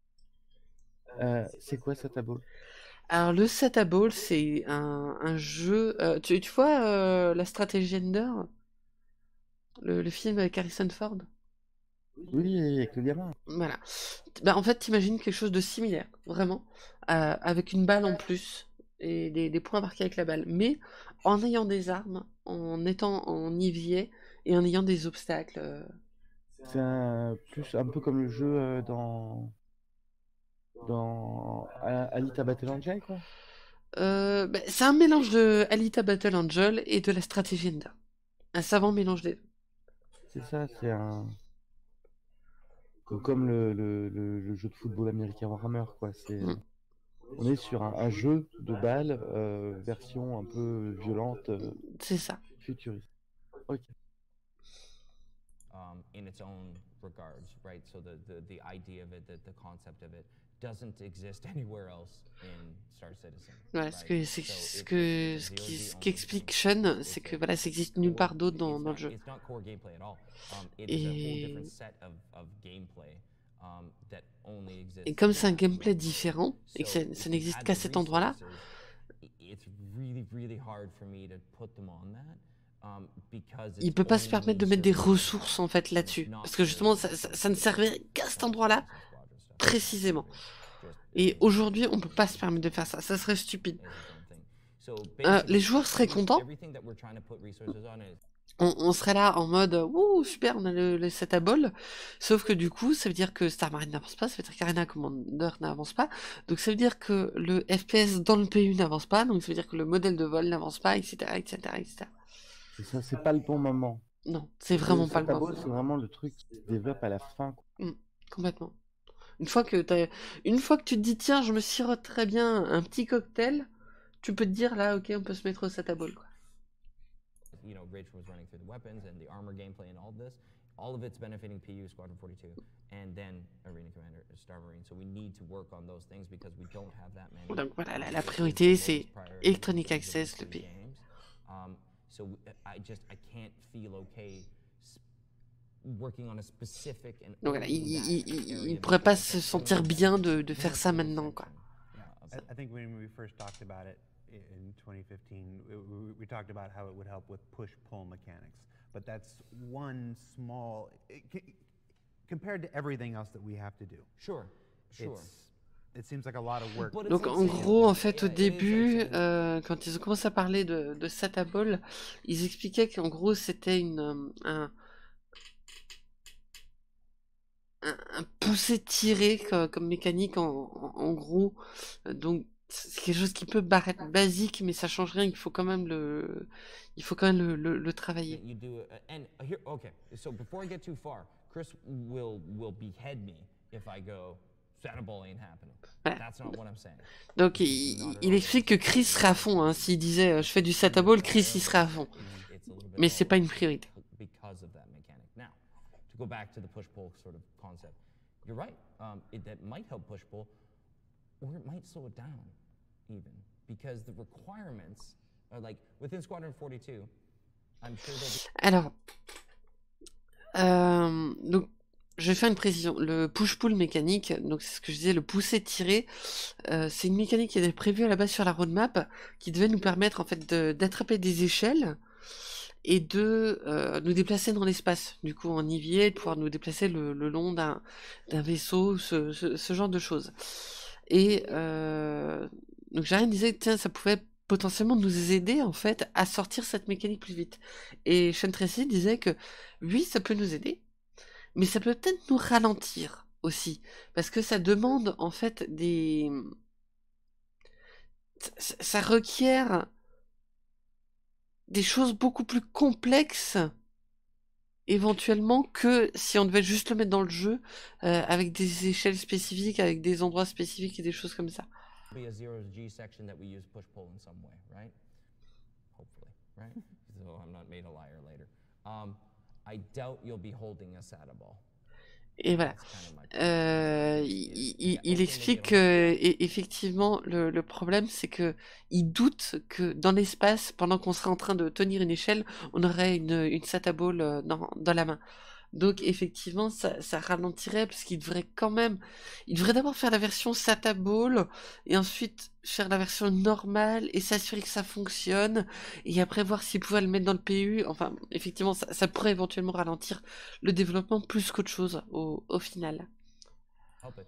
C'est quoi Sataball ? Alors le Sataball, c'est un jeu. Tu vois la stratégie Ender, le film avec Harrison Ford. Oui, avec le gamin. Voilà. Bah, en fait, t'imagines quelque chose de similaire, vraiment, avec une balle en plus et des points marqués avec la balle, mais en ayant des armes, en étant en évier et en ayant des obstacles. C'est plus un peu comme le jeu dans Alita Battle Angel, quoi. Bah, c'est un mélange de Alita Battle Angel et de la stratégie Ender. Un savant mélange des deux. C'est ça, c'est un. Comme le jeu de football américain Warhammer, quoi. C'est, on est sur un jeu de balles, version un peu violente. C'est ça. Futuriste. Ok. In its own regards, right? So the idea of it, the concept of it, doesn't exist anywhere else in Star Citizen. Voilà, ce qui explique Sean, c'est que voilà, ça existe nulle part d'autre dans le jeu. Et comme c'est un gameplay différent et que ça n'existe qu'à cet endroit-là, il peut pas se permettre de mettre des ressources en fait là-dessus, parce que justement ça ne servait qu'à cet endroit-là. Précisément. Et aujourd'hui, on peut pas se permettre de faire ça. Ça serait stupide. Les joueurs seraient contents. On serait là en mode ouh, super, on a le Sataball. Sauf que du coup, ça veut dire que Star Marine n'avance pas, ça veut dire qu'Arena Commander n'avance pas. Donc ça veut dire que le FPS dans le PU n'avance pas. Donc ça veut dire que le modèle de vol n'avance pas, etc. etc., etc. Et ça, c'est pas le bon moment. Non, c'est vraiment pas le bon moment. C'est vraiment le truc qui se développe à la fin. Quoi. Complètement. Une fois que tu te dis tiens, je me sirote très bien un petit cocktail, tu peux te dire là ok, on peut se mettre au Sataball, quoi. Donc voilà, la priorité c'est Electronic Access, le pays. Donc voilà, il ne pourrait pas se sentir bien de faire ça maintenant, quoi. Donc en gros, en fait, au début, quand ils ont commencé à parler de Sataball, ils expliquaient qu'en gros c'était un poussé-tiré comme mécanique en gros. Donc c'est quelque chose qui peut paraître basique, mais ça change rien, il faut quand même le travailler. Voilà. Donc il explique que Chris serait à fond, hein. S'il disait je fais du Sataball, Chris il serait à fond. Mais c'est pas une priorité. Go back to the push-pull sort of concept. You're right. That might help push-pull, or it might slow it down even, because the requirements are like within Squadron 42. I'm sure they'll be... Alors, donc je vais faire une précision. Le push-pull mécanique, donc c'est ce que je disais, le pousser-tirer, c'est une mécanique qui était prévue à la base sur la roadmap, qui devait nous permettre en fait d'attraper des échelles et de nous déplacer dans l'espace, du coup en IVA, de pouvoir nous déplacer le long d'un vaisseau, ce genre de choses. Et donc Jared disait, tiens, ça pouvait potentiellement nous aider en fait à sortir cette mécanique plus vite. Et Sean Tracy disait que oui, ça peut nous aider, mais ça peut peut-être nous ralentir aussi, parce que ça demande en fait des... ça requiert des choses beaucoup plus complexes éventuellement que si on devait juste le mettre dans le jeu avec des échelles spécifiques, avec des endroits spécifiques et des choses comme ça. Et voilà. Il explique que, effectivement, le problème, c'est que il doute que dans l'espace, pendant qu'on serait en train de tenir une échelle, on aurait une SATA ball dans la main. Donc, effectivement, ça ralentirait, parce qu'il devrait quand même... Il devrait d'abord faire la version SATA ball, et ensuite faire la version normale, et s'assurer que ça fonctionne, et après voir s'il pouvait le mettre dans le PU. Enfin, effectivement, ça pourrait éventuellement ralentir le développement plus qu'autre chose, au final. Ouais.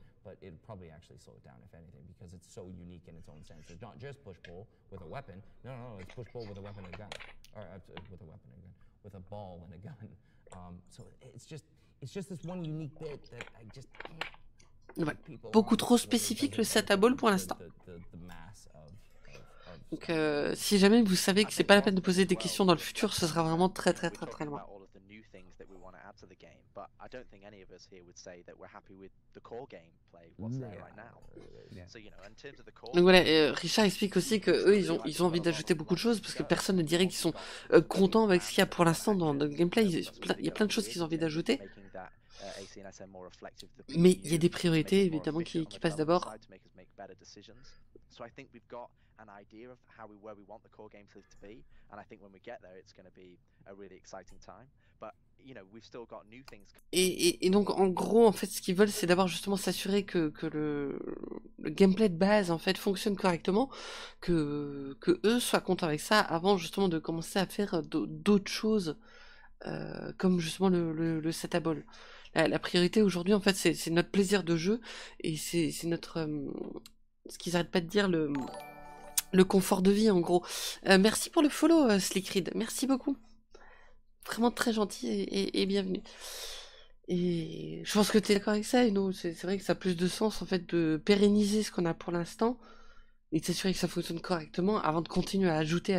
Beaucoup trop spécifique le SATA ball pour l'instant. Donc si jamais vous savez que c'est pas la peine de poser des questions dans le futur, ce sera vraiment très loin. Donc voilà, Richard explique aussi que eux ils ont envie d'ajouter beaucoup de choses, parce que personne ne dirait qu'ils sont contents avec ce qu'il y a pour l'instant dans le gameplay. Il y a plein de choses qu'ils ont envie d'ajouter, mais il y a des priorités évidemment qui passent d'abord. Et donc en gros en fait ce qu'ils veulent, c'est d'abord justement s'assurer que le gameplay de base en fait fonctionne correctement, que eux soient contents avec ça avant justement de commencer à faire d'autres choses comme justement le SATA ball. La priorité aujourd'hui en fait c'est notre plaisir de jeu, et c'est notre ce qu'ils n'arrêtent pas de dire, le confort de vie en gros. Merci pour le follow Slickrid, merci beaucoup. Vraiment très gentil et bienvenue. Et je pense que tu es d'accord avec ça, Eno. C'est vrai que ça a plus de sens en fait de pérenniser ce qu'on a pour l'instant et de s'assurer que ça fonctionne correctement avant de continuer à ajouter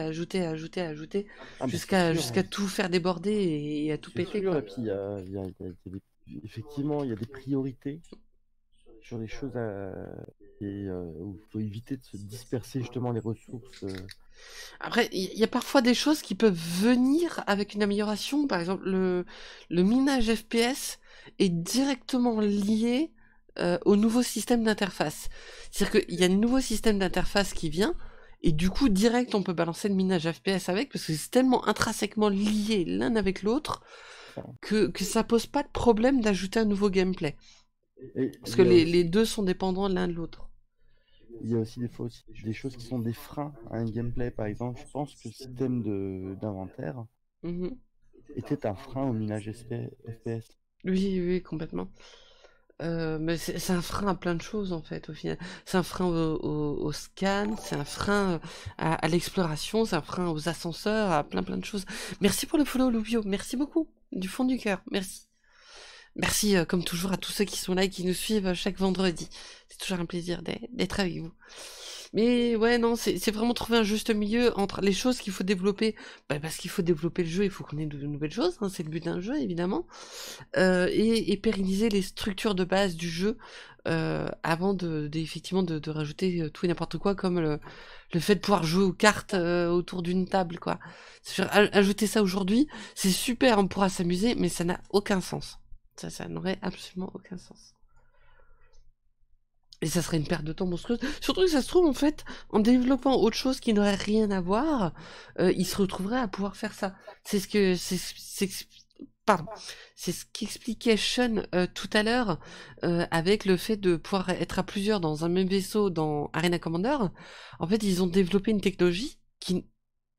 jusqu'à tout faire déborder et à tout péter. Sûr, et puis effectivement, il y a des priorités sur les choses à... où il faut éviter de se disperser justement les ressources. Après, il y a parfois des choses qui peuvent venir avec une amélioration. Par exemple, le minage FPS est directement lié au nouveau système d'interface. C'est-à-dire qu'il y a un nouveau système d'interface qui vient, et du coup, direct, on peut balancer le minage FPS avec, parce que c'est tellement intrinsèquement lié l'un avec l'autre que ça pose pas de problème d'ajouter un nouveau gameplay. Parce que les deux sont dépendants l'un de l'autre. Il y a aussi des choses qui sont des freins à un gameplay. Par exemple, je pense que le système d'inventaire était un frein au minage FPS. Oui, complètement. Mais c'est un frein à plein de choses, en fait, au final. C'est un frein au scan, c'est un frein à l'exploration, c'est un frein aux ascenseurs, à plein de choses. Merci pour le follow, Louvio. Merci beaucoup, du fond du cœur. Merci. Merci, comme toujours, à tous ceux qui sont là et qui nous suivent chaque vendredi. C'est toujours un plaisir d'être avec vous. Mais ouais, non, c'est vraiment trouver un juste milieu entre les choses qu'il faut développer. Bah, parce qu'il faut développer le jeu, il faut qu'on ait de nouvelles choses. Hein, c'est le but d'un jeu, évidemment. Et pérenniser les structures de base du jeu avant effectivement de rajouter tout et n'importe quoi, comme le fait de pouvoir jouer aux cartes autour d'une table, quoi. Ajouter ça aujourd'hui, c'est super, on pourra s'amuser, mais ça n'a aucun sens. Ça n'aurait absolument aucun sens. Et ça serait une perte de temps monstrueuse. Surtout que ça se trouve, en fait, en développant autre chose qui n'aurait rien à voir, ils se retrouveraient à pouvoir faire ça. C'est ce que... C'est ce qu'expliquait Sean tout à l'heure avec le fait de pouvoir être à plusieurs dans un même vaisseau dans Arena Commander. En fait, ils ont développé une technologie qui...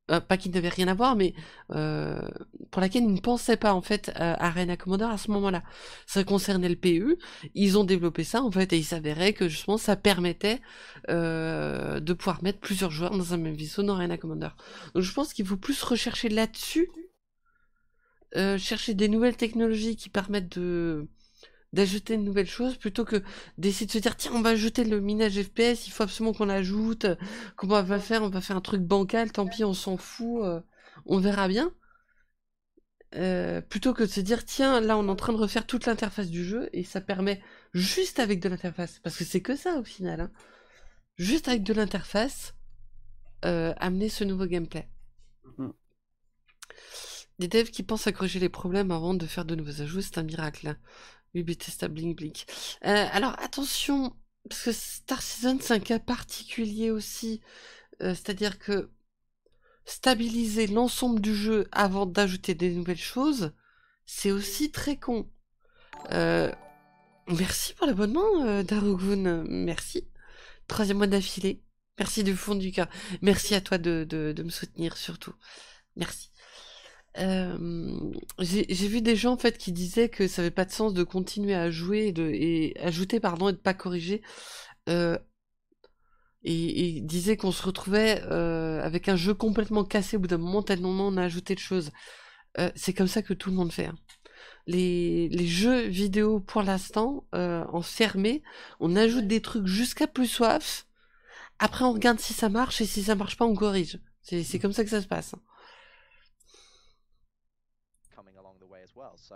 pas qui n'avait rien à voir, mais pour laquelle ils ne pensaient pas en fait à Arena Commander à ce moment-là. Ça concernait le PU, ils ont développé ça en fait, et il s'avérait que justement ça permettait de pouvoir mettre plusieurs joueurs dans un même vaisseau dans Arena Commander. Donc je pense qu'il faut plus rechercher là-dessus, chercher des nouvelles technologies qui permettent de... d'ajouter de nouvelles choses, plutôt que d'essayer de se dire tiens on va ajouter le minage FPS, il faut absolument qu'on l'ajoute, comment on va faire un truc bancal, tant pis on s'en fout, on verra bien, plutôt que de se dire tiens là on est en train de refaire toute l'interface du jeu, et ça permet juste avec de l'interface, parce que c'est que ça au final, hein, juste avec de l'interface, amener ce nouveau gameplay. Des devs qui pensent à corriger les problèmes avant de faire de nouveaux ajouts, c'est un miracle. Oui, Bethesda, blink blink. Alors attention, parce que Star Citizen c'est un cas particulier aussi, c'est-à-dire que stabiliser l'ensemble du jeu avant d'ajouter des nouvelles choses, c'est aussi très con. Merci pour l'abonnement, Darugun, merci. 3e mois d'affilée, merci du fond du cœur. Merci à toi de me soutenir surtout, merci. J'ai vu des gens en fait qui disaient que ça n'avait pas de sens de continuer à jouer et de pas corriger, et disaient qu'on se retrouvait avec un jeu complètement cassé au bout d'un moment tellement on a ajouté de choses. C'est comme ça que tout le monde fait, hein. Les jeux vidéo pour l'instant enfermés, on ajoute des trucs jusqu'à plus soif, après on regarde si ça marche, et si ça marche pas on corrige. C'est comme ça que ça se passe, hein. Well, so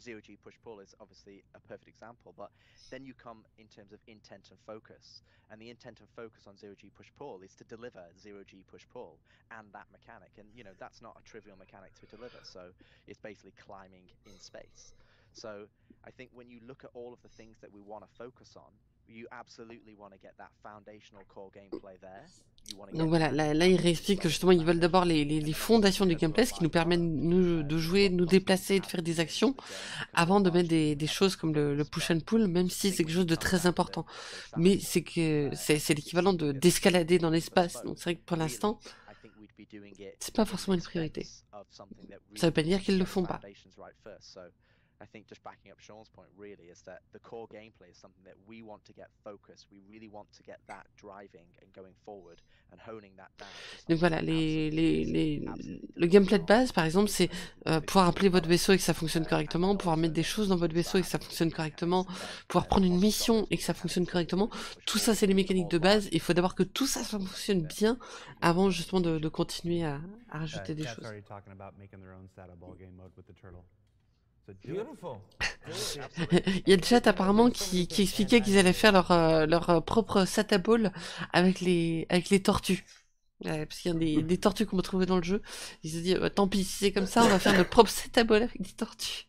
zero G push pull is obviously a perfect example, but then you come in terms of intent and focus, and the intent and focus on zero G push pull is to deliver zero G push pull and that mechanic, and you know that's not a trivial mechanic to deliver, so it's basically climbing in space. So I think when you look at all of the things that we want to focus on, you absolutely want to get that foundational core gameplay there. Donc voilà, là il réexplique que justement ils veulent d'abord les fondations du gameplay, ce qui nous permet de jouer, de nous déplacer, de faire des actions, avant de mettre des choses comme le push and pull, même si c'est quelque chose de très important. Mais c'est que c'est l'équivalent d'escalader dans l'espace, donc c'est vrai que pour l'instant, c'est pas forcément une priorité. Ça veut pas dire qu'ils le font pas. I think just backing up Sean's point really is that the core gameplay is something that we want to get focused. We really want to get that driving and going forward and honing that down. Donc voilà, le gameplay de base, par exemple, c'est pouvoir appeler votre vaisseau et que ça fonctionne correctement, pouvoir mettre des choses dans votre vaisseau et que ça fonctionne correctement, pouvoir prendre une mission et que ça fonctionne correctement. Tout ça, c'est les mécaniques de base. Il faut d'abord que tout ça fonctionne bien avant justement de continuer à rajouter des choses. Il y a le chat apparemment qui expliquait qu'ils allaient faire leur propre sataball avec les tortues. Parce qu'il y a des tortues qu'on peut trouver dans le jeu. Ils se disent tant pis, si c'est comme ça, on va faire notre propre sataball avec des tortues.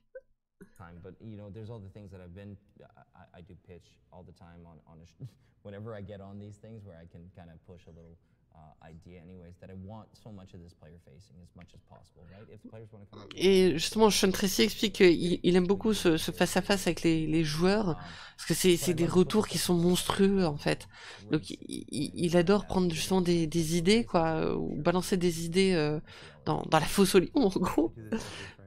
Et justement, Sean Tracy explique qu'il aime beaucoup ce face-à-face avec les joueurs, parce que c'est des retours qui sont monstrueux en fait. Donc il adore prendre justement des idées, quoi, ou balancer des idées dans la fosse au lion en gros,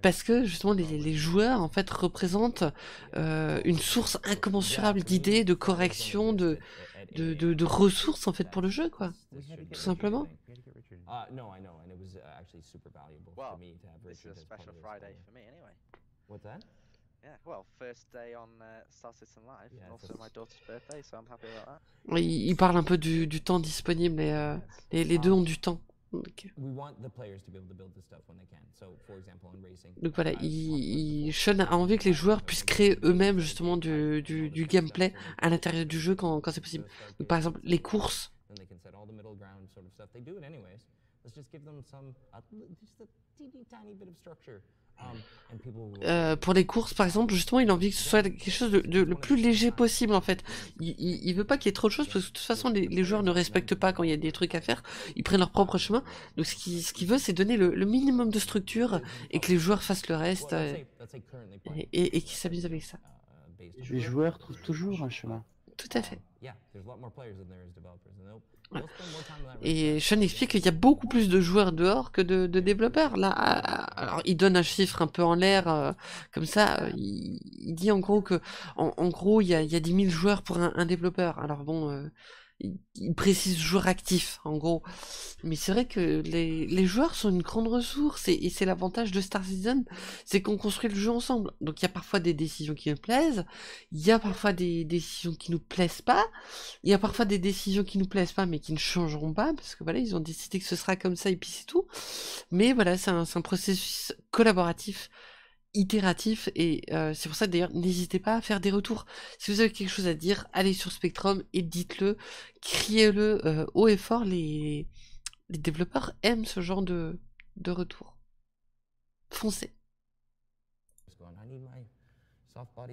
parce que justement les joueurs en fait représentent une source incommensurable d'idées, de corrections, de ressources en fait pour le jeu, quoi, tout simplement. Il parle un peu du temps disponible, et les deux ont du temps. Okay. Donc voilà, Sean a envie que les joueurs puissent créer eux-mêmes justement du gameplay à l'intérieur du jeu quand c'est possible. Donc par exemple, les courses. Pour les courses, par exemple, justement, il a envie que ce soit quelque chose de le plus léger possible, en fait. Il veut pas qu'il y ait trop de choses, parce que de toute façon, les joueurs ne respectent pas quand il y a des trucs à faire. Ils prennent leur propre chemin. Donc, ce qu'il veut, c'est donner le minimum de structure et que les joueurs fassent le reste et qu'ils s'amusent avec ça. Les joueurs trouvent toujours un chemin. Tout à fait. Voilà. Et Sean explique qu'il y a beaucoup plus de joueurs dehors que de développeurs. Là, alors, il donne un chiffre un peu en l'air, comme ça. Il dit en gros que, en gros, il y a 10 000 joueurs pour un développeur. Alors bon, il précise joueurs actifs, en gros. Mais c'est vrai que les joueurs sont une grande ressource, et c'est l'avantage de Star Citizen, c'est qu'on construit le jeu ensemble. Donc il y a parfois des décisions qui nous plaisent, il y a parfois des décisions qui nous plaisent pas, il y a parfois des décisions qui nous plaisent pas mais qui ne changeront pas, parce que voilà, ils ont décidé que ce sera comme ça et puis c'est tout. Mais voilà, c'est un processus collaboratif, itératif, et c'est pour ça d'ailleurs n'hésitez pas à faire des retours. Si vous avez quelque chose à dire, allez sur Spectrum et dites-le, criez-le haut et fort. Les développeurs aiment ce genre de retour. Foncez. Alors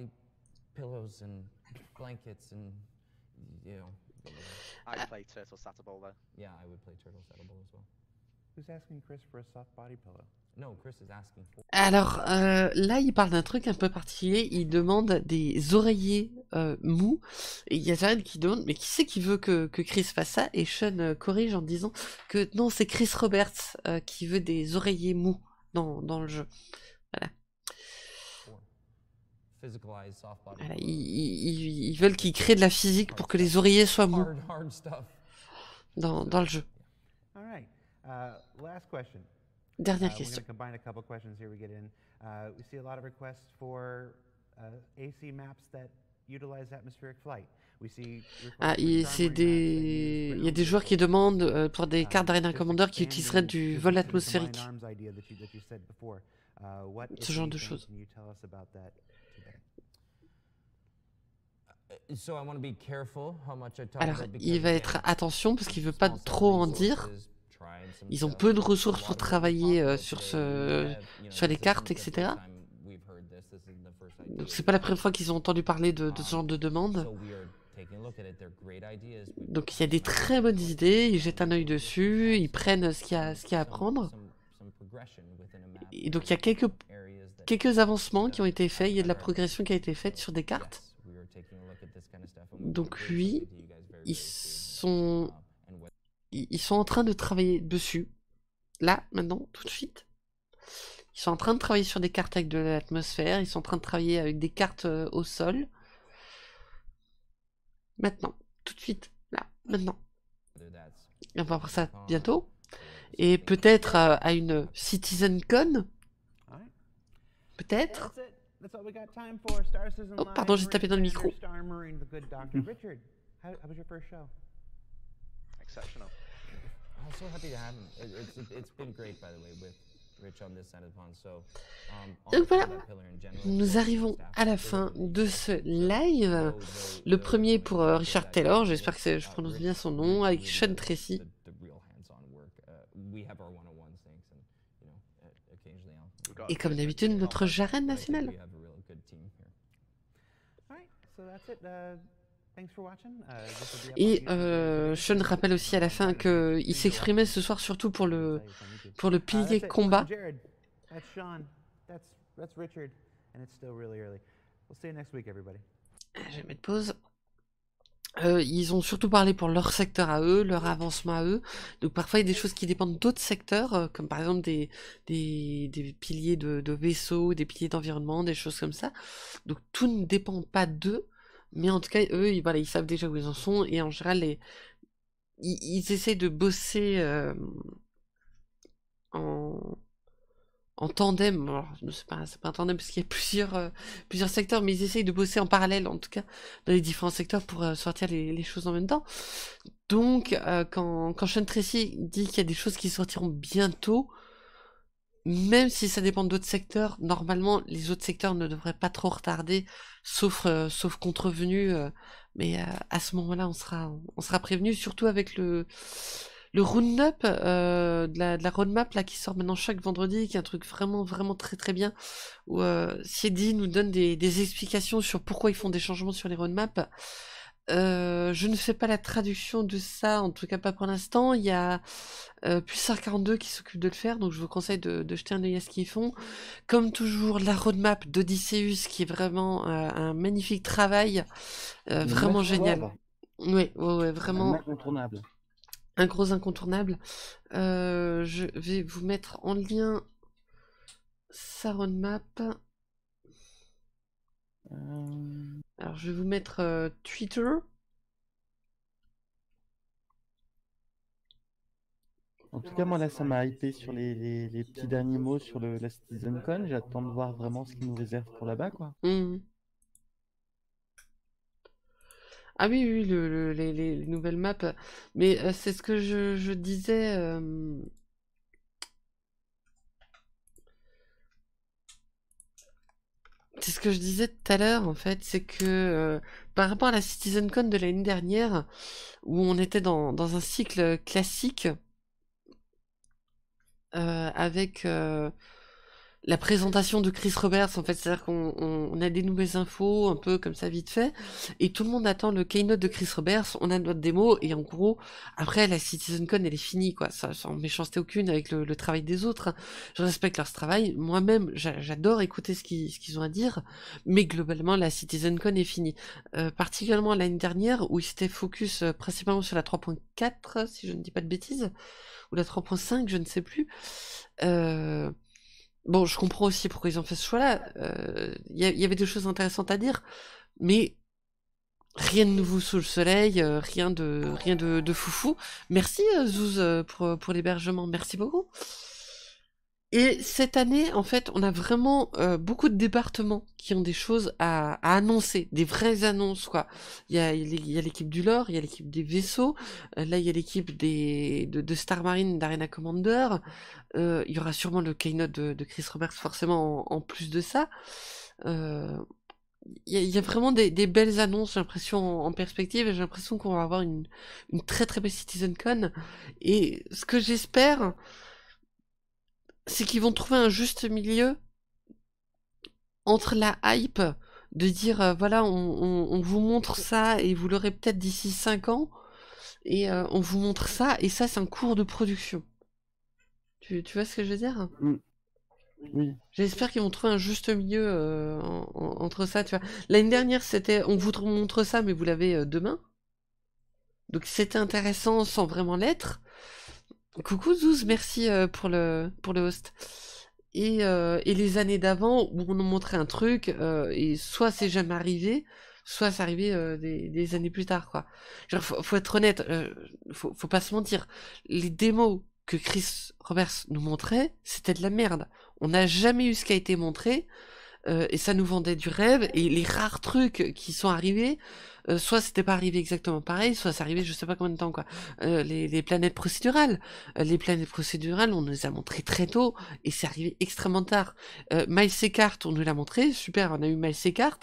là il parle d'un truc un peu particulier, il demande des oreillers mous, et il y a Jared qui demande mais qui c'est qui veut que Chris fasse ça, et Sean corrige en disant que non, c'est Chris Roberts qui veut des oreillers mous dans le jeu. Voilà. Voilà, ils veulent qu'ils créent de la physique pour que les oreillers soient mous dans le jeu. Dernière question. Il y a des joueurs qui demandent pour des cartes d'Arena Commander qui utiliseraient du vol atmosphérique. Ce genre de choses. Alors, il va être attention parce qu'il ne veut pas trop en dire. Ils ont peu de ressources pour travailler sur les cartes, etc. Donc c'est pas la première fois qu'ils ont entendu parler de ce genre de demande. Donc il y a des très bonnes idées, ils jettent un œil dessus, ils prennent ce qu'il y a à prendre. Et donc il y a quelques avancements qui ont été faits, il y a de la progression qui a été faite sur des cartes. Donc oui, ils sont en train de travailler dessus, là, maintenant, tout de suite. Ils sont en train de travailler sur des cartes avec de l'atmosphère, ils sont en train de travailler avec des cartes au sol. Maintenant, tout de suite, là, maintenant. On va voir ça bientôt. Et peut-être à une CitizenCon. Peut-être. Oh, pardon, j'ai tapé dans le micro. Exceptional. I'm so happy to have him. It's been great, by the way, with Rich on this side of the pond. So, donc voilà, nous arrivons à la fin de ce live. Le premier pour Richard Taylor, j'espère que je prononce bien son nom, avec Sean Tracy. Et comme d'habitude, notre Jared national. Et Sean rappelle aussi à la fin qu'il s'exprimait ce soir surtout pour le pilier combat. Je vais mettre pause. Ils ont surtout parlé pour leur secteur à eux, leur avancement à eux. Donc parfois il y a des choses qui dépendent d'autres secteurs, comme par exemple des piliers de vaisseaux, des piliers d'environnement, des choses comme ça. Donc tout ne dépend pas d'eux. Mais en tout cas, eux, voilà, ils savent déjà où ils en sont, et en général, ils essaient de bosser en tandem. Alors, c'est pas un tandem, parce qu'il y a plusieurs secteurs, mais ils essayent de bosser en parallèle, en tout cas, dans les différents secteurs, pour sortir les choses en même temps. Donc, quand Sean Tracy dit qu'il y a des choses qui sortiront bientôt, même si ça dépend d'autres secteurs, normalement les autres secteurs ne devraient pas trop retarder, sauf contrevenus, mais à ce moment-là on sera prévenu, surtout avec le le round-up de la roadmap là, qui sort maintenant chaque vendredi, qui est un truc vraiment, vraiment très très bien, où Siedi nous donne des explications sur pourquoi ils font des changements sur les roadmaps. Je ne fais pas la traduction de ça, en tout cas pas pour l'instant. Il y a Pulsar 42 qui s'occupe de le faire, donc je vous conseille de jeter un œil à ce qu'ils font. Comme toujours, la roadmap d'Odysseus, qui est vraiment un magnifique travail, vraiment génial. Oui, vraiment. Incontournable. Un gros incontournable. Je vais vous mettre en lien sa roadmap. Alors je vais vous mettre Twitter. En tout cas moi là ça m'a hypé sur les petits derniers mots sur la CitizenCon. J'attends de voir vraiment ce qu'ils nous réservent pour là-bas quoi. Mmh. Ah oui les nouvelles maps. Mais c'est ce que je disais. C'est ce que je disais tout à l'heure, en fait, c'est que par rapport à la CitizenCon de l'année dernière, où on était dans un cycle classique, avec la présentation de Chris Roberts, en fait, c'est-à-dire qu'on a des nouvelles infos, un peu comme ça, vite fait, et tout le monde attend le keynote de Chris Roberts, on a notre démo, et en gros, après, la CitizenCon, elle est finie, quoi, sans méchanceté aucune avec le travail des autres. Je respecte leur travail, moi-même, j'adore écouter ce qu'ils ont à dire, mais globalement, la CitizenCon est finie. Particulièrement l'année dernière, où ils s'étaient focus principalement sur la 3.4, si je ne dis pas de bêtises, ou la 3.5, je ne sais plus, Bon, je comprends aussi pourquoi ils ont fait ce choix-là. Y avait des choses intéressantes à dire, mais rien de nouveau sous le soleil, rien de foufou. Merci Zouz pour l'hébergement, merci beaucoup. Et cette année, en fait, on a vraiment beaucoup de départements qui ont des choses à annoncer, des vraies annonces, quoi. Il y a l'équipe du lore, il y a l'équipe des vaisseaux, là, il y a l'équipe de Star Marine, d'Arena Commander, il y aura sûrement le keynote de Chris Roberts, forcément, en plus de ça. Il y a vraiment des belles annonces, j'ai l'impression, en perspective, et j'ai l'impression qu'on va avoir une très très belle CitizenCon. Et ce que j'espère, c'est qu'ils vont trouver un juste milieu entre la hype de dire voilà on vous montre ça et vous l'aurez peut-être d'ici 5 ans et on vous montre ça et ça c'est un cours de production. Tu vois ce que je veux dire? Oui. J'espère qu'ils vont trouver un juste milieu entre ça, tu vois. L'année dernière c'était on vous montre ça mais vous l'avez demain. Donc c'était intéressant sans vraiment l'être. Coucou Zouz, merci pour le host. Et les années d'avant, où on nous montrait un truc, et soit c'est jamais arrivé, soit c'est arrivé des années plus tard, quoi. Genre, faut être honnête, faut pas se mentir. Les démos que Chris Roberts nous montrait, c'était de la merde. On n'a jamais eu ce qui a été montré, et ça nous vendait du rêve, et les rares trucs qui sont arrivés, soit c'était pas arrivé exactement pareil, soit c'est arrivé je sais pas combien de temps quoi. Les planètes procédurales. On nous les a montrées très tôt et c'est arrivé extrêmement tard. Miles Eckhart, on nous l'a montré, super, on a eu Miles Eckhart,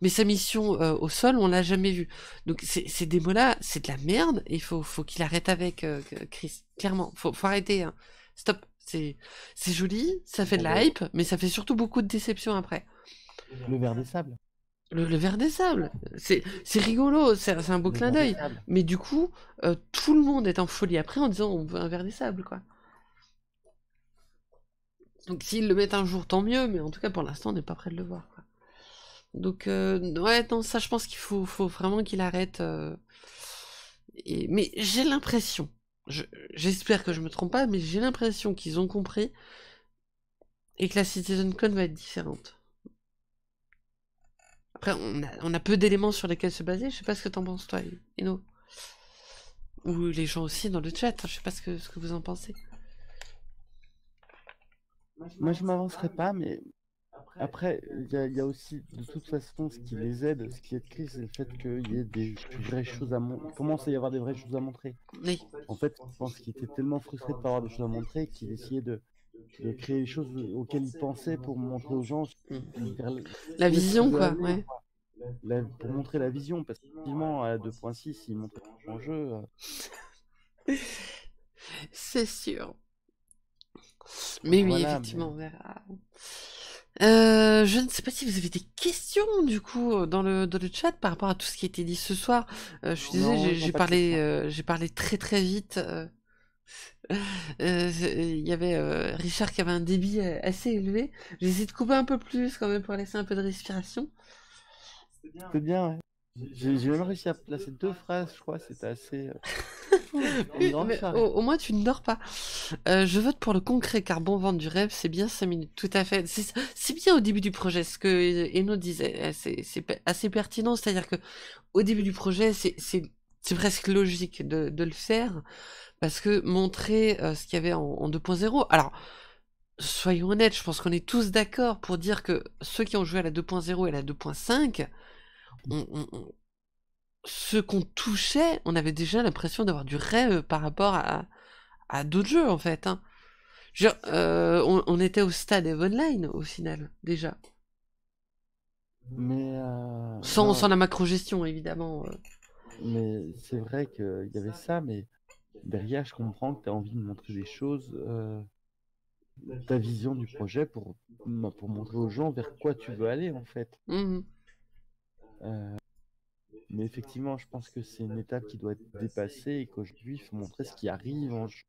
mais sa mission au sol, on l'a jamais vue. Donc ces démos-là, c'est de la merde et faut qu'il arrête avec Chris. Clairement, faut arrêter. Hein. Stop. C'est joli, ça fait de la hype, mais ça fait surtout beaucoup de déception après. Le verre des sables. Le verre des sables, c'est rigolo, c'est un beau clin d'œil. Mais du coup, tout le monde est en folie après en disant on veut un verre des sables, quoi. Donc s'ils le mettent un jour, tant mieux, mais en tout cas pour l'instant on n'est pas prêt de le voir, quoi. Donc ouais, non, ça je pense qu'il faut vraiment qu'il arrête. Mais j'ai l'impression, j'espère que je me trompe pas, mais j'ai l'impression qu'ils ont compris et que la CitizenCon va être différente. Après, on a peu d'éléments sur lesquels se baser. Je sais pas ce que t'en penses, toi, Eno. Ou les gens aussi dans le chat. Je sais pas ce que vous en pensez. Moi, je m'avancerai pas, mais après, il y a aussi, de toute façon, ce qui les aide, ce qui est de crise, c'est le fait qu'il y ait des vraies choses à montrer. Commence à y avoir des vraies choses à montrer. Oui. En fait, je pense qu'il était tellement frustré de ne pas avoir de choses à montrer qu'il essayait de créer des choses auxquelles ils pensaient pour montrer aux gens la vision, quoi. Ouais. Pour montrer la vision, parce qu'effectivement, à 2.6, ils montraient en jeu. C'est sûr. Mais voilà, oui, effectivement, mais... on verra. Je ne sais pas si vous avez des questions du coup dans le chat par rapport à tout ce qui a été dit ce soir. Je suis désolée, j'ai parlé très vite. Il y avait Richard qui avait un débit assez élevé. J'ai essayé de couper un peu plus quand même pour laisser un peu de respiration. C'était bien. C'était bien. J'ai même réussi à placer deux phrases, je crois, c'était assez... oui, au moins tu ne dors pas. Je vote pour le concret, car bon vendre du rêve, c'est bien 5 minutes, tout à fait. C'est bien au début du projet, ce que Eno disait, c'est assez pertinent, c'est-à-dire que au début du projet, c'est presque logique de le faire, parce que montrer ce qu'il y avait en 2.0... Alors, soyons honnêtes, je pense qu'on est tous d'accord pour dire que ceux qui ont joué à la 2.0 et à la 2.5... ce qu'on touchait, on avait déjà l'impression d'avoir du rêve par rapport à d'autres jeux en fait. Hein. Genre, on était au stade Evenline au final déjà. Mais sans la macro-gestion évidemment. Mais c'est vrai qu'il y avait ça, mais derrière je comprends que tu as envie de montrer des choses, ta vision du projet pour montrer aux gens vers quoi tu veux aller en fait. Mmh. Mais effectivement, je pense que c'est une étape qui doit être dépassée et qu'aujourd'hui, il faut montrer ce qui arrive en jeu.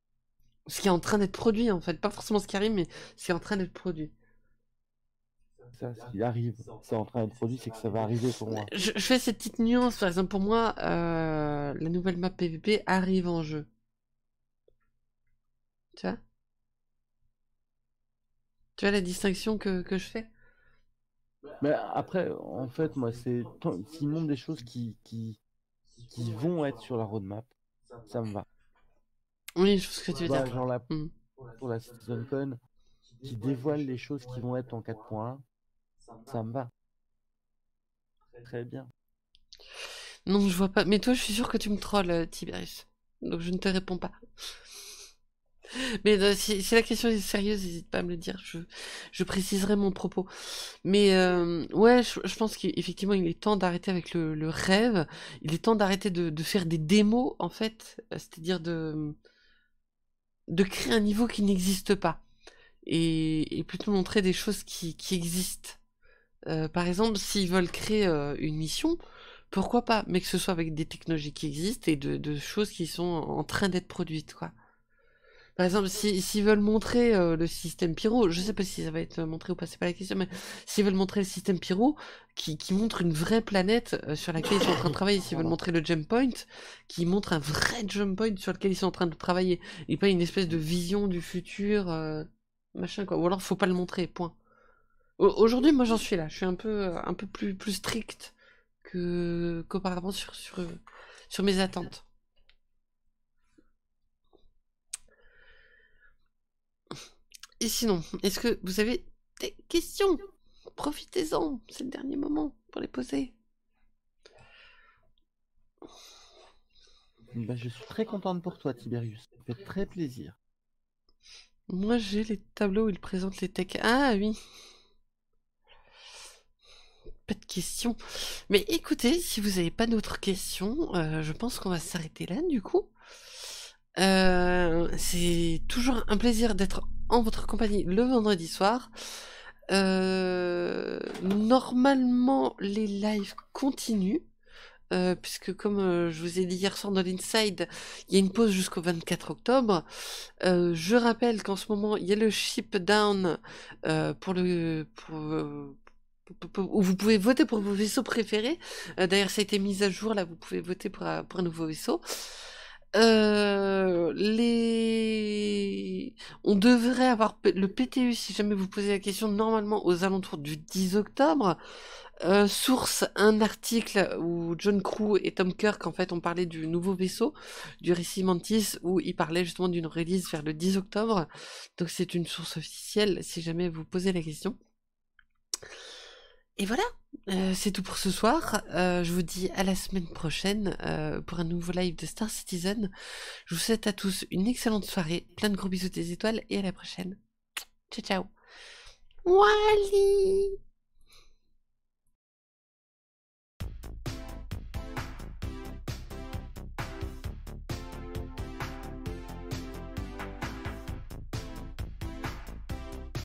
Ce qui est en train d'être produit, en fait. Pas forcément ce qui arrive, mais c'est en train d'être produit. Ça, ce qui arrive, c'est en train d'être produit, c'est que ça va arriver pour moi. Je fais cette petite nuance, par exemple, pour moi, la nouvelle map PVP arrive en jeu. Tu vois la distinction que je fais ? Mais après, en fait, moi, c'est s'il montre des choses qui vont être sur la roadmap, ça me va. Oui, je pense que tu veux dire. Genre pour la CitizenCon, qui dévoile les choses qui vont être en 4.1, ça me va. Très bien. Non, je vois pas. Mais toi, je suis sûr que tu me trolls, Tiberius. Donc, je ne te réponds pas. Mais si la question est sérieuse, n'hésite pas à me le dire, je préciserai mon propos. Mais ouais, je pense qu'effectivement il est temps d'arrêter avec le rêve, il est temps d'arrêter de faire des démos en fait, c'est-à-dire de créer un niveau qui n'existe pas, et plutôt montrer des choses qui existent. Par exemple, s'ils veulent créer une mission, pourquoi pas, mais que ce soit avec des technologies qui existent et de choses qui sont en train d'être produites, quoi. Par exemple, s'ils veulent montrer le système Pyro, je sais pas si ça va être montré ou pas, c'est pas la question, mais s'ils veulent montrer le système Pyro, qui montre une vraie planète sur laquelle ils sont en train de travailler, s'ils veulent montrer le Jump Point, qui montre un vrai Jump Point sur lequel ils sont en train de travailler, et pas une espèce de vision du futur, machin quoi, ou alors faut pas le montrer, point. Aujourd'hui, moi j'en suis là, je suis un peu plus strict qu'auparavant sur mes attentes. Et sinon, est-ce que vous avez des questions? Profitez-en, c'est le dernier moment pour les poser. Bah, je suis très contente pour toi, Tiberius. Ça fait très plaisir. Moi, j'ai les tableaux où ils présentent les techs. Ah oui. Pas de questions. Mais écoutez, si vous n'avez pas d'autres questions, je pense qu'on va s'arrêter là, du coup. C'est toujours un plaisir d'être en votre compagnie le vendredi soir. Normalement, les lives continuent, puisque comme je vous ai dit hier soir dans l'Inside, il y a une pause jusqu'au 24 octobre. Je rappelle qu'en ce moment, il y a le ship down où vous pouvez voter pour vos vaisseaux préférés. D'ailleurs, ça a été mis à jour, là, vous pouvez voter pour un nouveau vaisseau. On devrait avoir le PTU, si jamais vous posez la question, normalement aux alentours du 10 octobre. Source, un article où John Crew et Tom Kirk, en fait, ont parlé du nouveau vaisseau, du récit Mantis, où ils parlaient justement d'une release vers le 10 octobre. Donc c'est une source officielle, si jamais vous posez la question. Et voilà, c'est tout pour ce soir. Je vous dis à la semaine prochaine pour un nouveau live de Star Citizen. Je vous souhaite à tous une excellente soirée, plein de gros bisous des étoiles et à la prochaine. Ciao ciao. Wally.